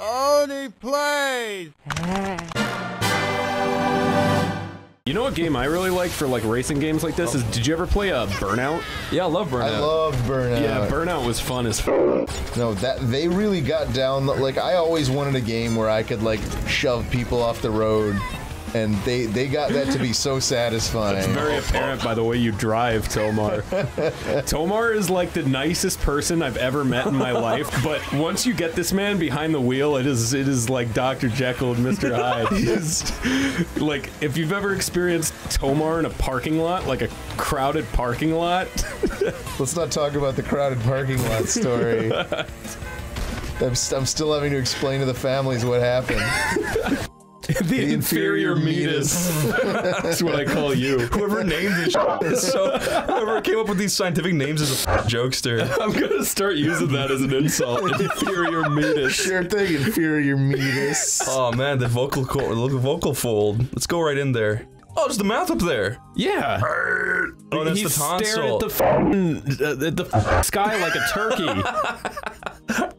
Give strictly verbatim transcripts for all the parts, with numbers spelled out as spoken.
Only plays. You know what game I really like for like racing games like this is? Did you ever play uh, Burnout? Yeah, I love Burnout. I love Burnout. Yeah, Burnout was fun as fuck. No, that they really got down. Like I always wanted a game where I could like shove people off the road. And they, they got that to be so satisfying. It's very apparent by the way you drive, Tomar. Tomar is like the nicest person I've ever met in my life, but once you get this man behind the wheel, it is it is like Doctor Jekyll and Mister Hyde. Is, like, if you've ever experienced Tomar in a parking lot, like a crowded parking lot. Let's not talk about the crowded parking lot story. I'm, st I'm still having to explain to the families what happened. The, the inferior, inferior meatus. That's what I call you. Whoever named this is so. Whoever came up with these scientific names is a jokester. I'm gonna start using that as an insult. Inferior meatus. Sure thing, inferior meatus. Oh man, the vocal co the vocal fold. Let's go right in there. Oh, there's the mouth up there. Yeah. Oh, that's he the tonsil. He stared at the f uh, at the f sky like a turkey.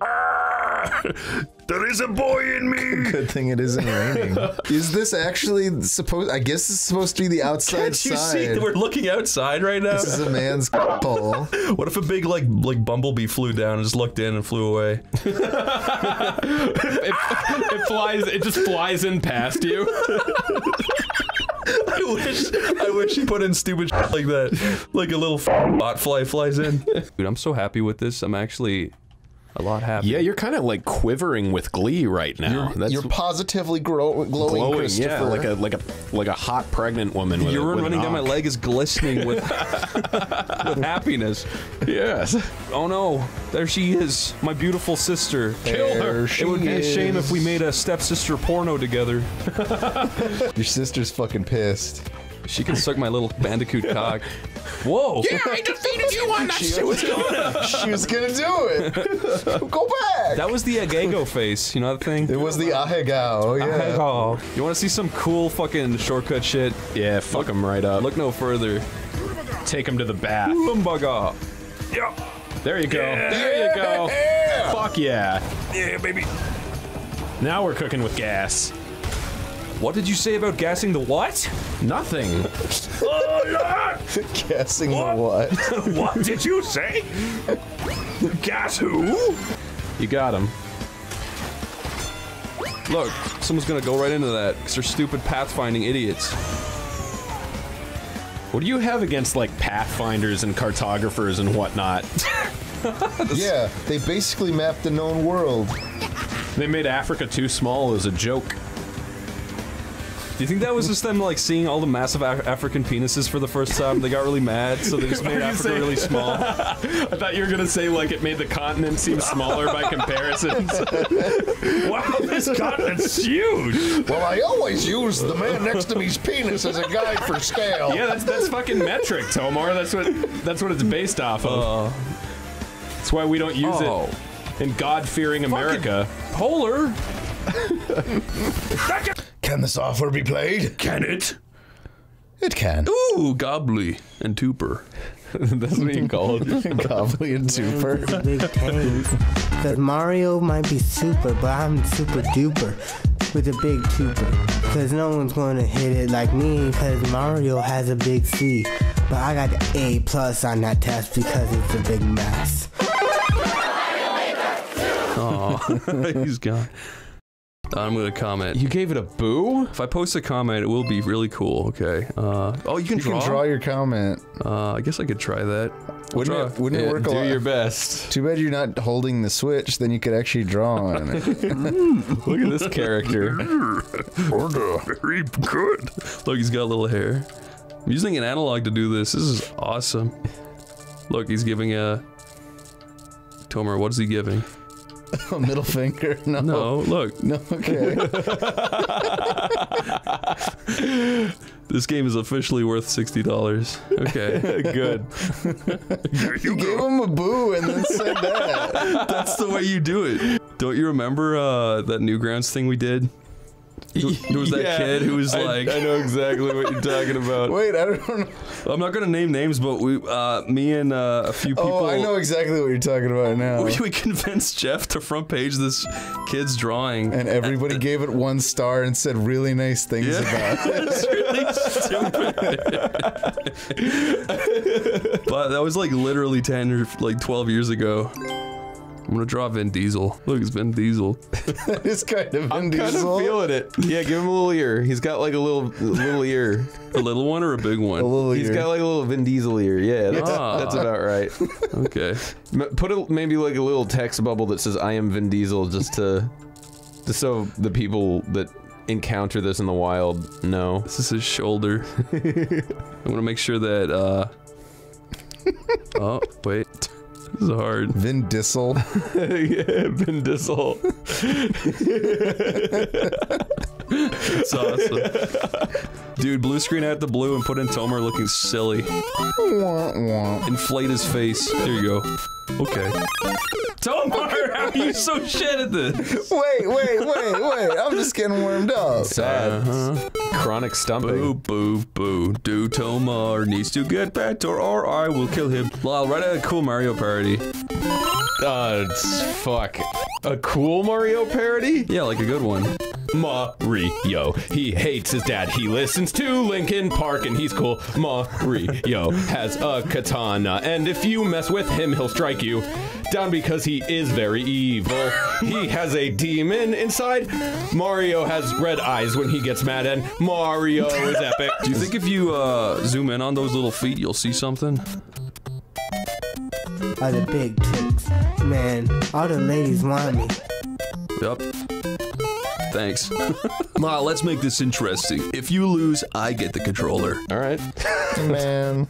There is a boy in me! Good thing it isn't raining. Is this actually supposed- I guess it's supposed to be the outside Can't you side. See? We're looking outside right now. This is a man's ball. What if a big, like, like bumblebee flew down and just looked in and flew away? it, it flies- it just flies in past you. I wish- I wish he put in stupid shit like that. Like a little f bot fly flies in. Dude, I'm so happy with this. I'm actually- A lot happened. Yeah, you're kind of like quivering with glee right now. You're, That's you're positively grow, glowing, glowing, Christopher. Yeah, like a like a like a hot pregnant woman. With urine running down my leg is glistening with with happiness. Yes. Oh no, there she is, my beautiful sister. Kill her. It would be a shame if we made a stepsister porno together. Your sister's fucking pissed. She can suck my little bandicoot cock. Whoa! Yeah, I defeated you on that. She, she was gonna. She was gonna do it. Go back. That was the Agego face. You know that thing? It was the Ahegao. Yeah. Ahegao. You want to see some cool fucking shortcut shit? Yeah. Fuck him right up. Look no further. Take him to the bath. Lumbaga. Yeah. There you go. Yeah. There you go. Yeah. Fuck yeah. Yeah, baby. Now we're cooking with gas. What did you say about gassing the what? Nothing. Oh, yeah. Gassing what? the what? What did you say? Gas who? You got him. Look, someone's gonna go right into that, because they're stupid pathfinding idiots. What do you have against, like, pathfinders and cartographers and whatnot? Yeah, they basically mapped the known world. They made Africa too small as a joke. Do you think that was just them, like, seeing all the massive Af African penises for the first time? They got really mad, so they just made Africa saying? really small. I thought you were gonna say, like, it made the continent seem smaller by comparison. Wow, this continent's huge! Well, I always use the man next to me's penis as a guide for scale. Yeah, that's that's fucking metric, Tomar. That's what that's what it's based off of. Uh, that's why we don't use oh. it in God-fearing America. Polar! Can the software be played? Can it? It can. Ooh, gobbly and tooper. That's what you call it. Gobbly and tooper. There's a big cave. That Mario might be super, but I'm super duper with a big tooper. Cause no one's gonna hit it like me, cause Mario has a big C. But I got the A plus on that test because it's a big mess. Aw, he's gone. I'm gonna comment. You gave it a boo? If I post a comment, it will be really cool, okay? Uh, oh, you can you draw? You can draw your comment. Uh, I guess I could try that. We'll wouldn't it, wouldn't it work a lot? Do your best. Too bad you're not holding the Switch, then you could actually draw on it. Look at this character. Very good. Look, he's got a little hair. I'm using an analog to do this. This is awesome. Look, he's giving a... Tomar, what's he giving? A middle finger? No. No, look. No, okay. This game is officially worth sixty dollars. Okay, good. You gave him a boo and then said that. That's the way you do it. Don't you remember uh, that Newgrounds thing we did? There was that yeah, kid who was I, like... I know exactly what you're talking about. Wait, I don't know. I'm not going to name names, but we, uh, me and uh, a few people... Oh, I know exactly what you're talking about now. We, we convinced Jeff to front page this kid's drawing. And everybody and, gave it one star and said really nice things yeah. about it. It's really stupid. But that was like literally ten or like twelve years ago. I'm gonna draw Vin Diesel. Look, it's Vin Diesel. It's kind of Vin I'm Diesel. I'm kind of feeling it. Yeah, give him a little ear. He's got like a little, little ear. A little one or a big one? A little He's ear. Got like a little Vin Diesel ear. Yeah, that's, ah. that's about right. Okay. Put a, maybe like a little text bubble that says "I am Vin Diesel" just to, just so the people that encounter this in the wild know. This is his shoulder. I want to make sure that. Uh... Oh wait. This is hard. Vin Diesel. Yeah, Vin Diesel. It's awesome. Dude, blue screen out the blue and put in Tomer looking silly. Inflate his face. There you go. Okay. Tomer, how are you so shit at this? Wait, wait, wait, wait. I'm just getting warmed up. Sad. Uh-huh. Chronic stumping. Boo, boo, boo. Do Tomer needs to get better or I will kill him. Lyle, write a cool Mario parody. Uh, fuck. A cool Mario parody? Yeah, like a good one. Mario, he hates his dad, he listens to Linkin Park and he's cool. Mario has a katana and if you mess with him, he'll strike you down because he is very evil. He has a demon inside. Mario has red eyes when he gets mad and Mario is epic. Do you think if you uh, zoom in on those little feet, you'll see something? Are the big tits. Man, all the ladies want me. Yup. Thanks. Ma, let's make this interesting. If you lose, I get the controller. Alright. Man.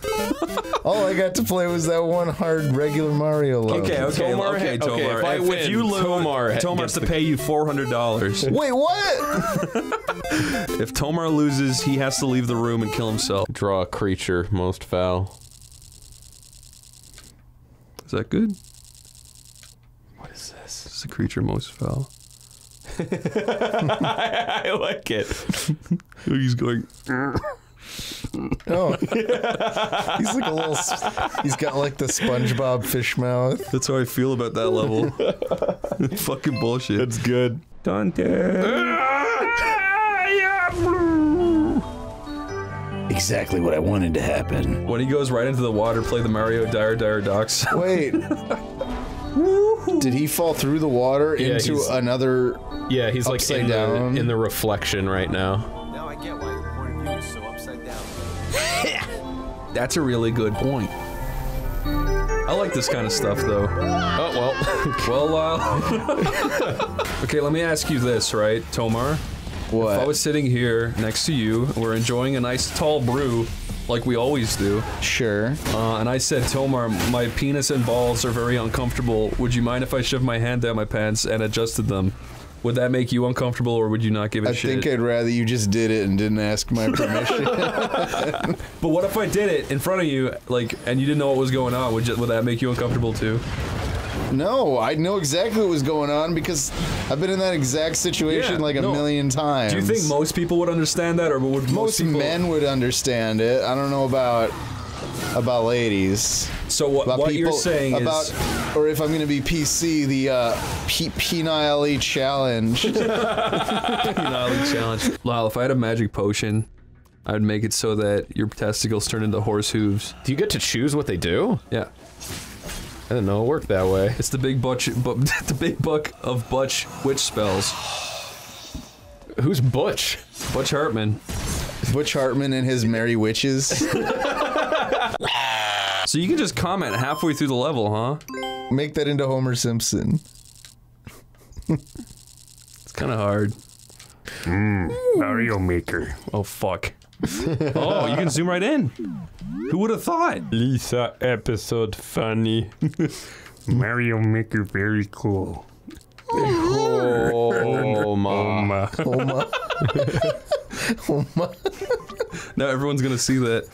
All I got to play was that one hard regular Mario level. Okay, okay, Tomer, okay, Tomer. Okay, if I if, win, if you lose, Tomer, Tomer has to pay you four hundred dollars. Wait, what? If Tomer loses, he has to leave the room and kill himself. Draw a creature, most foul. Is that good? What is this? This is a creature most foul. I, I like it. He's going. Oh, he's like a little. He's got like the SpongeBob fish mouth. That's how I feel about that level. Fucking bullshit. That's good. Dante. Exactly what I wanted to happen. When he goes right into the water, play the Mario Dire Dire Docs. Wait. Did he fall through the water yeah, into another? Yeah, he's like in the, in the reflection right now. Now I get why your point of view is so upside down. That's a really good point. I like this kind of stuff though. Oh well. Well, uh, okay, let me ask you this, right, Tomer? What? If I was sitting here next to you, we're enjoying a nice tall brew. Like we always do. Sure. Uh, and I said, Tomer, my penis and balls are very uncomfortable. Would you mind if I shoved my hand down my pants and adjusted them? Would that make you uncomfortable or would you not give a I shit? I think I'd rather you just did it and didn't ask my permission. But what if I did it in front of you, like, and you didn't know what was going on? Would, you, would that make you uncomfortable too? No, I know exactly what was going on because I've been in that exact situation yeah, like a no. million times. Do you think most people would understand that, or would most, most men would understand it? I don't know about about ladies. So wh about what people, you're saying about, is, or if I'm going to be P C, the uh, pe penile challenge. Penile challenge. Lyle, if I had a magic potion, I'd make it so that your testicles turn into horse hooves. Do you get to choose what they do? Yeah. I didn't know it worked that way. It's the big butch, bu the big buck of Butch witch spells. Who's Butch? Butch Hartman. Butch Hartman and his merry witches. So you can just comment halfway through the level, huh? Make that into Homer Simpson. It's kind of hard. Mm, Mario Maker. Oh fuck. Oh, you can zoom right in. Who would have thought? Lisa episode funny. Mario Maker very cool. Oh my. Oh my. Now everyone's gonna see that.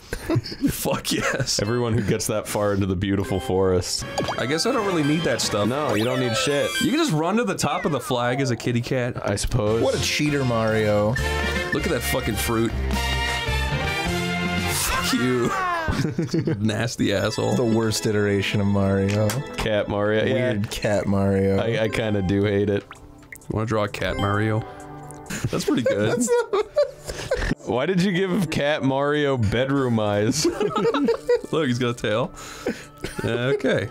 Fuck yes. Everyone who gets that far into the beautiful forest. I guess I don't really need that stuff. No, you don't need shit. You can just run to the top of the flag as a kitty cat, I suppose. What a cheater, Mario. Look at that fucking fruit. Fuck you. Nasty asshole. The worst iteration of Mario. Cat Mario. Weird, yeah. Cat Mario. I, I kind of do hate it. You want to draw Cat Mario? That's pretty good. That's not... Why did you give Cat Mario bedroom eyes? Look, he's got a tail. Okay.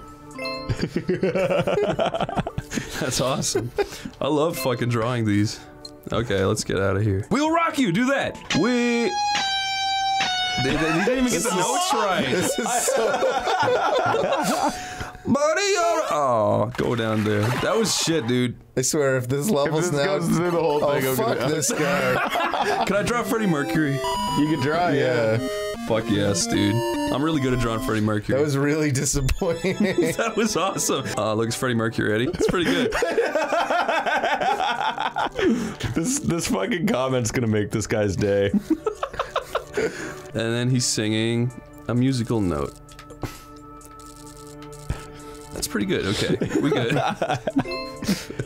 That's awesome. I love fucking drawing these. Okay, let's get out of here. We'll rock you. Do that. We. They, they, they didn't even get the notes right. This is so... Mario! Oh, go down there. That was shit, dude. I swear, if this level's if this now... goes through the whole thing, oh, I'm fuck gonna... this guy. Can I draw Freddie Mercury? You can draw, yeah. yeah. Fuck yes, dude. I'm really good at drawing Freddie Mercury. That was really disappointing. That was awesome. Uh, look, it's Freddie Mercury, Eddie. It's pretty good. this, this fucking comment's gonna make this guy's day. And then he's singing a musical note. That's pretty good. Okay, we good.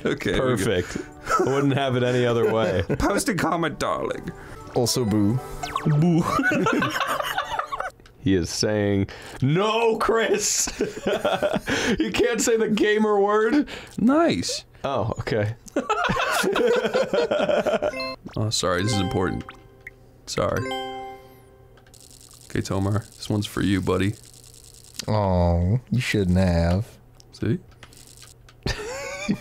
Okay, perfect. Good. I wouldn't have it any other way. Post a comment, darling. Also, boo. Boo. He is saying, "No, Chris. You can't say the gamer word." Nice. Oh, okay. Oh, sorry. This is important. Sorry. Okay, Tomar, this one's for you, buddy. Oh, you shouldn't have. See?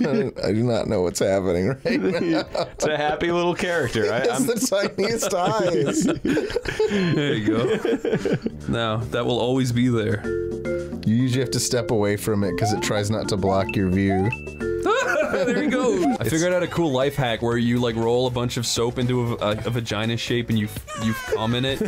I, I do not know what's happening right now. It's a happy little character. I, it's I'm... the tiniest eyes. There you go. Now, that will always be there. You usually have to step away from it because it tries not to block your view. There you go. I figured out a cool life hack where you like roll a bunch of soap into a, a, a vagina shape and you you cum in it.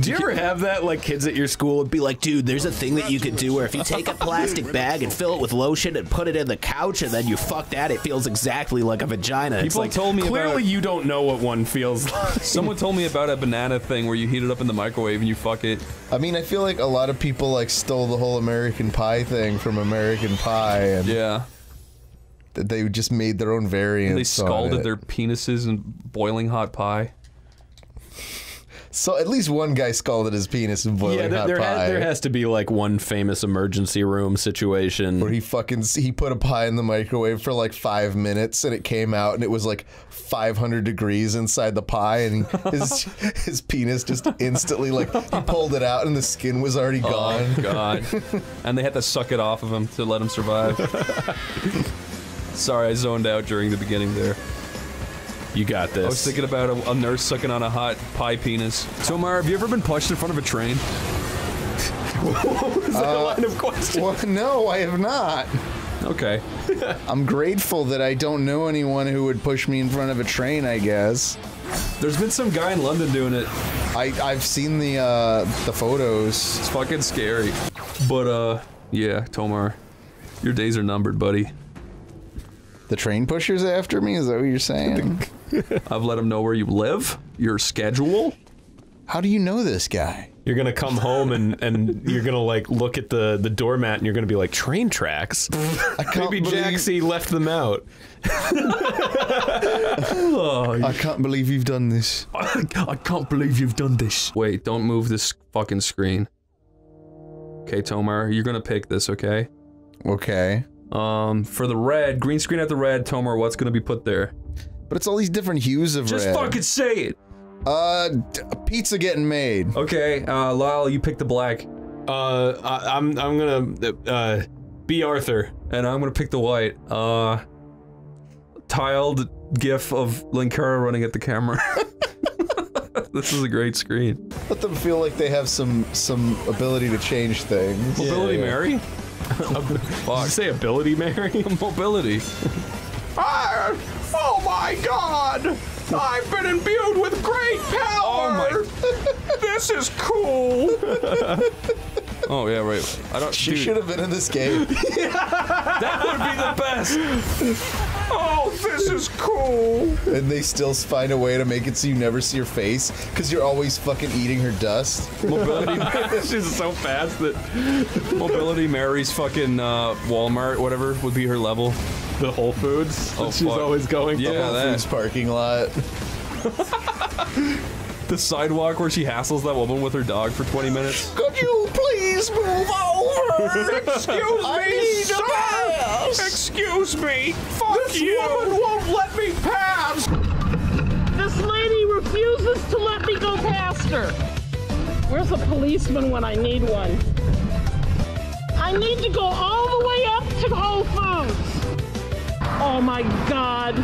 Do you ever have that, like, kids at your school would be like, dude, there's a thing that you could do where if you take a plastic bag and fill it with lotion and put it in the couch and then you fuck that, it feels exactly like a vagina. People it's like, told me clearly about, you don't know what one feels like. Someone told me about a banana thing where you heat it up in the microwave and you fuck it. I mean, I feel like a lot of people, like, stole the whole American Pie thing from American Pie and... Yeah. They just made their own variants and they scalded their penises in boiling hot pie. So at least one guy scalded his penis in boiling yeah, there, hot there pie. Has, there has to be like one famous emergency room situation where he fucking he put a pie in the microwave for like five minutes and it came out and it was like five hundred degrees inside the pie and his his penis just instantly like he pulled it out and the skin was already oh gone. Oh god! And they had to suck it off of him to let him survive. Sorry, I zoned out during the beginning there. You got this. I was thinking about a, a nurse sucking on a hot pie penis. So, Mara, have you ever been punched in front of a train? What was that uh, line of question? Well, no, I have not. Okay. I'm grateful that I don't know anyone who would push me in front of a train, I guess. There's been some guy in London doing it. I, I've seen the, uh, the photos. It's fucking scary. But, uh, yeah, Tomar, your days are numbered, buddy. The train pusher's after me? Is that what you're saying? I've let him know where you live, your schedule. How do you know this guy? You're gonna come home and, and you're gonna like look at the, the doormat and you're gonna be like, train tracks? I can't Maybe believe... Jaxie left them out. Oh, I can't believe you've done this. I, I can't believe you've done this. Wait, don't move this fucking screen. Okay, Tomar, you're gonna pick this, okay? Okay. Um, for the red, green screen at the red, Tomar, what's gonna be put there? But it's all these different hues of Just red. Just fucking say it! Uh, d pizza getting made. Okay, uh, Lyle, you pick the black. Uh, I I'm- I'm gonna, uh, be Arthur. And I'm gonna pick the white. Uh... Tiled gif of Linkara running at the camera. This is a great screen. Let them feel like they have some- some ability to change things. Yeah, ability, yeah. Mary? Did you say ability, Mary? Mobility. I, oh my god! I've been imbued with great power! Oh my... This is cool! Oh yeah, right. I don't. She should have been in this game. That would be the best. Oh, this is cool. And they still find a way to make it so you never see her face because you're always fucking eating her dust. Mobility. She's so fast that Mobility marries fucking uh, Walmart, whatever would be her level. The Whole Foods. Oh, she's fuck. always going. Yeah, the Whole that. Foods parking lot. The sidewalk where she hassles that woman with her dog for twenty minutes. Could you please move over? Excuse me, sir. Pass. Excuse me. Fuck this you. This woman won't let me pass. This lady refuses to let me go past her. Where's a policeman when I need one? I need to go all the way up to Whole Foods. Oh my God.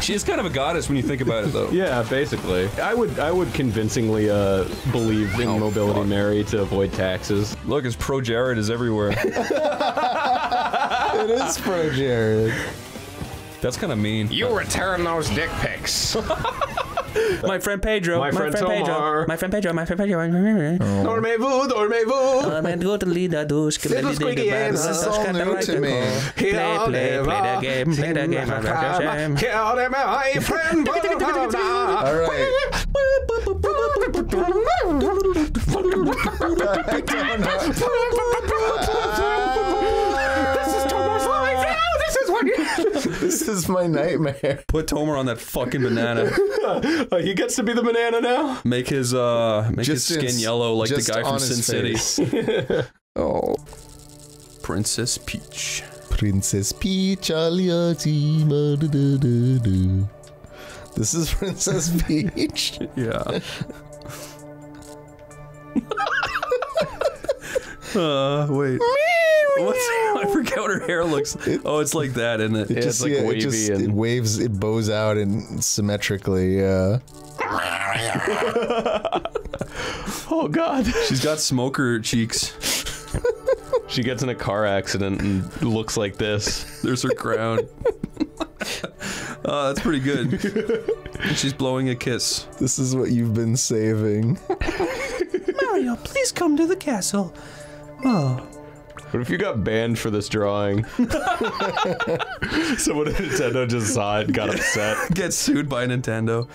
She is kind of a goddess when you think about it, though. Yeah, basically. I would I would convincingly uh, believe in oh, Mobility God. Mary to avoid taxes. Look, it's Pro Jared is everywhere. It is Pro Jared. That's kind of mean. You return those dick pics. My friend Pedro. My, my friend, friend Pedro. My friend Pedro. My friend Pedro. Dormez-vous, dormez-vous. Fiddles Squeaky Ames, this is all new to me. Play, play, play the game, play the game. My friend All right. This is too much life. This is my nightmare. Put Tomer on that fucking banana. Uh, he gets to be the banana now. Make his uh, make just his skin his, yellow like the guy from Sin City. Oh, Princess Peach. Princess Peach, aliati. This is Princess Peach. Yeah. Uh, wait. What's, I forget what her hair looks like. Oh, it's like that, isn't it? It yeah, just, it's like yeah, wavy. It, just, and... it waves, it bows out and symmetrically, yeah. Oh, God. She's got smoker cheeks. She gets in a car accident and looks like this. There's her crown. Uh, that's pretty good. And she's blowing a kiss. This is what you've been saving. Mario, please come to the castle. Oh. What if you got banned for this drawing? Someone at Nintendo just saw it, got upset. Get sued by Nintendo.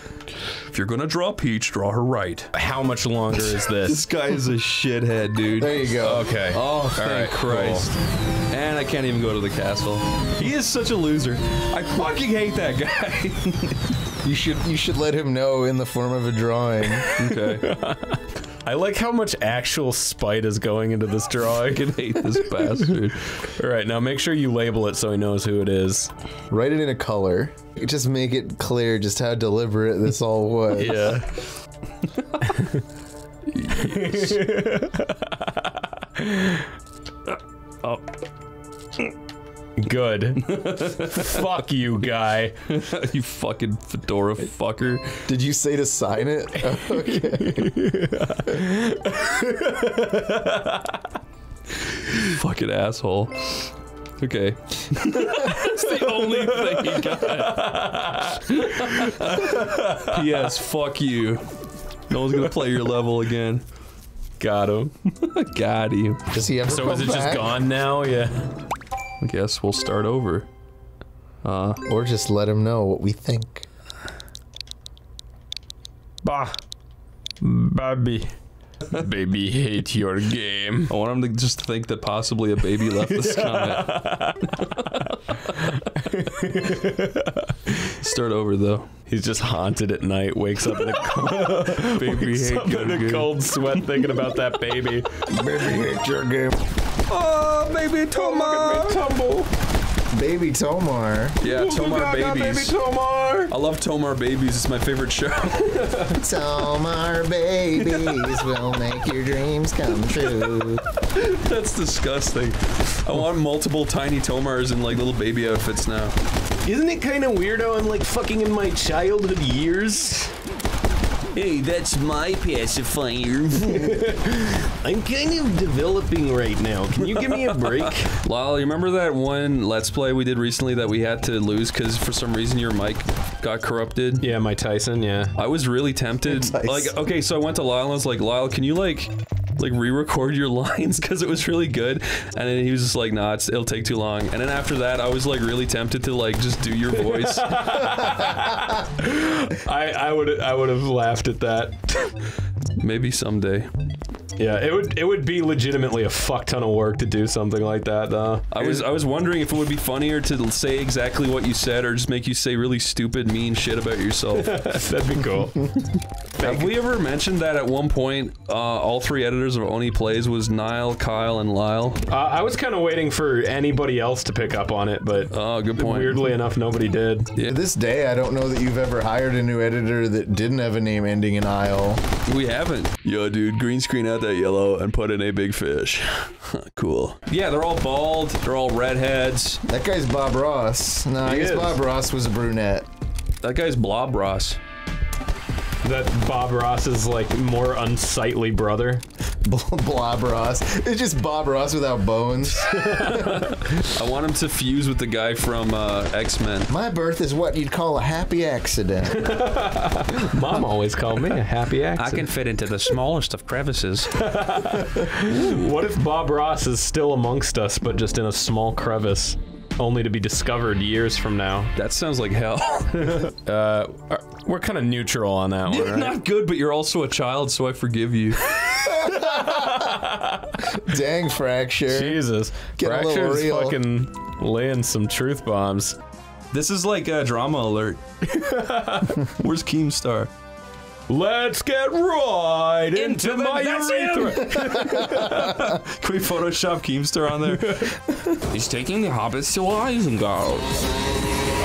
If you're gonna draw Peach, draw her right. How much longer is this? This guy is a shithead, dude. There you go. Okay. Oh, thank Christ. Cool. And I can't even go to the castle. He is such a loser. I fucking hate that guy. You should, you should let him know in the form of a drawing. Okay. I like how much actual spite is going into this drawing. I can hate this bastard. Alright, now make sure you label it so he knows who it is. Write it in a color. Just make it clear just how deliberate this all was. Yeah. Oh. Good. Fuck you, guy. You fucking fedora fucker. Did you say to sign it? Okay. Fucking asshole. Okay. That's the only thing you got. P S Fuck you. No one's gonna play your level again. Got him. Got him. Does he ever so come is it back? Just gone now? Yeah. I guess we'll start over. Uh, or just let him know what we think. Bah. Baby. Baby hate your game. I want him to just think that possibly a baby left this comment. Start over though. He's just haunted at night, wakes up in a cold, baby hate up your in game. A cold sweat thinking about that baby. Baby hate your game. Oh, baby Tomar! Tumble. Baby Tomar. Yeah, Tomar Babies. Baby Tomar. I love Tomar Babies. It's my favorite show. Tomar Babies will make your dreams come true. That's disgusting. I want multiple tiny Tomars in like little baby outfits now. Isn't it kind of weird how I'm like fucking in my childhood years? Hey, that's my pacifier. I'm kind of developing right now. Can you give me a break? Lyle, you remember that one Let's Play we did recently that we had to lose because for some reason your mic got corrupted? Yeah, my Tyson, yeah. I was really tempted. Like, okay, so I went to Lyle and I was like, Lyle, can you like like re-record your lines because it was really good, and then he was just like, nah, it's, it'll take too long. And then after that, I was like really tempted to like just do your voice. I I would I would have laughed at that. Maybe someday. Yeah, it would it would be legitimately a fuck ton of work to do something like that, though. I was I was wondering if it would be funnier to say exactly what you said, or just make you say really stupid, mean shit about yourself. That'd be cool. Have we ever mentioned that at one point, uh, all three editors of Oni Plays was Niall, Kyle, and Lyle? Uh, I was kind of waiting for anybody else to pick up on it, but oh, good point. Weirdly enough, nobody did. Yeah. To this day, I don't know that you've ever hired a new editor that didn't have a name ending in Isle. We haven't. Yo, dude, green screen out that yellow and put in a big fish. Cool. Yeah, they're all bald. They're all redheads. That guy's Bob Ross. No, he I guess is. Bob Ross was a brunette. That guy's Blob Ross. That Bob Ross's like more unsightly brother. Blob Ross. It's just Bob Ross without bones. I want him to fuse with the guy from uh, X-Men. My birth is what you'd call a happy accident. Mom always called me a happy accident. I can fit into the smallest of crevices. What if Bob Ross is still amongst us, but just in a small crevice? Only to be discovered years from now. That sounds like hell. uh, we're kind of neutral on that one, right? Not good, but you're also a child, so I forgive you. Dang, Fracture. Jesus. Getting Fracture's fucking laying some truth bombs. This is like a drama alert. Where's Keemstar? Let's get right into, into the, my urethra! Can we Photoshop Keemstar on there? He's taking the hobbits to Isengard.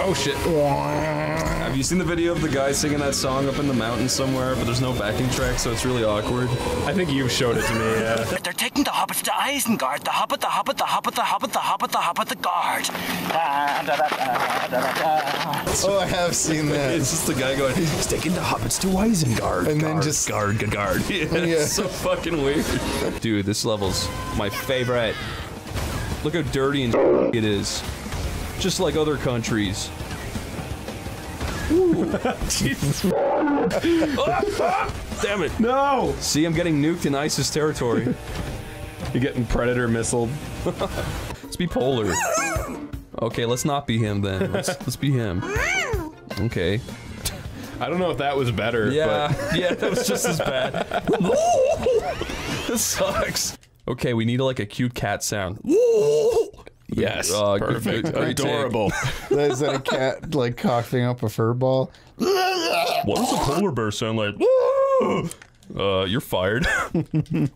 Oh shit. Have you seen the video of the guy singing that song up in the mountain somewhere, but there's no backing track, so it's really awkward? I think you've showed it to me, yeah. They're taking the hobbits to Isengard, the hobbit, the hobbit, the hobbit, the hobbit, the hobbit, the hobbit, the guard. Oh, I have seen that. It's just the guy going, he's taking the hobbits to Isengard. Guard, and guard, then just guard, guard, guard. Yeah, yeah. It's so fucking weird. Dude, this level's my favorite. Look how dirty and it is. Just like other countries. Jesus. Ah, ah, damn it. No! See, I'm getting nuked in ISIS territory. You're getting predator missiled. Let's be polar. Okay, let's not be him then. Let's, let's be him. Okay. I don't know if that was better, yeah, but... Yeah, that was just as bad. This sucks. Okay, we need, like, a cute cat sound. Yes, uh, perfect. Adorable. Is that a cat, like, coughing up a fur ball? What does a polar bear sound like? Uh, you're fired.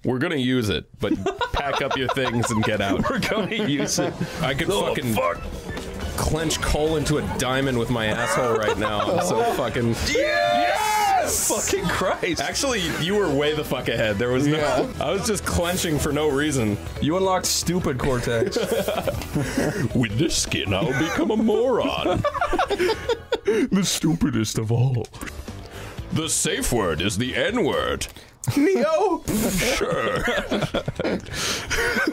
We're gonna use it, but pack up your things and get out. We're gonna use it. I could oh, fucking... Fuck. Clench coal into a diamond with my asshole right now. I'm so fucking... Yes! Yes! Fucking Christ! Actually, you were way the fuck ahead. There was no... Yeah. I was just clenching for no reason. You unlocked stupid Cortex. With this skin, I'll become a moron. The stupidest of all. The safe word is the N-word. Neo? Sure.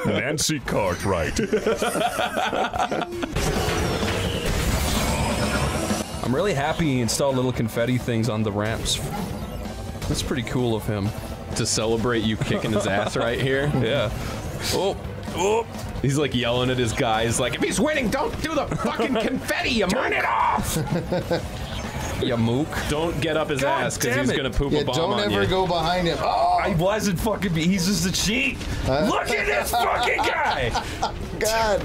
Nancy Cartwright. I'm really happy he installed little confetti things on the ramps. That's pretty cool of him. To celebrate you kicking his ass right here? Yeah. Oh, oh. He's like yelling at his guys like, if he's winning, don't do the fucking confetti, you turn it off! You mook. Don't get up his God ass, because he's gonna poop yeah, a bomb on you. Don't ever go behind him. Oh! I wasn't fucking be- he's just a cheat! Uh, Look at this fucking guy! God.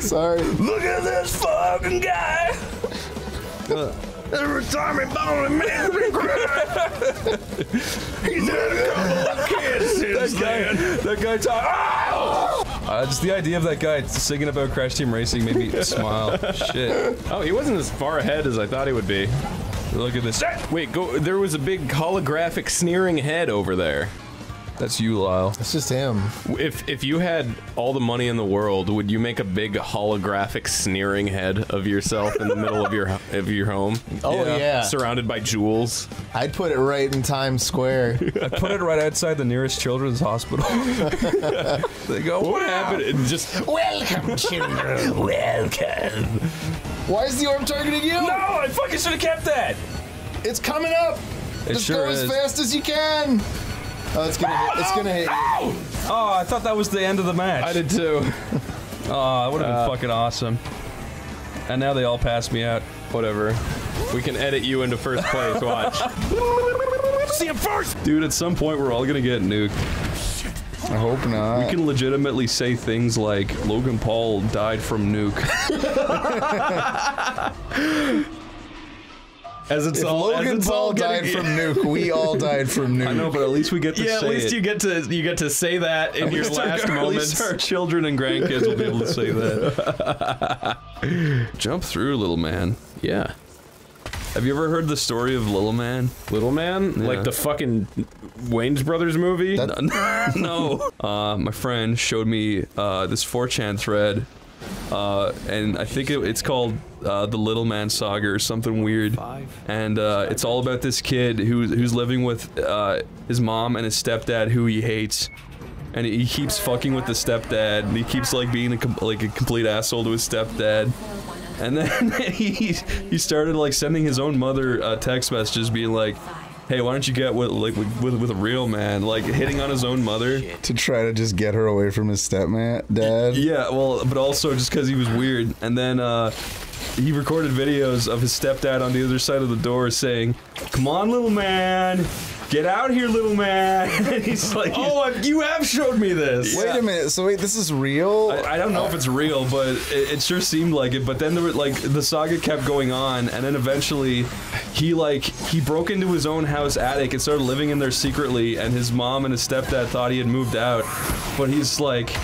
Sorry. Look at this fucking guy! Every time he bought a man, he's had a couple of kids since that guy, then. That guy talk. Oh! Uh, just the idea of that guy singing about Crash Team Racing made me smile. Shit. Oh, he wasn't as far ahead as I thought he would be. Look at this. Wait, go. There was a big holographic sneering head over there. That's you, Lyle. That's just him. If if you had all the money in the world, would you make a big holographic sneering head of yourself in the middle of your of your home? Oh yeah. yeah. Surrounded by jewels. I'd put it right in Times Square. I'd put it right outside the nearest children's hospital. They go, what wow. happened? And just welcome, children. Welcome. Why is the orb targeting you? No, I fucking should have kept that. It's coming up. It just sure go as is. fast as you can. Oh, it's gonna hit. It's gonna hit. Oh, I thought that was the end of the match. I did too. Oh, that would have uh, been fucking awesome. And now they all pass me out. Whatever. We can edit you into first place. Watch. See him first! Dude, at some point we're all gonna get nuked. I hope not. We can legitimately say things like, Logan Paul died from nuke. As it's if all, Logan as it's Paul all died from nuke, we all died from nuke. I know, but at least we get to yeah, say it. Yeah, at least it. you get to you get to say that in at your last our, moments. At least our children and grandkids will be able to say that. Jump through, little man. Yeah. Have you ever heard the story of Little Man? Little Man? Yeah. Like the fucking Wayans Brothers movie? That no. Uh, my friend showed me uh, this four chan thread, uh, and I think it, it's called uh, The Little Man Saga or something weird. And uh, it's all about this kid who, who's living with uh, his mom and his stepdad who he hates. And he keeps fucking with the stepdad, and he keeps like being a, like a complete asshole to his stepdad. And then he he started like sending his own mother uh, text messages, being like, "Hey, why don't you get with like with with a real man?" Like hitting on his own mother to try to just get her away from his stepman dad. Yeah, well, but also just because he was weird. And then uh, he recorded videos of his stepdad on the other side of the door saying, "Come on, little man. Get out here, little man!" And he's like, he's, "Oh, you have showed me this." Wait yeah. a minute. So wait, this is real? I, I don't know uh, if it's real, but it, it sure seemed like it. But then there were like the saga kept going on, and then eventually, he like he broke into his own house attic and started living in there secretly. And his mom and his stepdad thought he had moved out, but he's like.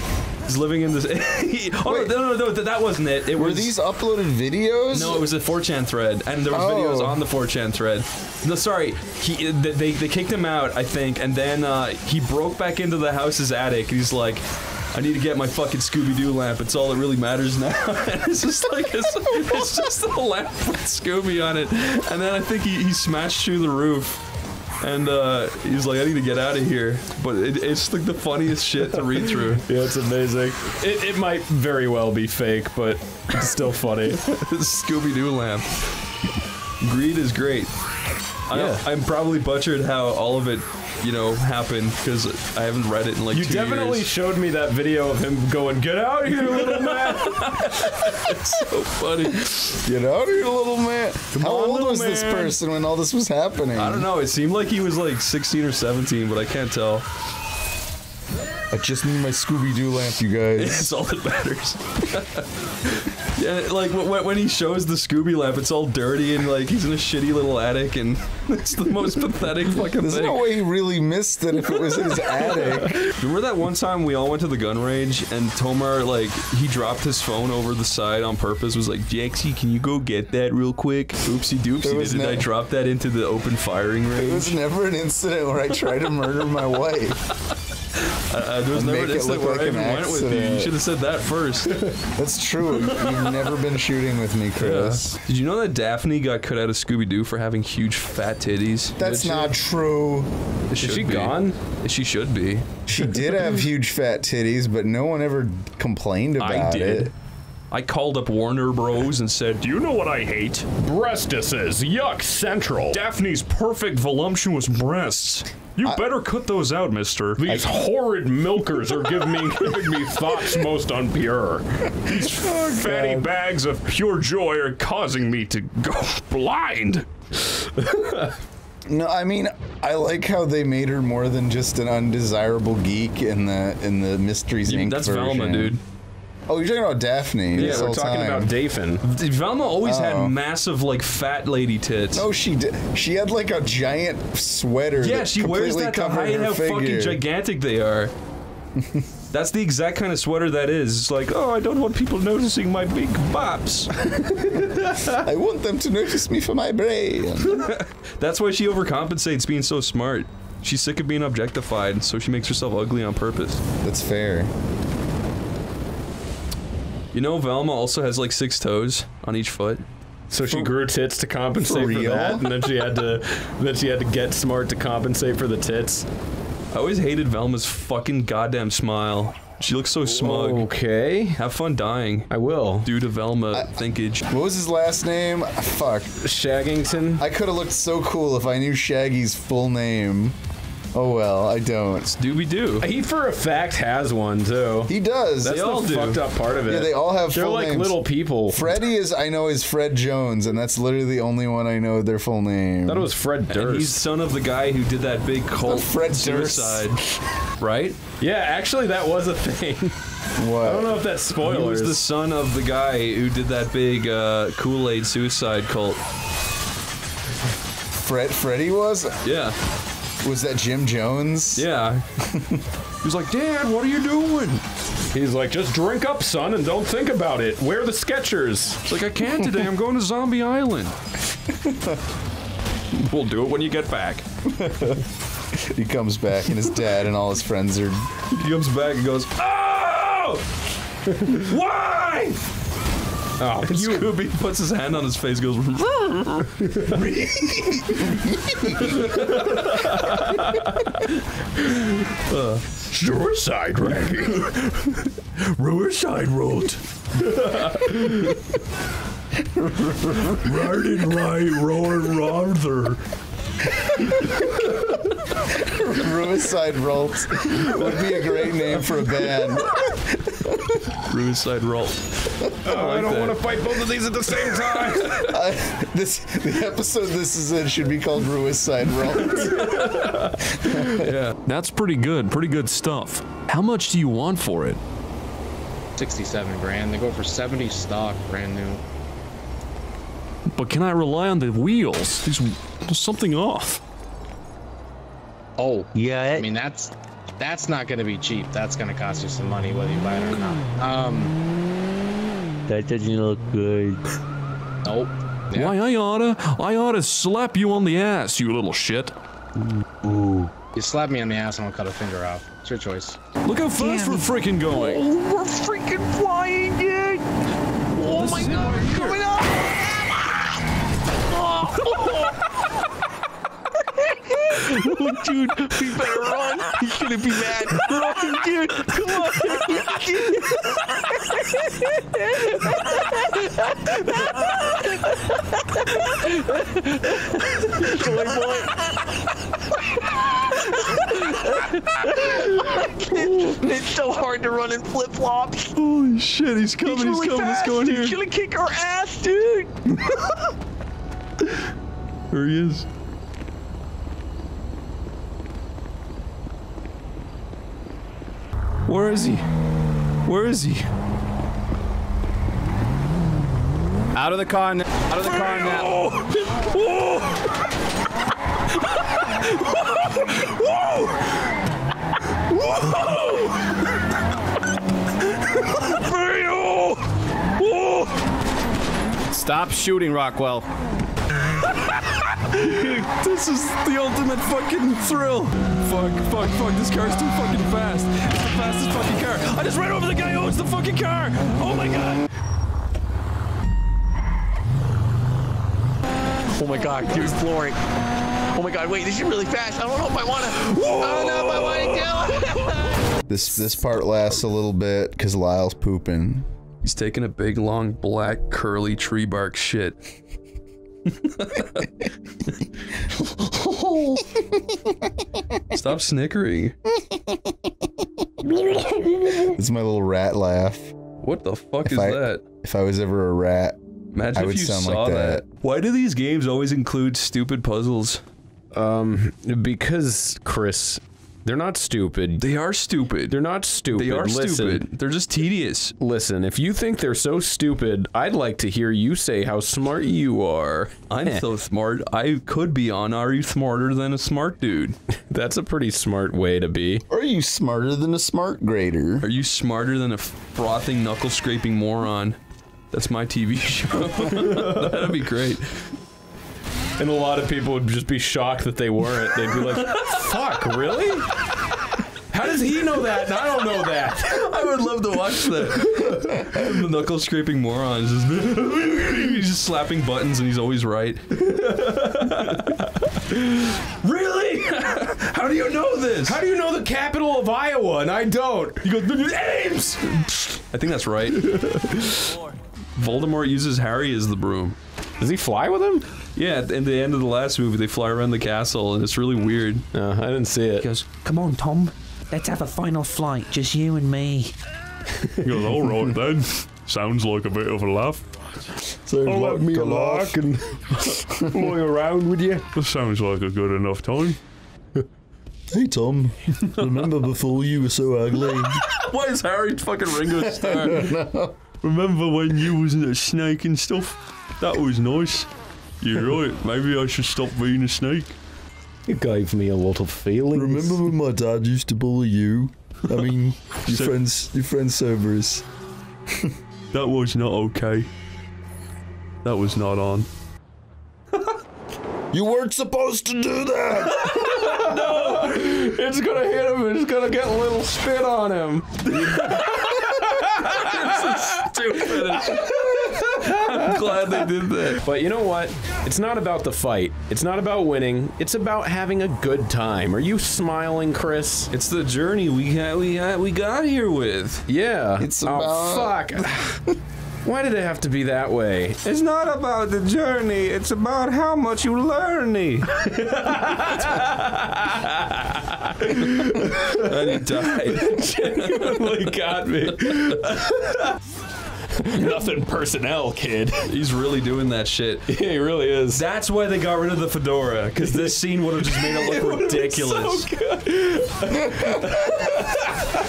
He's living in this. he, oh Wait, no, no, no, that, that wasn't it. it were was, these uploaded videos? No, it was a four chan thread, and there was oh. videos on the four chan thread. No, sorry, he they they kicked him out, I think, and then uh, he broke back into the house's attic. He's like. I need to get my fucking Scooby-Doo lamp. It's all that really matters now. And it's just like it's, it's just a lamp with Scooby on it. And then I think he he smashed through the roof. And uh, he's like, I need to get out of here. But it, it's like the funniest shit to read through. Yeah, it's amazing. It, it might very well be fake, but it's still funny. Scooby-Doo lamp. Greed is great. Yeah. I, I'm probably butchered how all of it, you know, happened because I haven't read it in like you two years. You definitely showed me that video of him going, "Get out of here, little man!" It's so funny. Get out of here, little man. Come how on, old was man. this person when all this was happening? I don't know. It seemed like he was like sixteen or seventeen, but I can't tell. I just need my Scooby-Doo lamp, you guys. It's all that matters. Yeah, like when, when he shows the Scooby lamp, it's all dirty and like he's in a shitty little attic, and it's the most pathetic fucking There's thing. There's no way he really missed it if it was his attic. Remember that one time we all went to the gun range and Tomar, like, he dropped his phone over the side on purpose, was like, "Jaxie, can you go get that real quick?" Oopsie doopsie, didn't I drop that into the open firing range? It was never an incident where I tried to murder my wife. Uh, there was never an incident where I even went with you. You should have said that first. That's true. You've never been shooting with me, Chris. Yeah. Did you know that Daphne got cut out of Scooby-Doo for having huge fat titties? That's not true. Is she gone? She should be. She did have huge fat titties, but no one ever complained about it. I did. I called up Warner Bros and said, "Do you know what I hate? Breastises. Yuck Central. Daphne's perfect voluptuous breasts. You I, better cut those out, mister. These I, horrid milkers are giving me, giving me thoughts most unpure. These oh, fatty God. bags of pure joy are causing me to go blind." No, I mean, I like how they made her more than just an undesirable geek in the in the Mysteries yeah, Incorporated That's version. Velma, dude. Oh, you're talking about Daphne. Yeah, this we're whole talking time. about Daphin. Velma always oh. had massive, like, fat lady tits. No, she did. She had like a giant sweater. Yeah, that she wears that to hide how figure. fucking gigantic they are. That's the exact kind of sweater that is. It's like, oh, I don't want people noticing my big bops. I want them to notice me for my brain. That's why she overcompensates being so smart. She's sick of being objectified, so she makes herself ugly on purpose. That's fair. You know, Velma also has like six toes on each foot. So she grew tits to compensate for, for that, and then she had to, then she had to get smart to compensate for the tits. I always hated Velma's fucking goddamn smile. She looks so smug. Okay. Have fun dying. I will. Due to Velma I, thinkage. What was his last name? Fuck. Shaggington. I could have looked so cool if I knew Shaggy's full name. Oh well, I don't. Scooby-Doo. He for a fact has one too. He does. That's they the all fucked do. up part of it. Yeah, they all have They're full like names. Little people. Freddy is, I know, is Fred Jones, and that's literally the only one I know their full name. I thought it was Fred Durst. And he's son of the guy who did that big cult Fred suicide. Durst. Right? Yeah, actually that was a thing. What? I don't know if that's spoilers. He was the son of the guy who did that big uh, Kool-Aid suicide cult. Fred Freddy was? Yeah. Was that Jim Jones? Yeah. He was like, Dad, what are you doing? He's like, just drink up, son, and don't think about it. Where are the Skechers? It's like, I can't today. I'm going to Zombie Island. We'll do it when you get back. He comes back, and his dad and all his friends are... He comes back and goes, oh! Why? Oh, and Scooby puts his hand on his face, goes. uh, suicide ranking. Ruicide rolled. Right and right, roar rather. Ruicide Rolls would be a great name for a band. Ruicide Roll. Oh, I, like I don't want to fight both of these at the same time. uh, this the episode this is in should be called Ruicide Rolls. Yeah, that's pretty good. Pretty good stuff. How much do you want for it? Sixty-seven grand. They go for seventy stock, brand new. But can I rely on the wheels? There's, there's something off. Oh, yeah. It, I mean, that's that's not going to be cheap. That's going to cost you some money, whether you buy it or not. Um, that doesn't look good. Nope. Yeah. Why, I oughta, I oughta slap you on the ass, you little shit. Ooh. You slap me on the ass and I'll cut a finger off. It's your choice. Look how fast Damn. we're freaking going. Oh, we're freaking flying, dude. Oh, this my God. Coming up. Oh, dude, we better run. He's gonna be mad. Run, dude. Come on. Toy boy. It's so hard to run in flip flops. Holy shit, he's coming. He's, really he's coming. Fast. He's going here. He's gonna kick our ass, dude. There he is. Where is he? Where is he? Out of the car now. Out of the car now. Whoa! Whoa! Whoa! Whoa! Stop shooting, Rockwell. This is the ultimate fucking thrill. Fuck, fuck, fuck, this car's too fucking fast. It's the fastest fucking car. I just ran over the guy who owns the fucking car. Oh my god. Oh my god, dude's flooring. Oh my god, wait, this is really fast. I don't know if I wanna. Whoa. I don't know if I wanna do it. This, this part lasts a little bit because Lyle's pooping. He's taking a big, long, black, curly tree bark shit. Stop snickering. It's my little rat laugh. What the fuck if is I, that? If I was ever a rat, Imagine I would if you sound saw like that. that. Why do these games always include stupid puzzles? Um, because, Chris, they're not stupid. They are stupid. They're not stupid. They are Listen. stupid. They're just tedious. Listen, if you think they're so stupid, I'd like to hear you say how smart you are. I'm so smart, I could be on Are You Smarter Than a Smart Dude? That's a pretty smart way to be. Are you smarter than a smart grader? Are you smarter than a frothing, knuckle-scraping moron? That's my T V show. That'd be great. And a lot of people would just be shocked that they weren't. They'd be like, fuck, really? How does he know that and I don't know that? I would love to watch that. The knuckle scraping moron is just, he's just slapping buttons and he's always right. Really? How do you know this? How do you know the capital of Iowa and I don't? He goes, Ames! I think that's right. Voldemort uses Harry as the broom. Does he fly with him? Yeah, in the end of the last movie, they fly around the castle, and it's really weird. Uh, I didn't see it. He goes, come on, Tom. Let's have a final flight, just you and me. He goes, all right, then. Sounds like a bit of a laugh. So I'll let me a lark and fly around with you. That sounds like a good enough time. Hey, Tom. Remember before you were so ugly? Why is Harry fucking Ringo Starr? No. Remember when you wasn't a snake and stuff? That was nice. You're right. Maybe I should stop being a snake. It gave me a lot of feelings. Remember when my dad used to bully you? I mean, your so, friends, your friend Cerberus. That was not okay. That was not on. You weren't supposed to do that! No! It's gonna hit him and it's gonna get a little spit on him. It's stupid. I'm glad they did that. But you know what? It's not about the fight. It's not about winning. It's about having a good time. Are you smiling, Chris? It's the journey we got, we got, we got here with. Yeah. It's about... Oh, fuck. Why did it have to be that way? It's not about the journey, it's about how much you learn. And he died. Genuinely got me. Nothing personnel, kid. He's really doing that shit. Yeah, he really is. That's why they got rid of the fedora, because this scene would have just made it look it ridiculous. So good.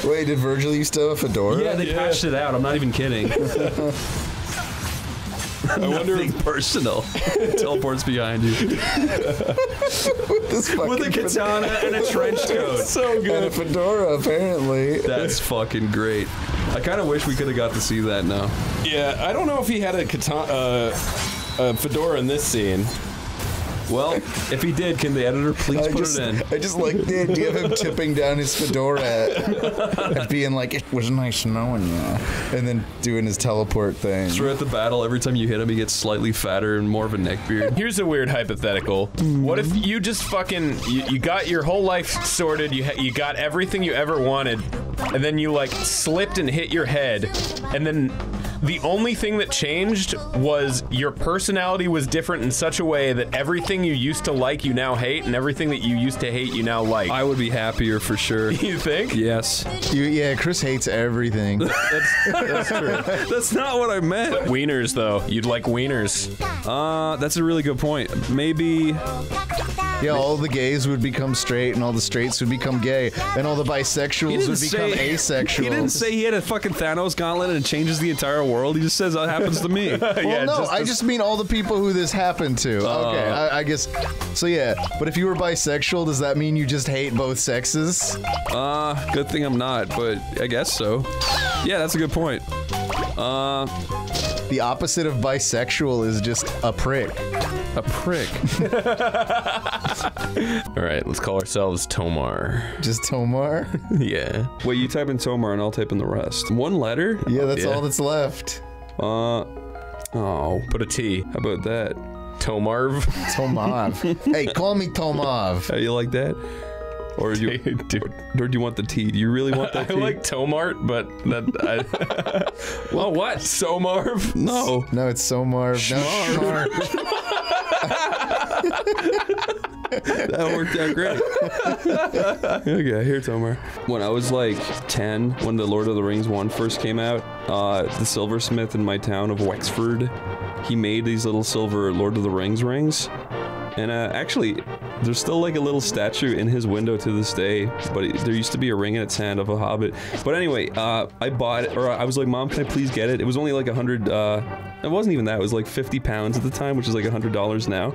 Wait, did Virgil used to have a fedora? Yeah, they yeah. patched it out. I'm not even kidding. I wonder if personal teleports behind you with, this with a katana and a trench coat. That's so good. And a fedora, apparently. That's fucking great. I kind of wish we could have got to see that now. Yeah, I don't know if he had a katana, uh, a fedora in this scene. Well, if he did, can the editor please I put just, it in? I just like the idea of him tipping down his fedora and being like, it was nice knowing you. And then doing his teleport thing. Throughout the battle, every time you hit him, he gets slightly fatter and more of a neckbeard. Here's a weird hypothetical. Mm-hmm. What if you just fucking, you, you got your whole life sorted, you, you got everything you ever wanted, and then you like slipped and hit your head, and then the only thing that changed was your personality was different in such a way that everything you used to like you now hate, and everything that you used to hate you now like. I would be happier for sure. You think? Yes. You, yeah, Chris hates everything. that's, that's true. That's not what I meant. But wieners, though. You'd like wieners. Uh, that's a really good point. Maybe... Yeah, all the gays would become straight, and all the straights would become gay, and all the bisexuals would become say, asexual. He didn't say he had a fucking Thanos gauntlet and it changes the entire world. He just says that happens to me. Well, yeah, no, just I just mean all the people who this happened to. Uh, okay, I, I guess. So yeah, but if you were bisexual, does that mean you just hate both sexes? Uh, good thing I'm not, but I guess so. Yeah, that's a good point. Uh... The opposite of bisexual is just a prick. A prick. Alright, let's call ourselves Tomar. Just Tomar? Yeah. Wait, you type in Tomar and I'll type in the rest. One letter? Yeah, that's yeah. all that's left. Uh, oh. Put a T. How about that? Tomarv? Tomav. Hey, call me Tomav. How you like that? Or do, you, or, or do you want the tea? Do you really want that tea? I like Tomart, but that... I, well, what? Somarv? No. No, it's Somarv. No, that worked out great. Okay, here, Tomar. When I was like ten, when the Lord of the Rings one first came out, uh, the silversmith in my town of Wexford, he made these little silver Lord of the Rings rings. And uh, actually, there's still like a little statue in his window to this day, but it, there used to be a ring in its hand of a hobbit. But anyway, uh, I bought it, or I was like, Mom, can I please get it? It was only like a hundred, uh, it wasn't even that, it was like fifty pounds at the time, which is like a hundred dollars now.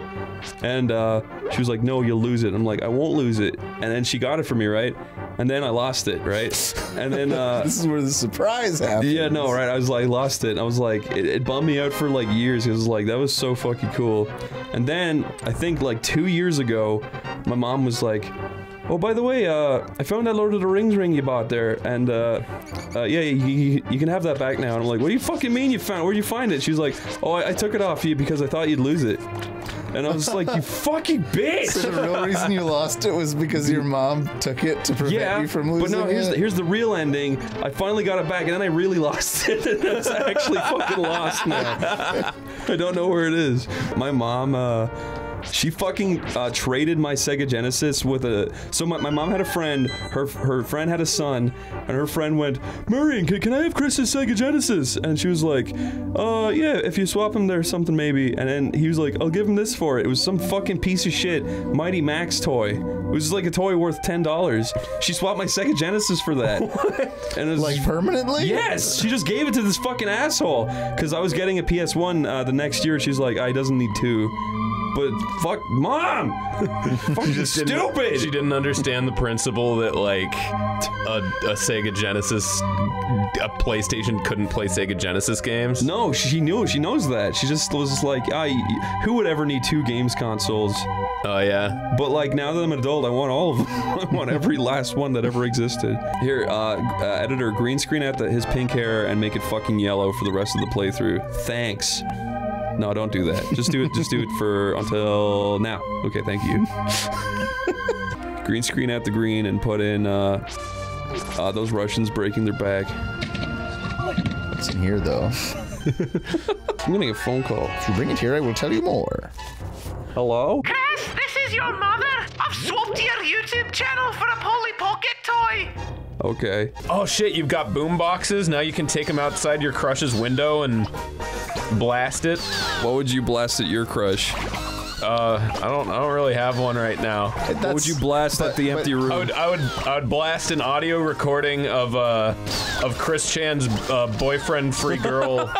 And uh, she was like, no, you'll lose it. I'm like, I won't lose it. And then she got it for me, right? And then I lost it, right? And then, uh... this is where the surprise happened. Yeah, no, right? I was like, lost it. And I was like, it, it bummed me out for like years. It was like, that was so fucking cool. And then, I think like two years ago, my mom was like, oh, by the way, uh, I found that Lord of the Rings ring you bought there, and, uh, uh yeah, you, you, you can have that back now. And I'm like, what do you fucking mean you found, where'd you find it? She was like, oh, I, I took it off you because I thought you'd lose it. And I was like, you fucking bitch! So the real reason you lost it was because your mom took it to prevent yeah, you from losing it? Yeah, but no, here's the, here's the real ending. I finally got it back, and then I really lost it, and that's actually fucking lost now. I don't know where it is. My mom, uh... she fucking uh, traded my Sega Genesis with a... So my, my mom had a friend, her her friend had a son, and her friend went, Marian, can, can I have Chris's Sega Genesis? And she was like, uh, yeah, if you swap him there or something maybe. And then he was like, I'll give him this for it. It was some fucking piece of shit Mighty Max toy. It was just like a toy worth ten dollars. She swapped my Sega Genesis for that. What? And it was, like, permanently? Yes! She just gave it to this fucking asshole! Because I was getting a P S one uh, the next year, and she's like, I doesn't need two. But fuck, mom! Fucking she stupid! She didn't understand the principle that, like, a, a Sega Genesis, a PlayStation couldn't play Sega Genesis games. No, she knew, she knows that. She just was just like, I, who would ever need two games consoles? Oh, yeah. But, like, now that I'm an adult, I want all of them. I want every last one that ever existed. Here, uh, uh, editor, green screen at the, his pink hair and make it fucking yellow for the rest of the playthrough. Thanks. No, don't do that. Just do it. Just do it for until now. Okay, thank you. Green screen at the green and put in uh, uh, those Russians breaking their back. It's in here though. I'm getting a phone call. If you bring it here, I will tell you more. Hello? Chris, this is your mother. I've swapped your YouTube channel for a Polly Pocket toy. Okay. Oh shit, you've got boom boxes. Now you can take them outside your crush's window and blast it. What would you blast at your crush? Uh, I don't, I don't really have one right now. That's, what would you blast but, at the empty room? I would, I would, I would blast an audio recording of, uh, of Chris Chan's, uh, boyfriend-free girl,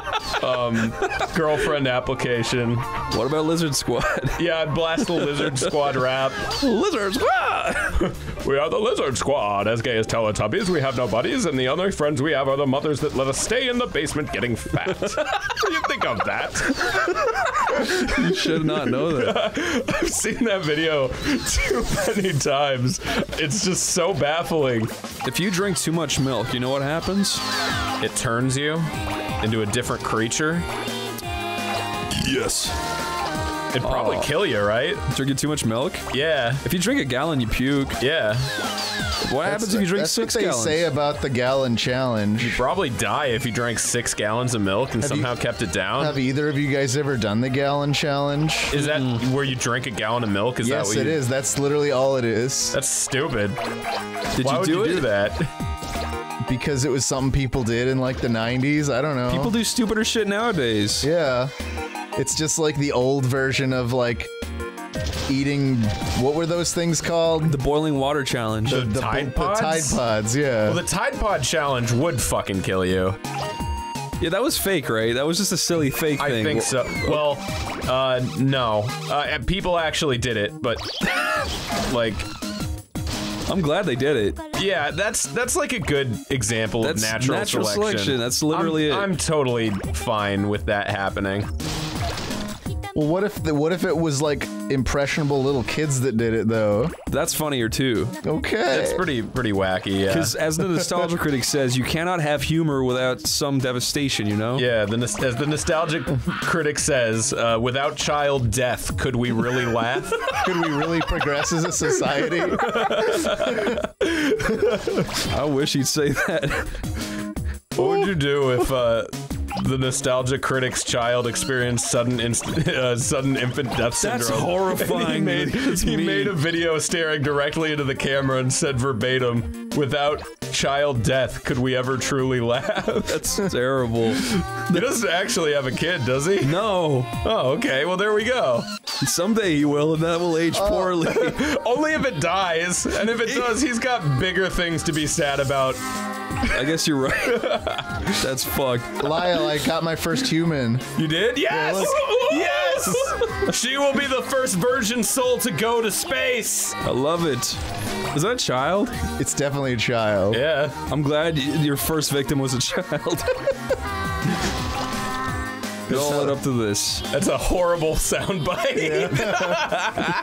um, girlfriend application. What about Lizard Squad? Yeah, I'd blast the Lizard Squad rap. Lizard Squad! We are the Lizard Squad, as gay as Teletubbies, we have no buddies, and the only friends we have are the mothers that let us stay in the basement getting fat. What do you think of that? You should not know that. I've seen that video too many times. It's just so baffling. If you drink too much milk, you know what happens? It turns you into a different creature. Yes. It'd probably oh. kill you, right? Drinking too much milk? Yeah. If you drink a gallon, you puke. Yeah. What that's happens if you drink six gallons? That's what they say about the gallon challenge. You'd probably die if you drank six gallons of milk and have somehow you, kept it down. Have either of you guys ever done the gallon challenge? Is that mm. where you drink a gallon of milk? Is yes, that what it you, is. That's literally all it is. That's stupid. Did Why you would do you it? do that? Because it was something people did in like the nineties. I don't know. People do stupider shit nowadays. Yeah. It's just like the old version of like eating, what were those things called? The boiling water challenge. The, the, the Tide Pods? The Tide Pods, yeah. Well, the Tide Pod challenge would fucking kill you. Yeah, that was fake, right? That was just a silly fake I thing. I think so. Well, uh, no. Uh, people actually did it, but like... I'm glad they did it. Yeah, that's that's like a good example that's of natural, natural selection. selection. That's literally I'm, it. I'm totally fine with that happening. Well, what if the, what if it was like impressionable little kids that did it though? That's funnier too. Okay. That's pretty pretty wacky. Yeah. Because as the nostalgia critic says, you cannot have humor without some devastation. You know. Yeah. The as the nostalgic critic says, uh, without child death, could we really laugh? Could we really progress as a society? I wish he'd say that. What would you do if uh, the nostalgia critic's child experienced sudden inst uh, sudden infant death syndrome? That's horrifying. And he made, That's he made a video staring directly into the camera and said verbatim, without child death, could we ever truly laugh? That's terrible. He doesn't actually have a kid, does he? No. Oh, okay. Well, there we go. Someday he will, and that will age oh. poorly. Only if it dies. And if it does, he's got bigger things to be sad about. I guess you're right. That's fucked. Lyle, I got my first human. You did? Yes! Yeah, yes! She will be the first virgin soul to go to space! I love it. Is that a child? It's definitely a child. Yeah. I'm glad your first victim was a child. It all led up to this. That's a horrible soundbite. Yeah.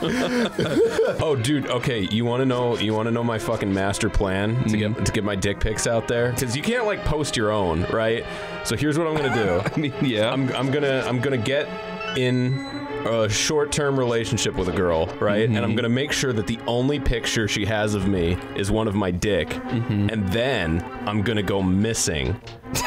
Oh, dude. Okay, you want to know? You want to know my fucking master plan to mm-hmm. get to get my dick pics out there? Because you can't like post your own, right? So here's what I'm gonna do. I mean, yeah. I'm I'm gonna I'm gonna get in a short-term relationship with a girl, right? Mm-hmm. And I'm gonna make sure that the only picture she has of me is one of my dick, mm-hmm. and then I'm gonna go missing.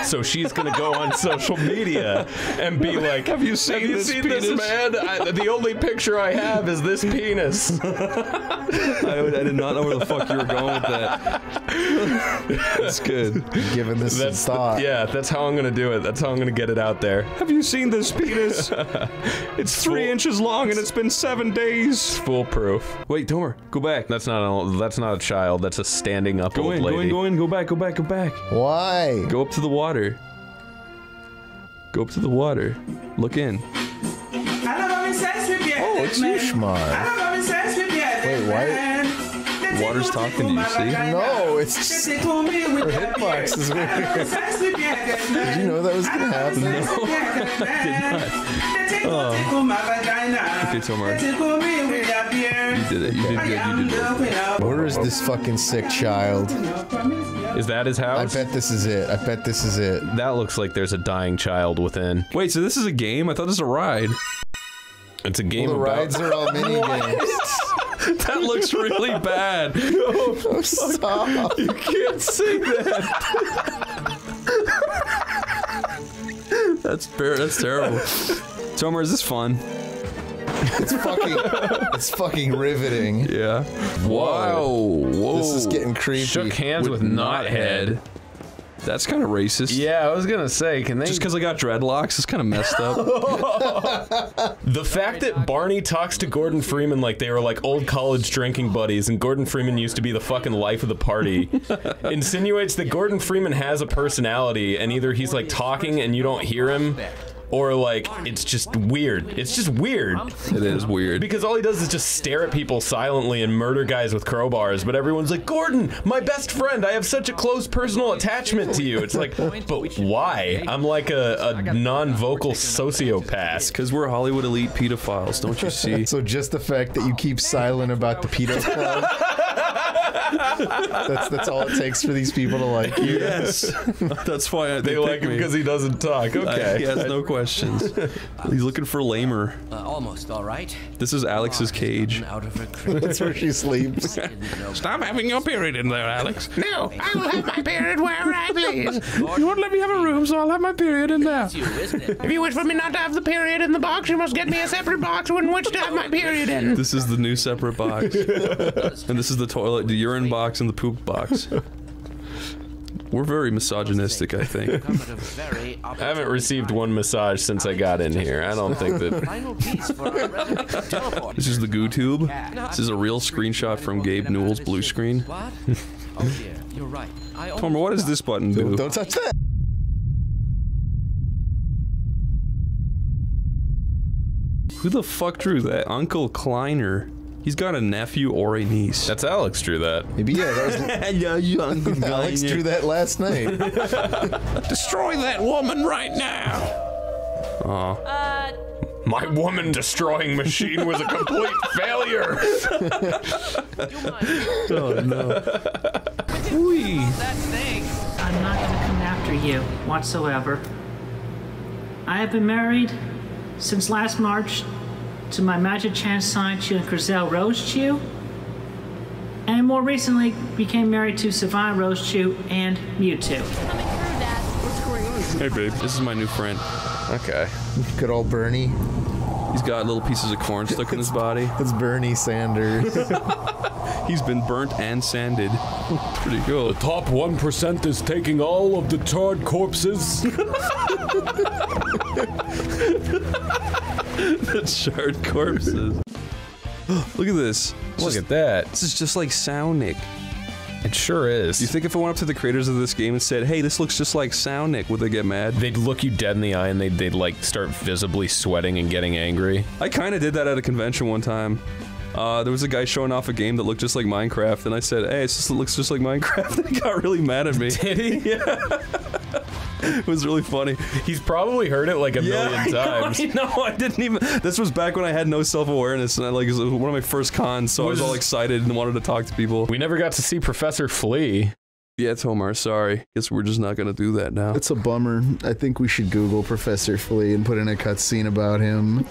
So she's gonna go on social media and be like, "Have you seen, have you this, seen penis? this man? I, the only picture I have is this penis." I, I did not know where the fuck you were going with that. That's good. Given this that's some thought, the, yeah, that's how I'm gonna do it. That's how I'm gonna get it out there. Have you seen this penis? It's three Full. inches long and it's been seven days. It's foolproof. Wait, Tomer, go back. That's not a, that's not a child. That's a standing up go old in, lady. Go in, go in, go back, go back, go back. Why? Go up to the water. Go up to the water. Look in. Oh, it's you, Schmar. Wait, why? Water's talking to you, see? No, it's just... Her hitbox is weird. Did you know that was gonna happen? No, I did not. Oh. Okay, Tomer. You did it. You did good. You did good. Where is this fucking sick child? Is that his house? I bet this is it. I bet this is it. That looks like there's a dying child within. Wait, so this is a game? I thought this was a ride. It's a game well, the about- rides are all mini games. That looks really bad. Oh, oh, stop. You can't see that. That's fair. That's terrible. Tomer, is this fun? It's fucking, it's fucking riveting. Yeah. Whoa. Whoa. This is getting creepy. Shook hands with, with Knothead. That's kind of racist. Yeah, I was gonna say, can they- Just because I got dreadlocks, it's kind of messed up. The fact that Barney talks to Gordon Freeman like they were like old college drinking buddies and Gordon Freeman used to be the fucking life of the party insinuates that Gordon Freeman has a personality and either he's like talking and you don't hear him, or like, it's just weird. It's just weird. It is weird. Because all he does is just stare at people silently and murder guys with crowbars, but everyone's like, Gordon, my best friend, I have such a close personal attachment to you. It's like, but why? I'm like a, a non-vocal sociopath. Because we're Hollywood elite pedophiles, don't you see? So just the fact that you keep silent about the pedophile. That's that's all it takes for these people to like you. Yes, that's why I, they, they like him because he doesn't talk. Okay, I, he has no questions. He's looking for Lamer. Uh, almost all right. This is Alex's cage. That's where she sleeps. Stop having your period in there, Alex. No, I will have my period wherever I please. You won't let me have a room, so I'll have my period in there. If you wish for me not to have the period in the box, you must get me a separate box in which to have my period in. This is the new separate box, and this is the toilet. The urine box and the poop box. We're very misogynistic, I think. I haven't received one massage since I got in here. I don't think that... This is the goo tube. This is a real screenshot from Gabe Newell's blue screen. Tomer, what does this button do? Don't touch that! Who the fuck drew that? Uncle Kleiner. He's got a nephew or a niece. That's Alex drew that. Maybe, yeah, that was... yeah, you Alex drew that last night. Destroy that woman right now! Aw. Uh, My woman-destroying machine was a complete failure! Oh, no. Wee. I'm not gonna come after you whatsoever. I have been married since last March to my magic chance sign, Chu and Krizel Rose Chu, and more recently became married to Savannah Rose Chu and Mewtwo. Hey babe, this is my new friend. Okay. Good old Bernie. He's got little pieces of corn stuck in his body. It's Bernie Sanders. He's been burnt and sanded. Pretty cool. The top one percent is taking all of the charred corpses. The charred corpses. Look at this. Look just, at that. This is just like Soundnick. It sure is. You think if I went up to the creators of this game and said, hey, this looks just like Soundnick, would they get mad? They'd look you dead in the eye and they'd, they'd like start visibly sweating and getting angry. I kinda did that at a convention one time. Uh, there was a guy showing off a game that looked just like Minecraft, and I said, hey, it's just, it looks just like Minecraft, and he got really mad at me. Did he? Yeah. It was really funny. He's probably heard it like a yeah, million times. I know, I know, I didn't even... This was back when I had no self-awareness, and I, like, it was one of my first cons, so I was all excited and wanted to talk to people. We never got to see Professor Flea. Yeah, Tomer, sorry. Guess we're just not gonna do that now. It's a bummer. I think we should Google Professor Flea and put in a cutscene about him.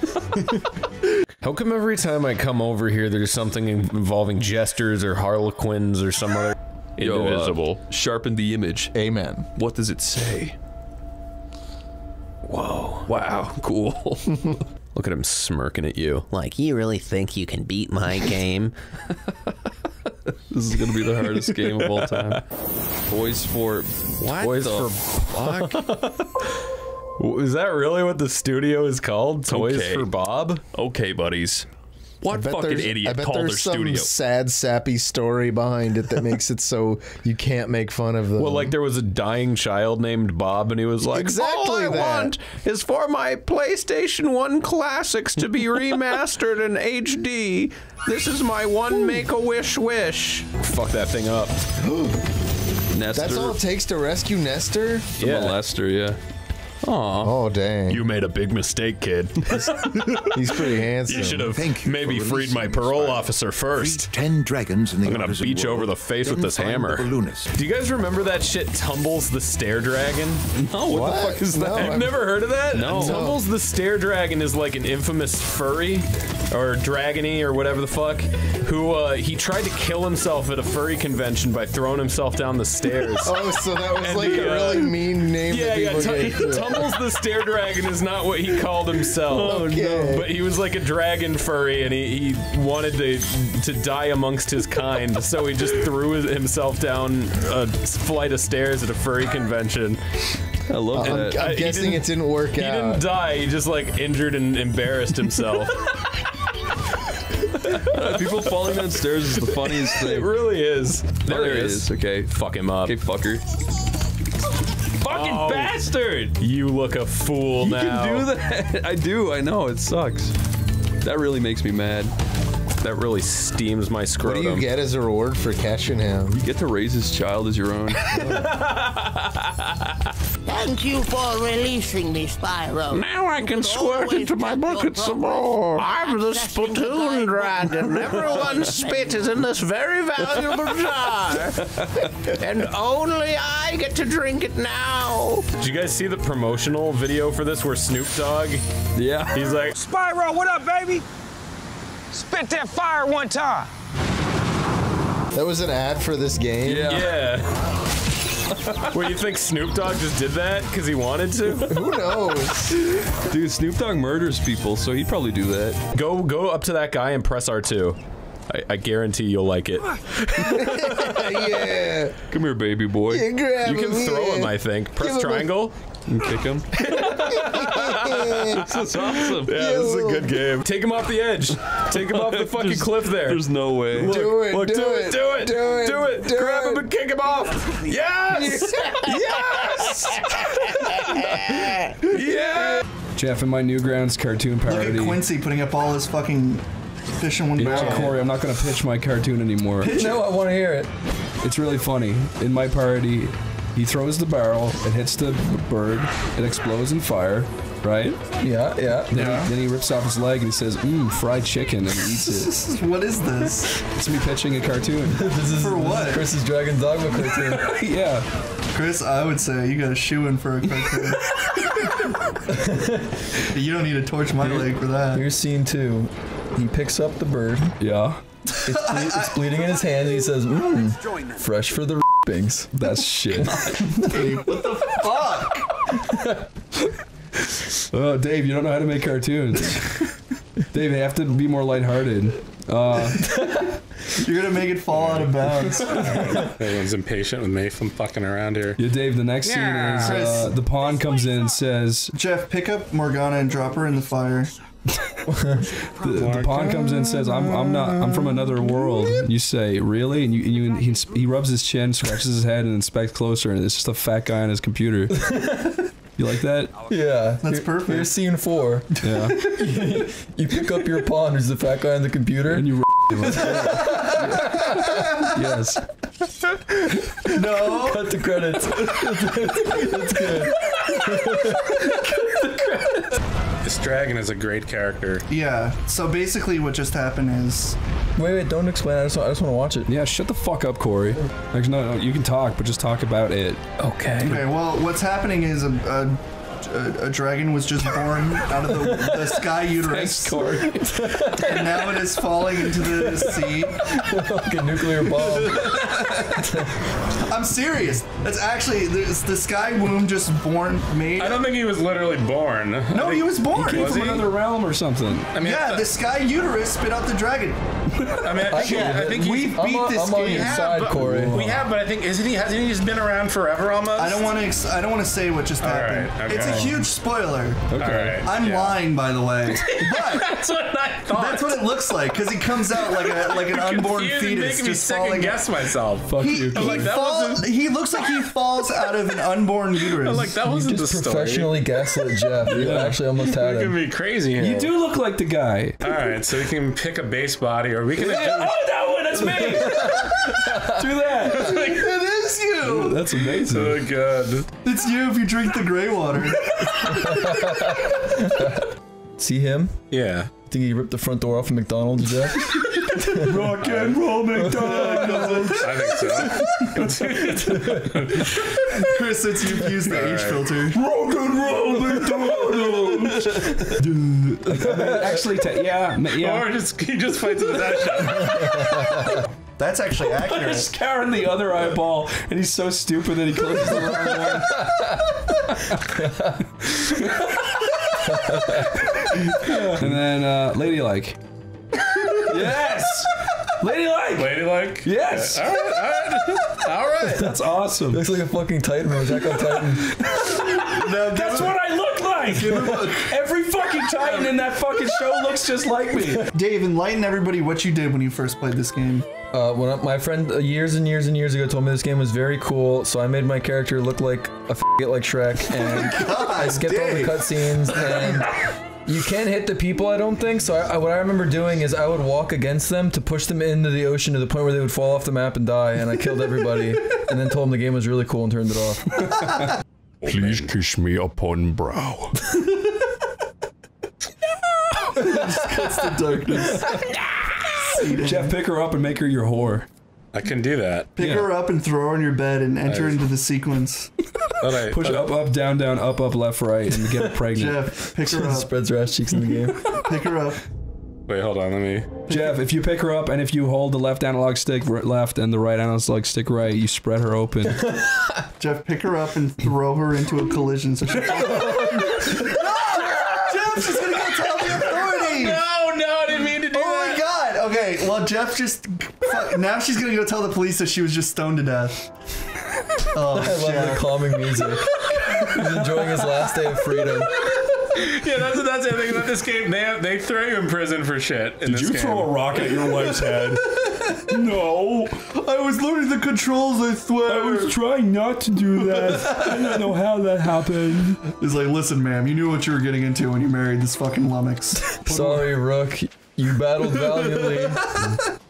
How come every time I come over here there's something involving jesters or harlequins or some other indivisible? Yo, uh, sharpen the image. Amen. What does it say? Whoa. Wow, cool. Look at him smirking at you. Like, you really think you can beat my game? This is gonna be the hardest game of all time. Boys for... What Boys the for fuck? Is that really what the studio is called? Toys okay. for Bob? Okay, buddies. What fucking idiot I bet called their studio? There's some sad, sappy story behind it that makes it so you can't make fun of them. Well, like there was a dying child named Bob, and he was like, exactly all I that. want is for my PlayStation one classics to be remastered in H D. This is my one make-a-wish wish. Fuck that thing up. Nestor. That's all it takes to rescue Nestor? The yeah. molester, yeah. Aww. Oh, dang. You made a big mistake, kid. He's pretty handsome. You should have maybe freed my parole officer first. Ten dragons in the I'm gonna beach world. over the face then with this hammer. Do you guys remember that shit, Tumbles the Stair Dragon? No, what, what the fuck is no, that? I've, I've never heard of that? No. no. Tumbles the Stair Dragon is like an infamous furry, or dragony, or whatever the fuck, who, uh, he tried to kill himself at a furry convention by throwing himself down the stairs. Oh, so that was and like the, a really uh, mean name yeah, that people yeah, gave to. Tumbles the Stair Dragon is not what he called himself. Oh, okay. No. But he was like a dragon furry, and he, he wanted to to die amongst his kind, so he just threw his, himself down a flight of stairs at a furry convention. I love uh, that. I'm, I'm I, guessing didn't, it didn't work he out. He didn't die, he just like injured and embarrassed himself. People falling down stairs is the funniest thing. It really is. There, there it is. is. Okay. Fuck him up. Okay, fucker. Fucking oh, bastard! You look a fool you now. You can do that. I do, I know, it sucks. That really makes me mad. That really steams my scrotum. What do you get as a reward for catching him? You get to raise his child as your own. Thank you for releasing me, Spyro. Now I can squirt into my bucket some more. I'm the Spittoon Dragon. Everyone's spit is in this very valuable jar. And only I get to drink it now. Did you guys see the promotional video for this where Snoop Dogg? Yeah. He's like, Spyro, what up, baby? Spit that fire one time. That was an ad for this game? Yeah. yeah. Wait, you think Snoop Dogg just did that because he wanted to? Who knows? Dude, Snoop Dogg murders people, so he'd probably do that. Go go up to that guy and press R two. I, I guarantee you'll like it. Yeah. Come here, baby boy. Yeah, grab you can him, throw yeah. him, I think. Press Give triangle. And kick him. This is awesome. Yeah, Yo. this is a good game. Take him off the edge. Take him off the fucking there's, cliff there. There's no way. Look, do it, look, do, do it, do it, do it, do it. Do Grab it. him and kick him off. Yes! Yes! Yeah! Jeff, in my Newgrounds cartoon parody. Look at Quincy putting up all his fucking fish in one barrel. Corey, I'm not gonna pitch my cartoon anymore. Pitch no, it. I wanna hear it. It's really funny. In my parody, he throws the barrel, it hits the bird, it explodes in fire, right? Yeah, yeah, then yeah. He, then he rips off his leg and he says, mmm, fried chicken, and eats it. What is this? It's me pitching a cartoon. This is, for what? This is Chris's Dragon Dogma cartoon. Yeah. Chris, I would say you got a shoe in for a cartoon. You don't need to torch my Here, leg for that. Here's scene two. He picks up the bird. Yeah. It's, ble I, I, it's bleeding in his hand and he says, mmm, fresh for the Bings. That's shit. Dave, what the fuck? Oh, Dave, you don't know how to make cartoons. Dave, they have to be more lighthearted. Uh, You're gonna make it fall out of bounds. Everyone's impatient with me from fucking around here. Yeah, Dave, the next scene yeah. is uh, the pawn comes in and says, Jeff, pick up Morgana and drop her in the fire. the, the pawn comes in and says, I'm, I'm not, I'm from another world. You say, really? And, you, and you, he, he rubs his chin, scratches his head, and inspects closer, and it's just a fat guy on his computer. You like that? Yeah. That's you're, perfect. Here's scene four. Yeah. you, you pick up your pawn, who's the fat guy on the computer, and you him. Yes. No. Cut the credits. That's good. Cut the credits. This dragon is a great character. Yeah, so basically what just happened is... Wait, wait, don't explain it. I just, I just want to watch it. Yeah, shut the fuck up, Corey. Like, no, no, you can talk, but just talk about it. Okay. Okay, well, what's happening is a, a a, a dragon was just born out of the, the sky uterus. And now it is falling into the sea. Like a nuclear bomb. I'm serious. That's actually the sky womb just born made. I don't think he was literally born. No, he was born. He came was from he? another realm or something. I mean, yeah, the sky uterus spit out the dragon. I mean, I, yeah, I think we beat I'm this on, game. Side, have, Corey. We have, but I think isn't he? Hasn't he just been around forever almost? I don't want to. I don't want to say what just happened. Right, okay. It's a huge spoiler. Okay. Right, I'm yeah. lying, by the way. But that's what I thought. That's what it looks like because he comes out like a like an unborn fetus just me falling. Second guess myself. Fuck he, you. He, like, that fall, he looks like he falls out of an unborn uterus. I'm like that wasn't the story. You just professionally gaslit Jeff. You yeah. actually almost had it. You're gonna be crazy. Here. You do look like the guy. All right, so we can pick a base body or. We can yeah. do oh, that one, that's me! Do that! Like, it is you! That's amazing. Oh, God. It's you if you drink the gray water. See him? Yeah. Think he ripped the front door off of McDonald's, Jeff? Rock and roll McDonald's! I think so. Chris, since you've used the All H right. filter. Rock and roll McDonald's! Actually, yeah, yeah. Or just, he just fights with that shot. That's actually accurate. He's just carrying the other eyeball, and he's so stupid that he closes the wrong one. And then uh, Ladylike. Yes! Ladylike! Ladylike? Yes! Alright, alright. Alright. That's awesome. Looks like a fucking Titan or Attack on Titan. No, that's what I look like! Every fucking Titan in that fucking show looks just like me. Dave, enlighten everybody what you did when you first played this game. Uh, when I, my friend uh, years and years and years ago told me this game was very cool, so I made my character look like a f***it like Shrek, and God, I skipped Dave. all the cutscenes, and you can't hit the people, I don't think, so I, I, what I remember doing is I would walk against them to push them into the ocean to the point where they would fall off the map and die, and I killed everybody, and then told them the game was really cool and turned it off. Please kiss me upon brow. No! Just cuts the darkness. Jeff, pick her up and make her your whore. I can do that. Pick yeah. her up and throw her in your bed and enter nice. into the sequence. I, Push up, up, down, down, up, up, left, right, and get her pregnant. Jeff, pick her up. Spreads her ass cheeks in the game. Pick her up. Wait, hold on, let me... Jeff, if you pick her up and if you hold the left analog stick left and the right analog stick right, you spread her open. Jeff, pick her up and throw her into a collision so she... Okay, well, Jeff just. Fuck, now she's gonna go tell the police that she was just stoned to death. Oh, I love Jeff. The calming music. He's enjoying his last day of freedom. Yeah, that's what that's the thing about this game. They have, they throw you in prison for shit. In Did this you game. throw a rock at your wife's head? No, I was learning the controls. I swear. I was trying not to do that. I don't know how that happened. It's like, listen, ma'am, you knew what you were getting into when you married this fucking lummox. Sorry, Rook. You battled valiantly.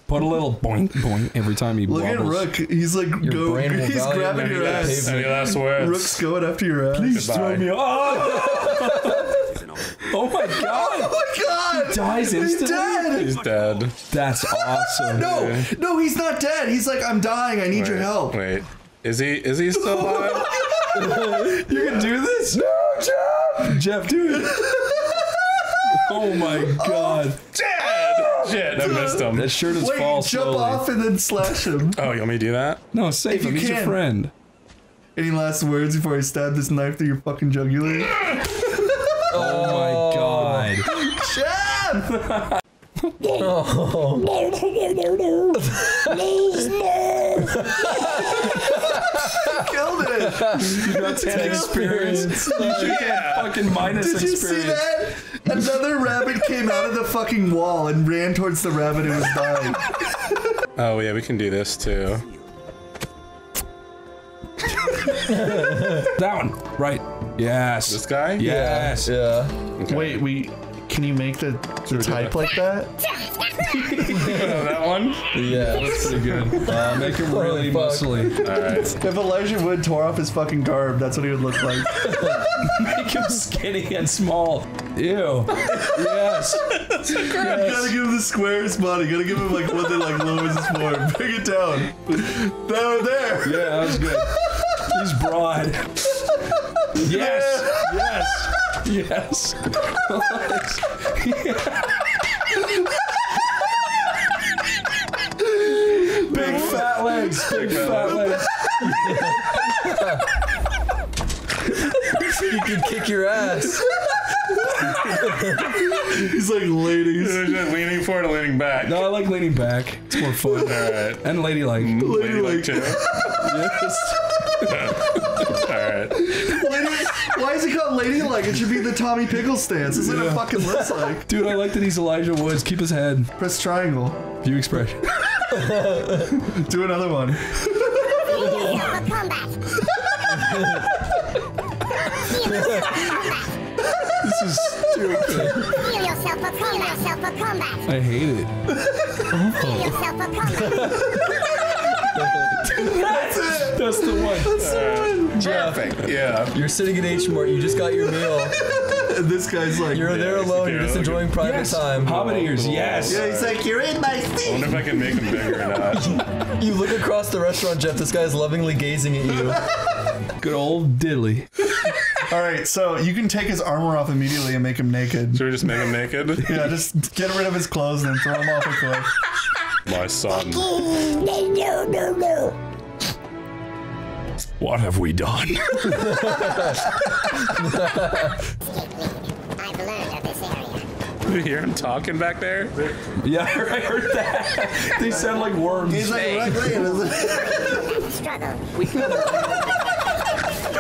Put a little boink boink every time he blobbles. Look at Rook. He's like, your go, brain will he's grabbing your ass. Any last words? Rook's going after your ass. Please Goodbye. throw me off. Oh my god! Oh my god! He dies instantly? He's dead! He's dead. That's awesome. No, yeah. no, he's not dead. He's like, I'm dying. I need wait, your help. Wait, is he, is he still alive? You can do this? No, Jeff! Jeff, do it. Oh my god. Oh, Dad! Shit, I missed him. That shirt is false. Jump slowly. off and then slash him. Oh, you want me to do that? No, save if him. You He's can. your friend. Any last words before I stab this knife through your fucking jugular? Oh my god. Jeff! Oh. Killed it. You got ten experience. You should get yeah. fucking minus Did experience. Did you see that? Another rabbit came out of the fucking wall and ran towards the rabbit who was dying. Oh yeah, we can do this too. That one, right? Yes. This guy? Yes. Yeah. Okay. Wait, we. Can you make the, the type like that? Oh, that one? Yeah, that's pretty good. Uh, make him really muscly. Alright. If Elijah Wood tore off his fucking garb, that's what he would look like. Make him skinny and small. Ew. Yes. That's so gross. You gotta give him the squarest body. You gotta give him like what they like lowers his form. Bring it down. Down there. Yeah, that was good. He's broad. Yes! Yes! Yes! Yes. Big fat legs! Big fat legs! You can kick your ass! He's like, ladies. He's just leaning forward and leaning back. No, I like leaning back. It's more fun. All right. And ladylike. Mm, ladylike too. Yes. Alright. Why is it called ladylike? It should be the Tommy Pickles stance. That's yeah. what it fucking looks like. Dude, I like that he's Elijah Woods. Keep his head. Press triangle. View expression. Do another one. This is stupid. I hate it. Oh. That's it. That's the one. That's the one. Perfect. Yeah. You're sitting at H Mart. You just got your meal. And this guy's like, you're yeah, there alone. You're just enjoying private yes. time. Hobbit ears. Yes. Yeah. He's like, you're in my seat. I wonder if I can make him bigger or not. You look across the restaurant, Jeff. This guy's lovingly gazing at you. Good old diddly. All right, so you can take his armor off immediately and make him naked. Should we just make him naked? Yeah, just get rid of his clothes and then throw him off a cliff. My son. No, no, no, no. What have we done? Excuse me, I've learned of this area. You hear him talking back there? Yeah, I heard that. They sound like worms. He's like, hey. Struggle. We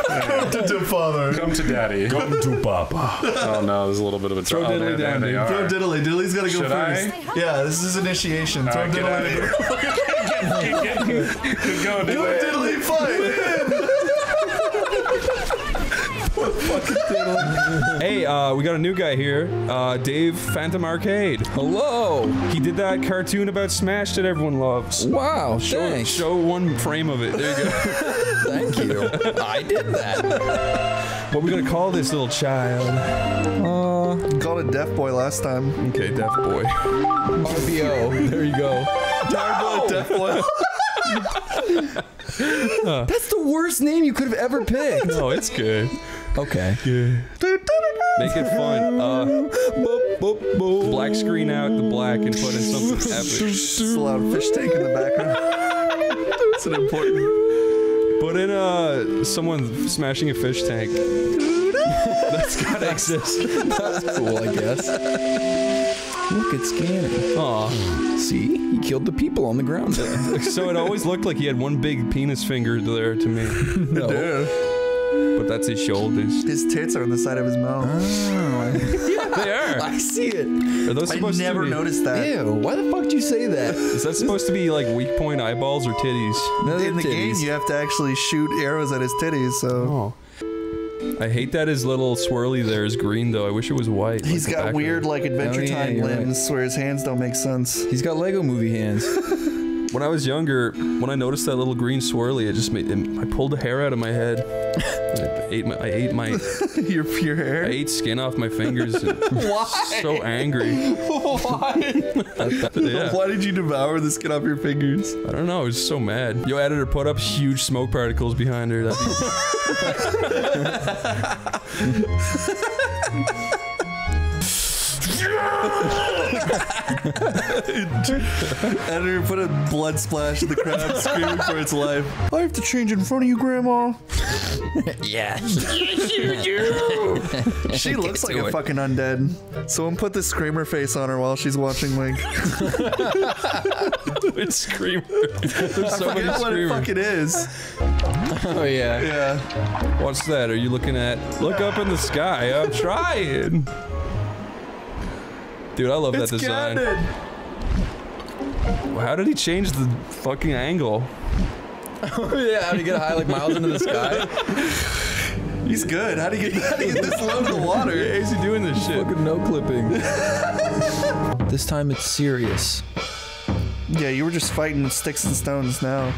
Come to, to father. Come to daddy. Come to papa. Oh no, there's a little bit of a throw diddly oh, down. Throw diddly. Diddly's gotta go Should first. I? Yeah, this is initiation. All throw right, diddly. Get out of here. Go diddly. Fight. What fucking diddly? Hey, uh, we got a new guy here. Uh, Dave Phantom Arcade. Hello. He did that cartoon about Smash that everyone loves. Wow. Show, thanks. Show one frame of it. There you go. Thank you. I did that. What are we gonna call this little child? Uh, we called it Deaf Boy last time. Okay, Deaf Boy. R B O. There you go. No! Deaf Boy. Huh. That's the worst name you could have ever picked. No, it's good. Okay. Yeah. Make it fun. Uh, black screen out the black and put in something epic. There's a lot of fish tank in the background. That's an important. Put in uh, someone smashing a fish tank. That's gotta exist. That's cool, I guess. Look, it's scanning. Aw. See? He killed the people on the ground. So it always looked like he had one big penis finger there to me. No. Dude. But that's his shoulders. His tits are on the side of his mouth. Oh. Yeah, they are. I see it. Are those supposed I never to be... noticed that. Ew, why the fuck do you say that? Is that supposed to be like weak point eyeballs or titties? No, in the titties. Game, you have to actually shoot arrows at his titties, so... Oh. I hate that his little swirly there is green, though. I wish it was white. He's like got weird, like, Adventure oh, yeah, Time limbs right. where his hands don't make sense. He's got Lego movie hands. When I was younger, when I noticed that little green swirly, I just made... It, I pulled the hair out of my head. I ate my, I ate my your pure hair. I ate skin off my fingers. And why? So angry. Why? Yeah. Why did you devour the skin off your fingers? I don't know. I was so mad. Yo, editor, put up huge smoke particles behind her. That'd be Editor put a blood splash in the crowd, screaming for its life. I have to change in front of you, Grandma. Yeah. She looks like a it. fucking undead. Someone put the screamer face on her while she's watching Link. It's screamer. There's so I forget many what it fucking is. Oh yeah. Yeah. What's that? Are you looking at? Look up in the sky. I'm trying. Dude, I love it's that design. Well, how did he change the fucking angle? Oh yeah, how did he get high like miles into the sky? He's good. How do you get how do you get this low to the water? Yeah, how's he doing this shit? Fucking no clipping. This time it's serious. Yeah, you were just fighting with sticks and stones now.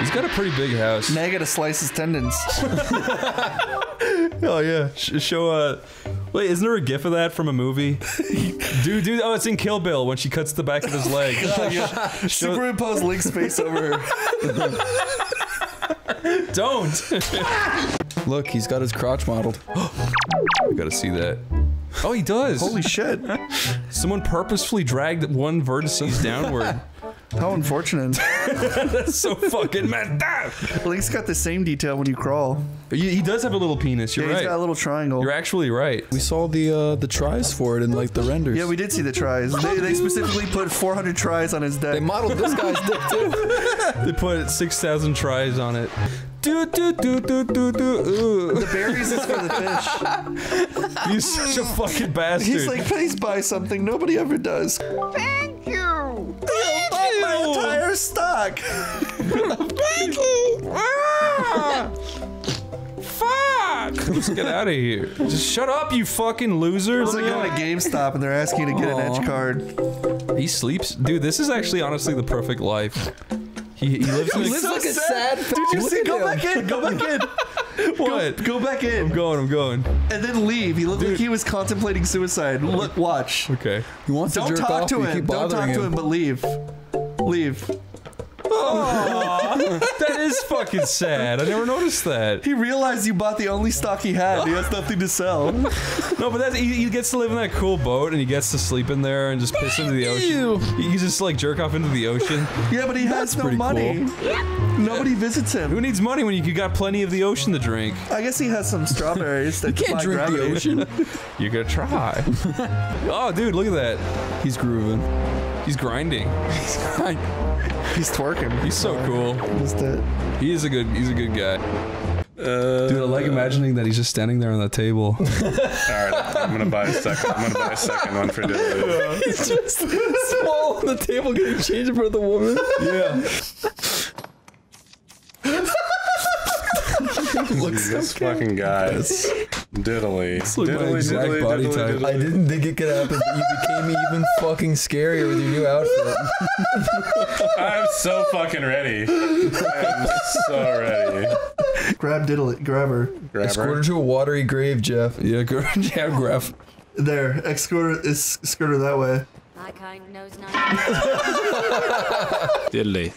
He's got a pretty big house. Now you gotta slice his tendons. Oh yeah. Sh show uh Wait, isn't there a gif of that from a movie? Dude, dude, oh, it's in Kill Bill when she cuts the back of his leg. Oh, superimpose Link's face over her. Don't! Look, he's got his crotch modeled. I gotta see that. Oh, he does! Holy shit! Someone purposefully dragged one vertices downward. How unfortunate. That's so fucking messed up! Well, he's got the same detail when you crawl. He does have a little penis, you're yeah, right. He's got a little triangle. You're actually right. We saw the uh, the tries for it in like the renders. Yeah, we did see the tries. They, they specifically put four hundred tries on his deck. They modeled this guy's dick too. They put six thousand tries on it. Do, do, do, do, do, do, ooh. The berries is for the fish. He's such a fucking bastard. He's like, please buy something. Nobody ever does. Thank you. Thank you. My entire stock. Thank you. Ah. Fuck. Let's get out of here. Just shut up, you fucking losers. It's like going to GameStop and they're asking you to get Aww. an edge card. He sleeps. Dude, this is actually honestly the perfect life. He, he lives, he lives so like a sad. sad Did you see? Go him. back in. Go back in. What? Go, go back in. I'm going. I'm going. And then leave. He looked Dude. like he was contemplating suicide. Look. Watch. Okay. He wants Don't to jerk talk off, to him. Don't talk him. to him. But leave. Leave. Aww, that is fucking sad. I never noticed that. He realized you bought the only stock he had. He has nothing to sell. No, but that's, he, he gets to live in that cool boat, and he gets to sleep in there and just piss into the ocean. He can just like jerk off into the ocean. Yeah, but he that's has no money. Cool. Yep. Nobody visits him. Who needs money when you got plenty of the ocean to drink? I guess he has some strawberries. That you can't drink gravity. the ocean. You gotta try. Oh, dude, look at that. He's grooving. He's grinding. He's grinding. He's twerking. He's so cool. He's dead. He is a good. He's a good guy. Uh, Dude, I like imagining that he's just standing there on the table. All right, I'm gonna buy a second. I'm gonna buy a second one for dinner. He's just small on the table getting changed for the woman. Yeah. Looks this okay. fucking guy is diddly. Diddly, diddly, diddly, body diddly, type. diddly. I didn't think it could happen, but you became even fucking scarier with your new outfit. I'm so fucking ready. I'm so ready. Grab diddly. Grab her. Grab escort her. her to a watery grave, Jeff. Yeah, grab yeah, Jeff. There, escort her, escort her that way. My kind knows nothing. Diddly.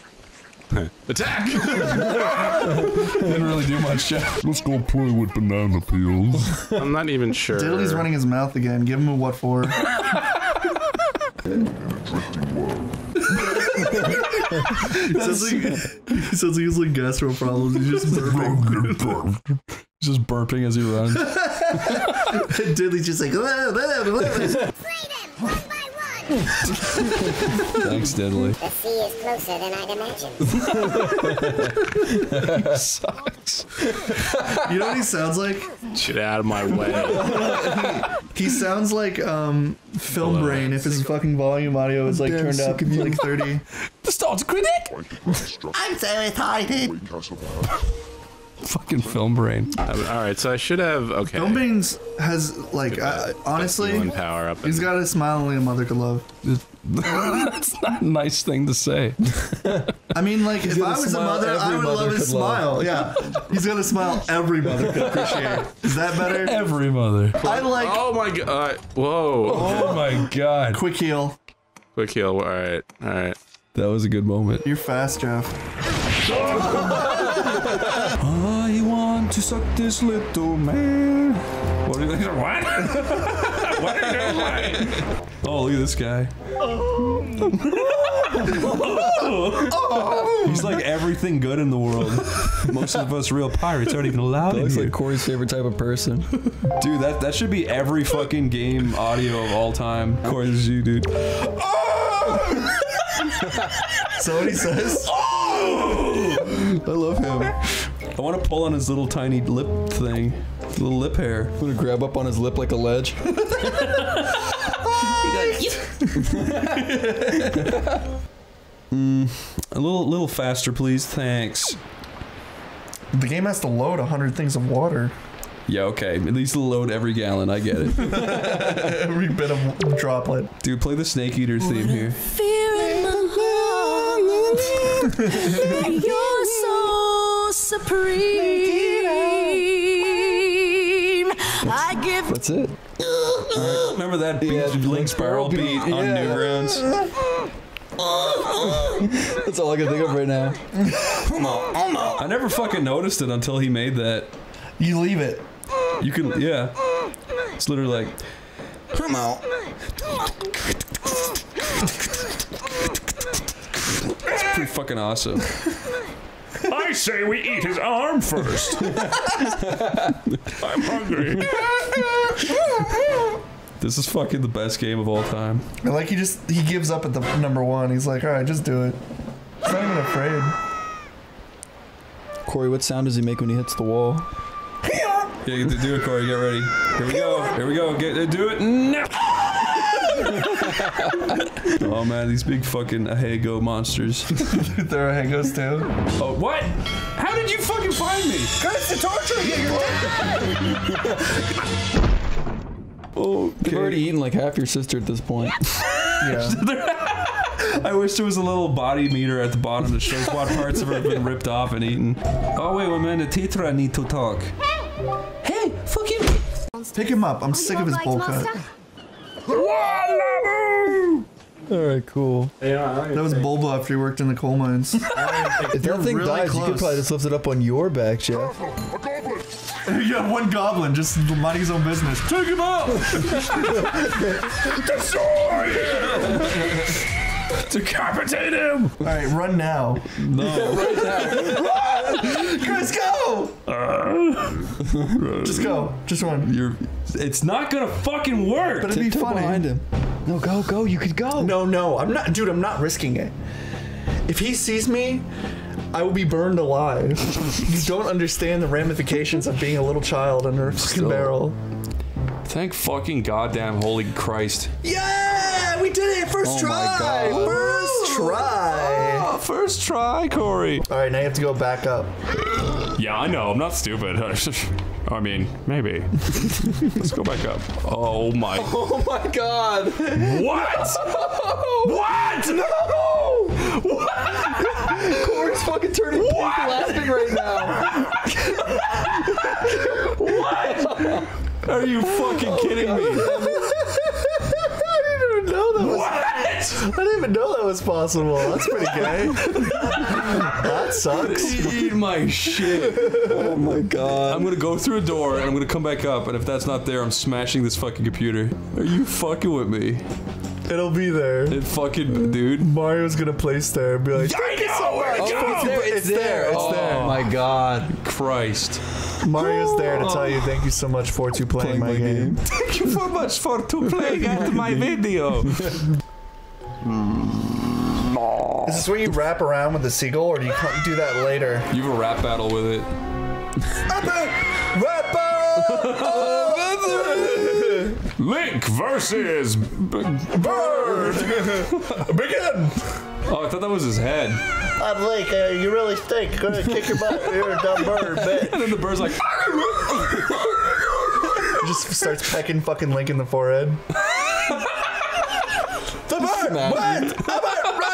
Attack! Didn't really do much. Let's go play with banana peels. I'm not even sure. Diddly's running his mouth again. Give him a what for. Sounds like, sounds like he's like gastro problems. He's just burping. He's just burping as he runs. Diddly's just like. Thanks, Diddly. The sea is closer than I'd imagined. He sucks. You know what he sounds like? Get out of my way. He, he sounds like um, Film Hello. Brain if his fucking volume audio is like Damn, turned up to like thirty. The star's critic! I'm so excited. Fucking Film Brain. Um, Alright, so I should have, okay. Film Brain's has, like, uh, honestly, power up he's got a smile only a mother could love. That's not a nice thing to say. I mean, like, he's if I was a mother, I would love his smile. Love. Yeah. He's got a smile every mother could appreciate. Is that better? Every mother. I like... Oh my god. Whoa. Oh, oh my god. Quick heal. Quick heal, alright. Alright. That was a good moment. You're fast, Jeff. I want to suck this little man. What are you doing? What? What are you doing? Oh, look at this guy. Oh. Oh. Oh. He's like everything good in the world. Most of us real pirates aren't even allowed. Looks like Corey's favorite type of person. Dude, that that should be every fucking game audio of all time. Corey, this is you, dude. Oh. So what he says. Oh. I love him. I want to pull on his little tiny lip thing, his little lip hair. I'm gonna grab up on his lip like a ledge. mm, a little, little faster, please. Thanks. The game has to load a hundred things of water. Yeah, okay. At least load every gallon. I get it. Every bit of droplet. Dude, play the Snake Eater theme here. Fear in my You're so. Supreme. I give. That's it. Right. Remember that beat, yeah, Link's barrel beat on yeah. Newgrounds. That's all I can think of right now. I never fucking noticed it until he made that. You leave it. You can, yeah. It's literally like, come out. It's pretty fucking awesome. I say we eat his arm first. I'm hungry. This is fucking the best game of all time. I like he just, he gives up at the number one. He's like, all right, just do it. He's not even afraid. Corey, what sound does he make when he hits the wall? Yeah, you have to do it, Corey. Get ready. Here we go. Here we go. Get, do it now. Oh man, these big fucking Ahego monsters. Dude, there are Ahegos too. Oh, what? How did you fucking find me? Guys, the torture again. Oh, you've already eaten like half your sister at this point. Yeah. I wish there was a little body meter at the bottom that shows what parts of her have been ripped off and eaten. Oh wait, woman, the Titra need to talk. Hey, fuck you! Pick him up. I'm oh, sick of his bowl cut. Alright, cool. Yeah, that was Bulba after he worked in the coal mines. If that thing really dies, close. You could probably just lift it up on your back, Jeff. You have one goblin, just minding his own business. Take him out! Destroy him! Decapitate him! Alright, run now. No. Right now. Chris, go! Uh, just go. Just run. You're, it's not gonna fucking work! But it'd be funny. Behind him. No, go, go. You could go. No, no. I'm not. Dude, I'm not risking it. If he sees me, I will be burned alive. You don't understand the ramifications of being a little child under a fucking barrel. Thank fucking goddamn holy Christ. Yeah! We did it! First oh try! First try! Oh, first try, Corey! Alright, now you have to go back up. Yeah, I know. I'm not stupid. I mean, maybe. Let's go back up. Oh my... Oh my god! What?! No! What?! No! What?! Corey's fucking turning pink laughing right now. What?! Are you fucking kidding oh, me? I didn't even know that was what? I didn't even know that was possible. That's pretty gay. That sucks. Eat my shit. Oh my god. I'm gonna go through a door and I'm gonna come back up, and if that's not there, I'm smashing this fucking computer. Are you fucking with me? It'll be there. It fucking, dude. Mario's gonna place there and be like, I know, somewhere. Go. Oh, it's, there, it's there. It's oh, there. Oh my god. Christ. Mario's oh. there to tell you thank you so much for to playing, playing my, my game. game. Thank you so much for to playing at my video. Is this where you wrap around with the seagull, or do you do that later? You have a rap battle with it. Rap battle! Link versus Bird! Begin! Oh, I thought that was his head. I'm Link, uh, you really stink. Go ahead, kick your butt. You're a dumb bird, bitch. And then the bird's like... Just starts pecking fucking Link in the forehead. The bird! What? The bird! Run!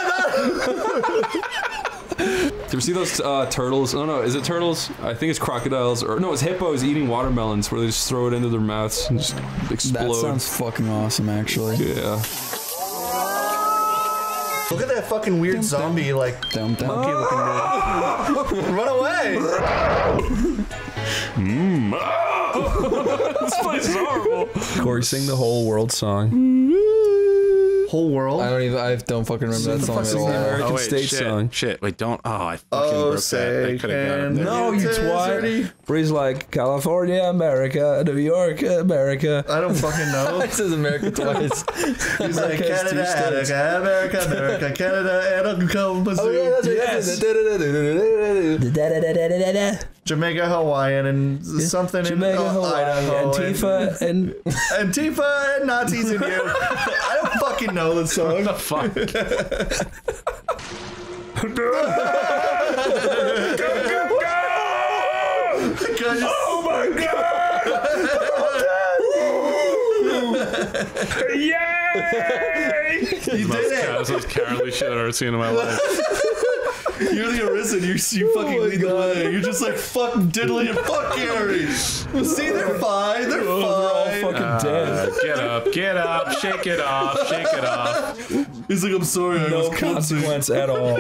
Do you see those uh, turtles? No, no, is it turtles? I think it's crocodiles. Or no, it's hippos eating watermelons where they just throw it into their mouths and just explode. That sounds fucking awesome, actually. Yeah. Look at that fucking weird zombie, like, monkey-looking dude. Run away! This place is horrible. Corey, sing the whole world song. Whole world? I don't even, I don't fucking remember that song at all. American stage song. Shit, wait, don't, oh, I fucking broke that. I could have gotten there. No, you twat. Bree's like, California, America, New York, America. I don't fucking know. It says America twice. He's like, Canada, America, America, Canada, and Uncle Bazoo. Oh yeah, that's right. Yes. Jamaica, Hawaiian, and something in Idaho. Antifa and... Antifa and Nazis in you. I don't fucking know. Know the song. What the fuck? Oh my god! Yay! You did it! This is cowardly shit I've ever seen in my life. You're the Arisen. You, you fucking oh lead the way. You're just like, fuck Diddley and fuck Gary. See, they're fine. They're oh, fine. They're all fucking uh, dead. Get up. Get up. Shake it off. Shake it off. He's like, I'm sorry. No I was consequence clumsy. At all.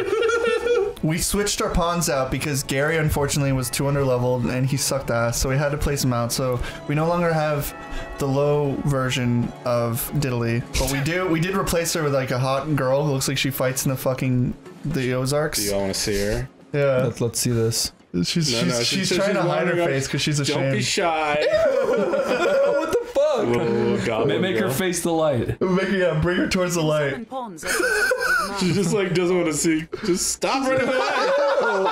We switched our pawns out because Gary unfortunately was two hundred leveled and he sucked ass, so we had to place him out. So we no longer have the low version of Diddley, but we do we did replace her with like a hot girl who looks like she fights in the fucking the Ozarks. Do y'all want to see her? Yeah. Let's, let's see this. She's no, she's, no, she's, she's trying she's to hide her up. face because she's ashamed. Don't be shy. What the fuck? Whoa, God, make make her face the light. Make, yeah, bring her towards the light. She just like doesn't want to see. Just stop right away.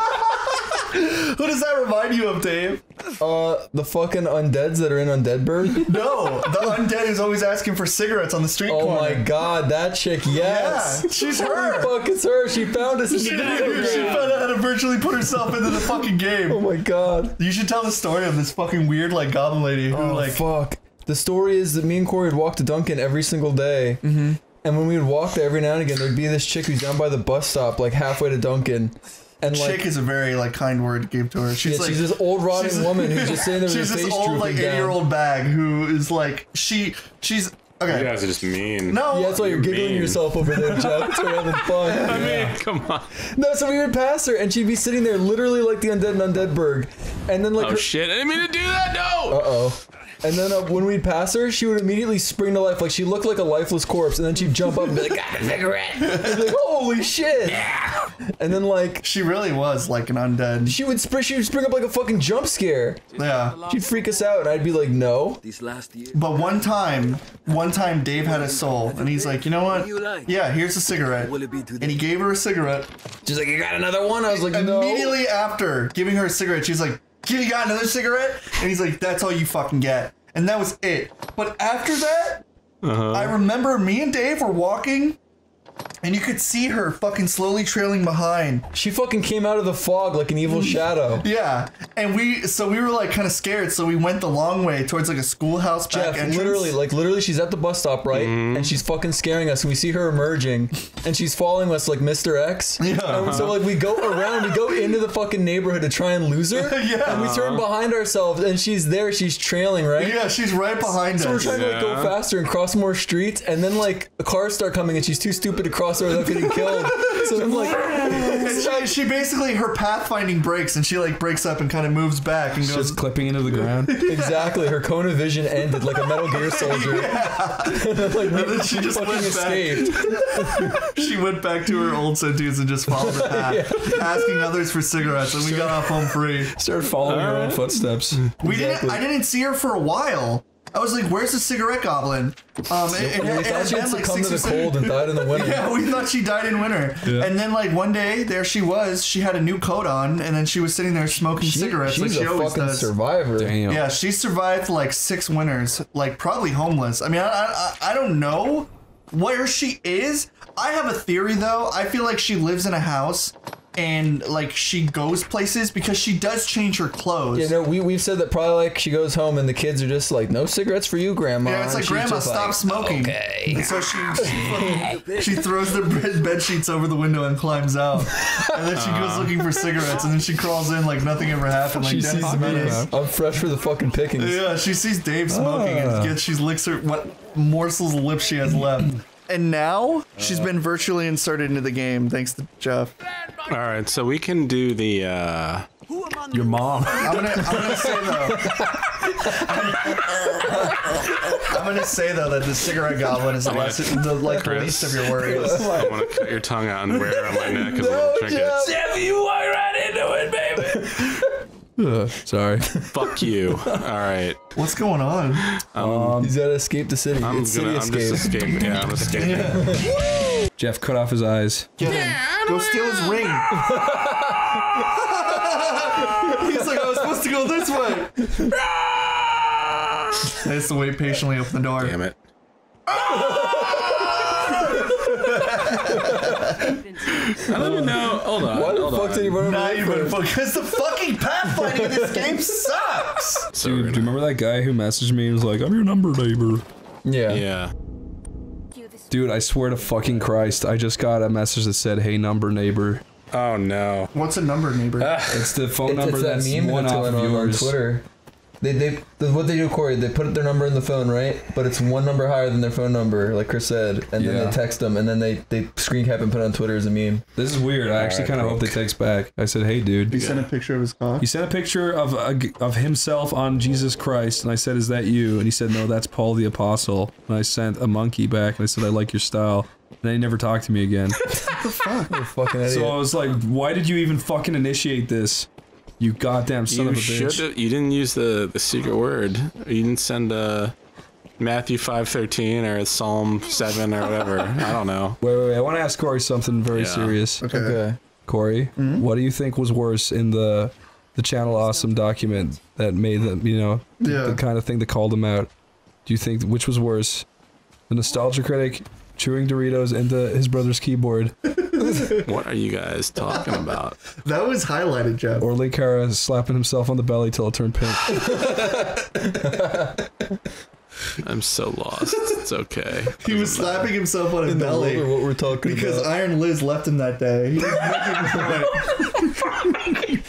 Who does that remind you of, Dave? Uh, the fucking undeads that are in Undeadburg? No, the undead is always asking for cigarettes on the street oh corner. Oh my god, that chick, yes! Yeah, she's her! Holy fuck, it's her, she found us! She, she, she found out how to virtually put herself into the fucking game. Oh my god. You should tell the story of this fucking weird, like, goblin lady who, oh, like... fuck. The story is that me and Corey would walk to Duncan every single day. Mm-hmm. And when we would walk there every now and again, there'd be this chick who's down by the bus stop, like, halfway to Duncan. And chick like, is a very like kind word gave to her. She's yeah, like she's this old rotten woman who's just sitting there with her face drooping down. She's this old like eight year old bag who is like she she's okay. You guys are just mean. No, yeah, that's why you're giggling mean. yourself over there, Jeff. That's why you're having fun. I yeah. mean, come on. No, so we would pass her and she'd be sitting there literally like the undead in Undeadburg, and then like oh her, shit, I didn't mean to do that. No. Uh oh. And then uh, when we'd pass her, she would immediately spring to life. Like, she looked like a lifeless corpse. And then she'd jump up and be like, got a cigarette. And be like, holy shit. Yeah. And then, like... She really was like an undead. She would, sp she would spring up like a fucking jump scare. Yeah. She'd freak us out. And I'd be like, no. These last years. But one time, one time, Dave had a soul. And he's like, you know what? Yeah, here's a cigarette. And he gave her a cigarette. She's like, you got another one? I was like, no. Immediately after giving her a cigarette, she's like, you got another cigarette? And he's like, that's all you fucking get. And that was it. But after that, uh-huh. I remember me and Dave were walking, and you could see her fucking slowly trailing behind. She fucking came out of the fog like an evil shadow. Yeah. And we, so we were like kind of scared, so we went the long way towards like a schoolhouse back entrance. Jeff, literally, like literally she's at the bus stop, right? Mm-hmm. And she's fucking scaring us, and we see her emerging, and she's following us like Mister X. Yeah. And so like we go around, we go into the fucking neighborhood to try and lose her. Yeah. And we turn behind ourselves, and she's there, she's trailing, right? Yeah, she's right behind so us. So we're trying yeah. to like go faster and cross more streets, and then like the cars start coming, and she's too stupid to cross her without getting killed. So I'm like, and she, she basically her pathfinding breaks, and she like breaks up and kind of moves back and She's goes just clipping into the ground. Yeah. Exactly, her cone of vision ended like a Metal Gear soldier. Yeah. Like, and then she just fucking went escaped. Back. She went back to her old Sentus and just followed her path, yeah. asking others for cigarettes, and we got off home free. Started following her own footsteps. We exactly. didn't. I didn't see her for a while. I was like, "Where's the cigarette goblin?" Um, and, and, and, we thought she had like succumbed to the cold and died in the winter. Yeah, we thought she died in winter. Yeah. And then like one day, there she was. She had a new coat on, and then she was sitting there smoking she, cigarettes. She's like she a always fucking does. survivor. Damn. Yeah, she survived like six winters, like probably homeless. I mean, I I, I don't know where she is. I have a theory though. I feel like she lives in a house. And like she goes places because she does change her clothes. Yeah, no, we we've said that probably like she goes home and the kids are just like, no cigarettes for you, grandma. Yeah, it's like grandma stop like, smoking. Okay. And so she she, she throws the bed, bed sheets over the window and climbs out. And then she goes looking for cigarettes, and then she crawls in like nothing ever happened. Like she sees me. I'm fresh for the fucking pickings. Yeah, she sees Dave smoking ah. and gets she licks her what morsels of lip she has left. And now, she's been virtually inserted into the game, thanks to Jeff. Alright, so we can do the, uh... Your mom. I'm gonna, I'm gonna say, though... I'm gonna say, though, that the cigarette goblin is the, less, the like, Chris, least of your worries. I wanna cut your tongue out and wear it on my neck as no, a little trinket. Jeff, you walk right into it, baby! Uh, sorry. Fuck you. Alright. What's going on? Um, um, he's gotta escape the city. I'm, it's gonna, city I'm escape. just escaping. Yeah, I'm escaping. Yeah. Jeff, cut off his eyes. Get him. Yeah, go steal his ring. He's like, I was supposed to go this way. I just wait patiently open the door. Damn it. I don't even know. Hold on. Why the fuck did you run away? Because the fucking pathfinding in this game sucks. Dude, do you remember that guy who messaged me and was like, "I'm your number neighbor"? Yeah. Yeah. Dude, I swear to fucking Christ, I just got a message that said, "Hey, number neighbor." Oh no. What's a number neighbor? It's the phone it's, number it's that that's meme one that's off on yours. Twitter. They, they, what they do, Corey, they put their number in the phone, right? But it's one number higher than their phone number, like Chris said. And yeah. then they text them, and then they, they screen cap and put it on Twitter as a meme. This is weird. I actually right, kind of hope they text back. I said, hey, dude. He yeah. sent a picture of his car. He sent a picture of a, of himself on Jesus Christ, and I said, is that you? And he said, no, that's Paul the Apostle. And I sent a monkey back, and I said, I like your style. And then he never talked to me again. What the fuck? You're a fucking idiot. So I was like, why did you even fucking initiate this? You goddamn son you of a bitch. Have, you didn't use the, the secret word. You didn't send a Matthew five thirteen or a Psalm seven or whatever. I don't know. Wait, wait, wait. I want to ask Corey something very yeah. serious. Okay. okay. Corey, mm-hmm. what do you think was worse in the the Channel Awesome document that made them, you know, yeah. the, the kind of thing that called them out? Do you think, which was worse? The Nostalgia Critic chewing Doritos into his brother's keyboard. What are you guys talking about? That was highlighted, Jeff. Or Lee Cara slapping himself on the belly till it turned pink. I'm so lost. It's okay. He was slapping himself on his In belly. What we're talking because about. Iron Liz left him that day. He was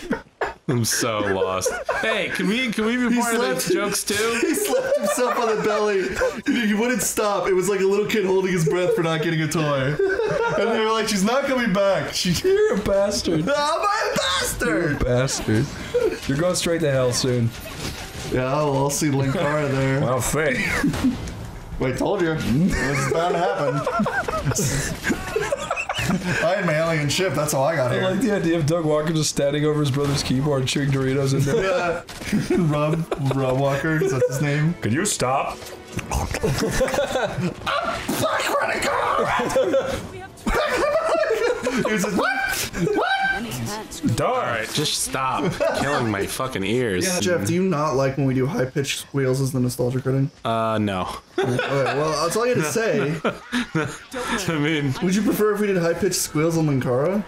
I'm so lost. Hey, can we can we be part of those jokes too? He slapped himself on the belly. He wouldn't stop. It was like a little kid holding his breath for not getting a toy. And they were like, she's not coming back. She, You're a bastard. Oh, I'm a bastard. You're a bastard. You're going straight to hell soon. Yeah, well, I'll see Link Cara there. Well, fake. Wait, told you. It's bound to happen. I had my alien ship, that's how I got here. I like the idea of Doug Walker just standing over his brother's keyboard chewing Doritos in there. Yeah. Rob, Rob Walker, is that his name? Can you stop? I'm fucking running around! He was just, what? What? Alright, just stop killing my fucking ears. Yeah, Jeff, do you not like when we do high-pitched squeals as the Nostalgia Critic? Uh, no. Okay, well, that's all you had to say. I mean, would you prefer if we did high-pitched squeals on Link Cara?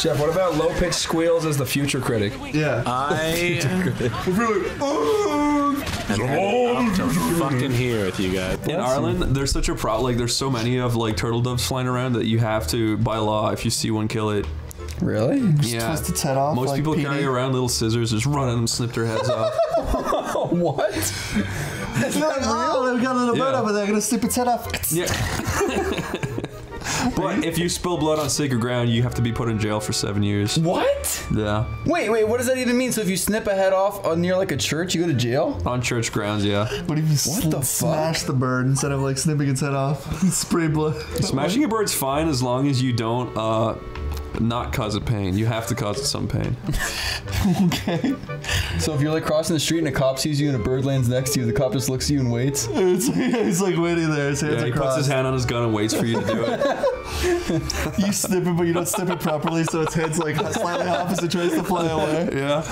Jeff, what about low-pitched squeals as the Future Critic? Yeah. I... really, oh, I'm oh, oh, fucking here with you guys. In Ireland, there's such a problem, like, there's so many of, like, turtle doves flying around that you have to, by law, if you see one, kill it. Really? Just yeah. twist its head off. Most like people peeing. carry around little scissors, just run at them, snip their heads off. What? It's not real. They've got a little yeah. bird over there, gonna snip its head off. Yeah. But if you spill blood on sacred ground, you have to be put in jail for seven years. What? Yeah. Wait, wait. What does that even mean? So if you snip a head off on near like a church, you go to jail? On church grounds, yeah. What if you what the smash fuck? the bird instead of like snipping its head off? Spray blood. Smashing a bird's fine as long as you don't. Uh, Not cause it pain. You have to cause it some pain. Okay. So if you're like crossing the street and a cop sees you and a bird lands next to you, the cop just looks at you and waits. It's, he's like waiting there. His hands yeah, he crossed. puts his hand on his gun and waits for you to do it. You snip it, but you don't snip it properly, so its head's like slightly off as it tries to fly away. Yeah.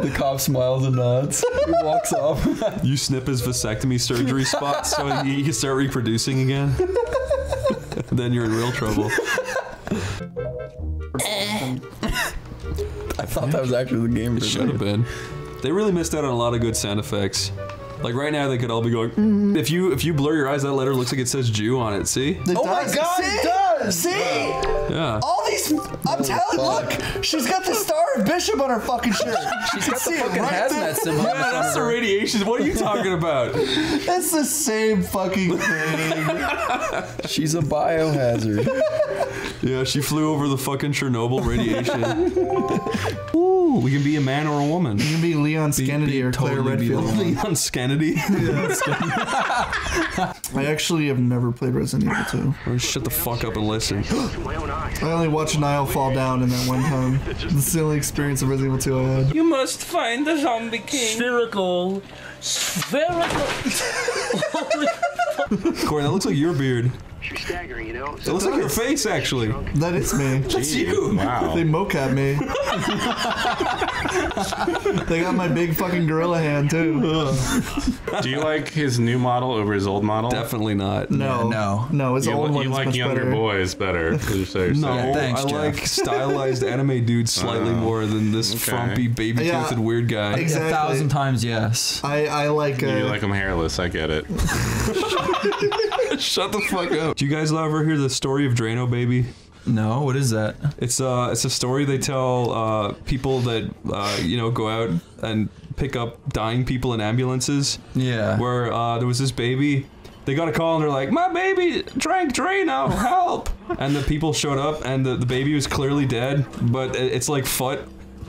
The cop smiles and nods. He walks off. You snip his vasectomy surgery spot so he can start reproducing again. Then you're in real trouble. I thought that was actually the game. It should have been. They really missed out on a lot of good sound effects. Like right now, they could all be going. Mm. If you if you blur your eyes, that letter looks like it says Jew on it. See? It oh does. my God! See? It does. See? Yeah. All these. I'm telling. Look, she's got the Star of Bishop on her fucking shirt. She's got the fucking right hazmat symbol. Yeah, that's the radiation. What are you talking about? It's the same fucking thing. She's a biohazard. Yeah, she flew over the fucking Chernobyl radiation. Ooh, we can be a man or a woman. You can be Leon Scannity be, be or Claire totally Redfield. Leon Scannity? Leon Scannity. I actually have never played Resident Evil two. Oh, shut the fuck up and listen. I only watched Niall fall down in that one time. That's the only experience of Resident Evil two I had. You must find the zombie king. Spherical. Spherical. Corey, that looks like your beard. You're staggering, you know? It looks like your face, actually. That is me. That's you. Wow. They mocap me. They got my big fucking gorilla hand, too. Do you like his new model over his old model? Definitely not. No. No. No, his old one is much better. You like younger boys better. No, thanks, Jeff. I like stylized anime dudes slightly more than this frumpy, baby-toothed weird guy. Exactly. A thousand times, yes. I, I like... You like him hairless, I get it. Shut the fuck up. Do you guys ever hear the story of Drano Baby? No, what is that? It's uh, it's a story they tell uh, people that uh, you know, go out and pick up dying people in ambulances. Yeah. Where uh, there was this baby. They got a call and they're like, my baby drank Drano, help! And the people showed up and the, the baby was clearly dead, but it, it's like foot.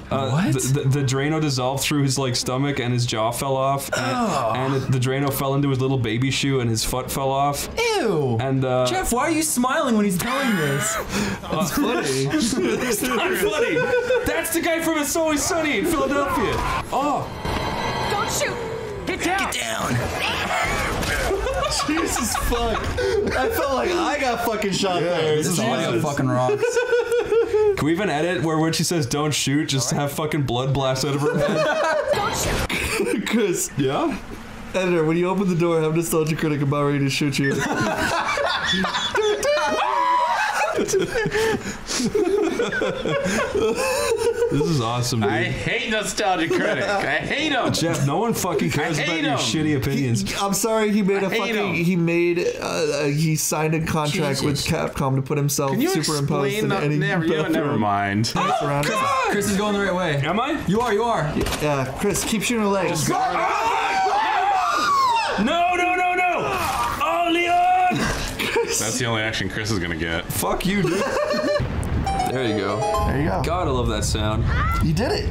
Uh, what? The, the, the Drano dissolved through his like stomach and his jaw fell off, and, oh. and it, the Drano fell into his little baby shoe and his foot fell off. Ew! And uh, Jeff, why are you smiling when he's telling this? That's funny. It's not funny. That's the guy from It's Always Sunny in Philadelphia. Oh! Don't shoot! Get down! Get down! Jesus fuck! I felt like I got fucking shot yeah, there. This, this is audio fucking rocks. Can we even edit where when she says don't shoot, just right. have fucking blood blast out of her head? Don't shoot! Chris. Yeah? Editor, when you open the door, have Nostalgia Critic about ready to shoot you. This is awesome, dude. I hate Nostalgia Critic. I hate him. Jeff, no one fucking cares about him. Your shitty opinions. He, I'm sorry, he made I a fucking. Him. He made. Uh, he signed a contract Jesus. with Capcom to put himself Can you superimposed in any never, you know, never mind. Oh, God. Chris is going the right way. Am I? You are. You are. Yeah, uh, Chris, keep shooting her legs. Oh, oh, no, no, no, no! Oh, Leon! Chris. That's the only action Chris is gonna get. Fuck you, dude. There you go. There you go. God, I love that sound. You did it.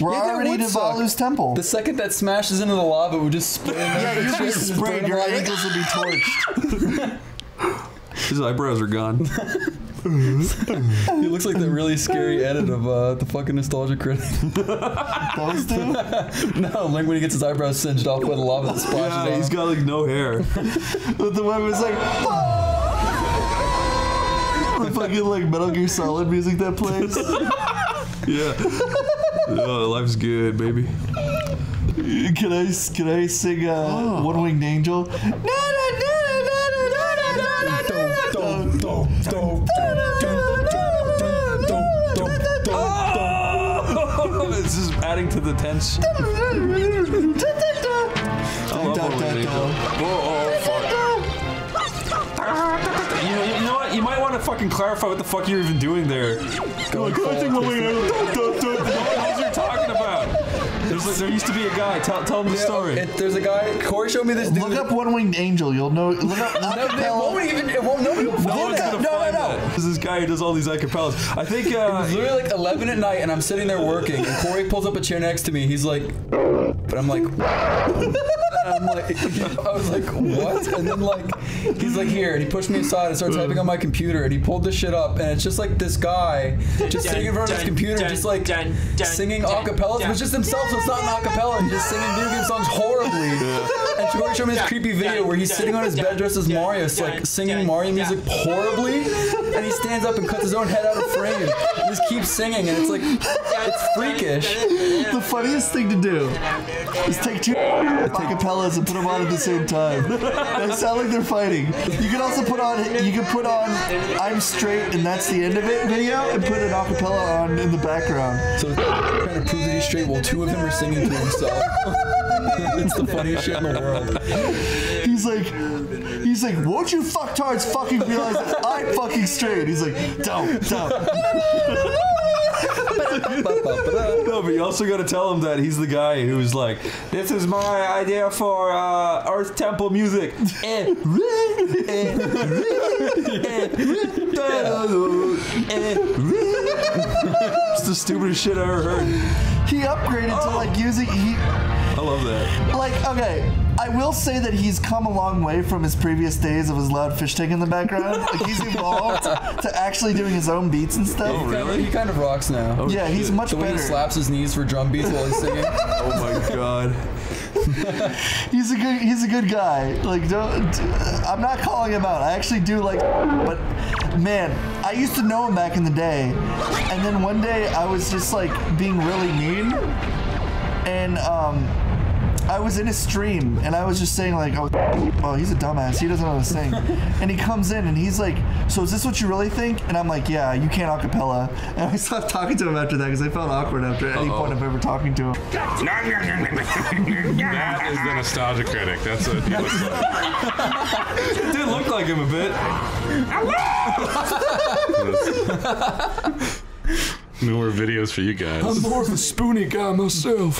We're yeah, already in Valu's temple. The second that smashes into the lava, we just spray. Yeah, you just sprayed. Your ankles will be torched. His eyebrows are gone. He looks like the really scary edit of uh, the fucking Nostalgia Critic. Those two? No, like when he gets his eyebrows singed off by the lava that splashes yeah, off. He's got like no hair. But the one was like. Oh! The fucking like Metal Gear Solid music that plays. Yeah. Oh, life's good, baby. Can I can I sing uh, oh. One Winged Angel? This is adding to the tense. I love One Winged Angel. Whoa, fuck. You know what? You might want to fucking clarify what the fuck you're even doing there. Go like, I think we'll wait. What the hell you're talking about? There's like, there used to be a guy. Tell, tell him the yeah, story. It, there's a guy. Corey showed me this dude. Look up One Winged Angel. You'll know. Look up. No, they won't even. It won't, nobody will find no, that. No, no, no. There's this guy who does all these acapellas. I think. Uh, it was literally like eleven at night, and I'm sitting there working, and Corey pulls up a chair next to me. He's like, but I'm like. I'm like, I was like, what? And then like, he's like, here, and he pushed me aside and started typing on my computer, and he pulled this shit up, and it's just like this guy just dun, sitting in front of his computer, dun, just like dun, dun, singing acapellas, but just himself, so it's not an acapella. He's just singing video game songs horribly. Yeah. And Corey showed me this creepy video where he's sitting on his bed dressed as Mario, so like singing Mario music horribly, and he stands up and cuts his own head out of frame, and just keeps singing, and it's like, it's freakish. The funniest thing to do is take two acapellas and put them on at the same time. They sound like they're fighting. You can also put on, you can put on I'm Straight and That's the End of It video and put an acapella on in the background. So trying to prove that he's straight while two of them are singing to himself. It's the funniest shit in the world. He's like, he's like, won't you fucktards fucking realize that I'm fucking straight? He's like, don't, don't. No, but you also gotta tell him that he's the guy who's like, this is my idea for uh, Earth Temple music. It's the stupidest shit I ever heard. He upgraded oh. to like using. He, I love that. Like, okay. I will say that he's come a long way from his previous days of his loud fish tank in the background. Like he's evolved to actually doing his own beats and stuff. Oh, really? He kind of rocks now. Oh, yeah, shit. He's much so better. The way he slaps his knees for drum beats while he's singing. Oh my god. he's a good. He's a good guy. Like, don't, I'm not calling him out. I actually do like, but man, I used to know him back in the day, and then one day I was just like being really mean, and um. I was in a stream, and I was just saying like, oh, oh, he's a dumbass. He doesn't know what to sing. And he comes in, and he's like, so is this what you really think? And I'm like, yeah, you can't acapella. And I stopped talking to him after that, because I felt awkward after uh-oh. any point of ever talking to him. That is the Nostalgia Critic. That's what he looks like. It did look like him a bit. More videos for you guys. I'm more of a spoony guy myself.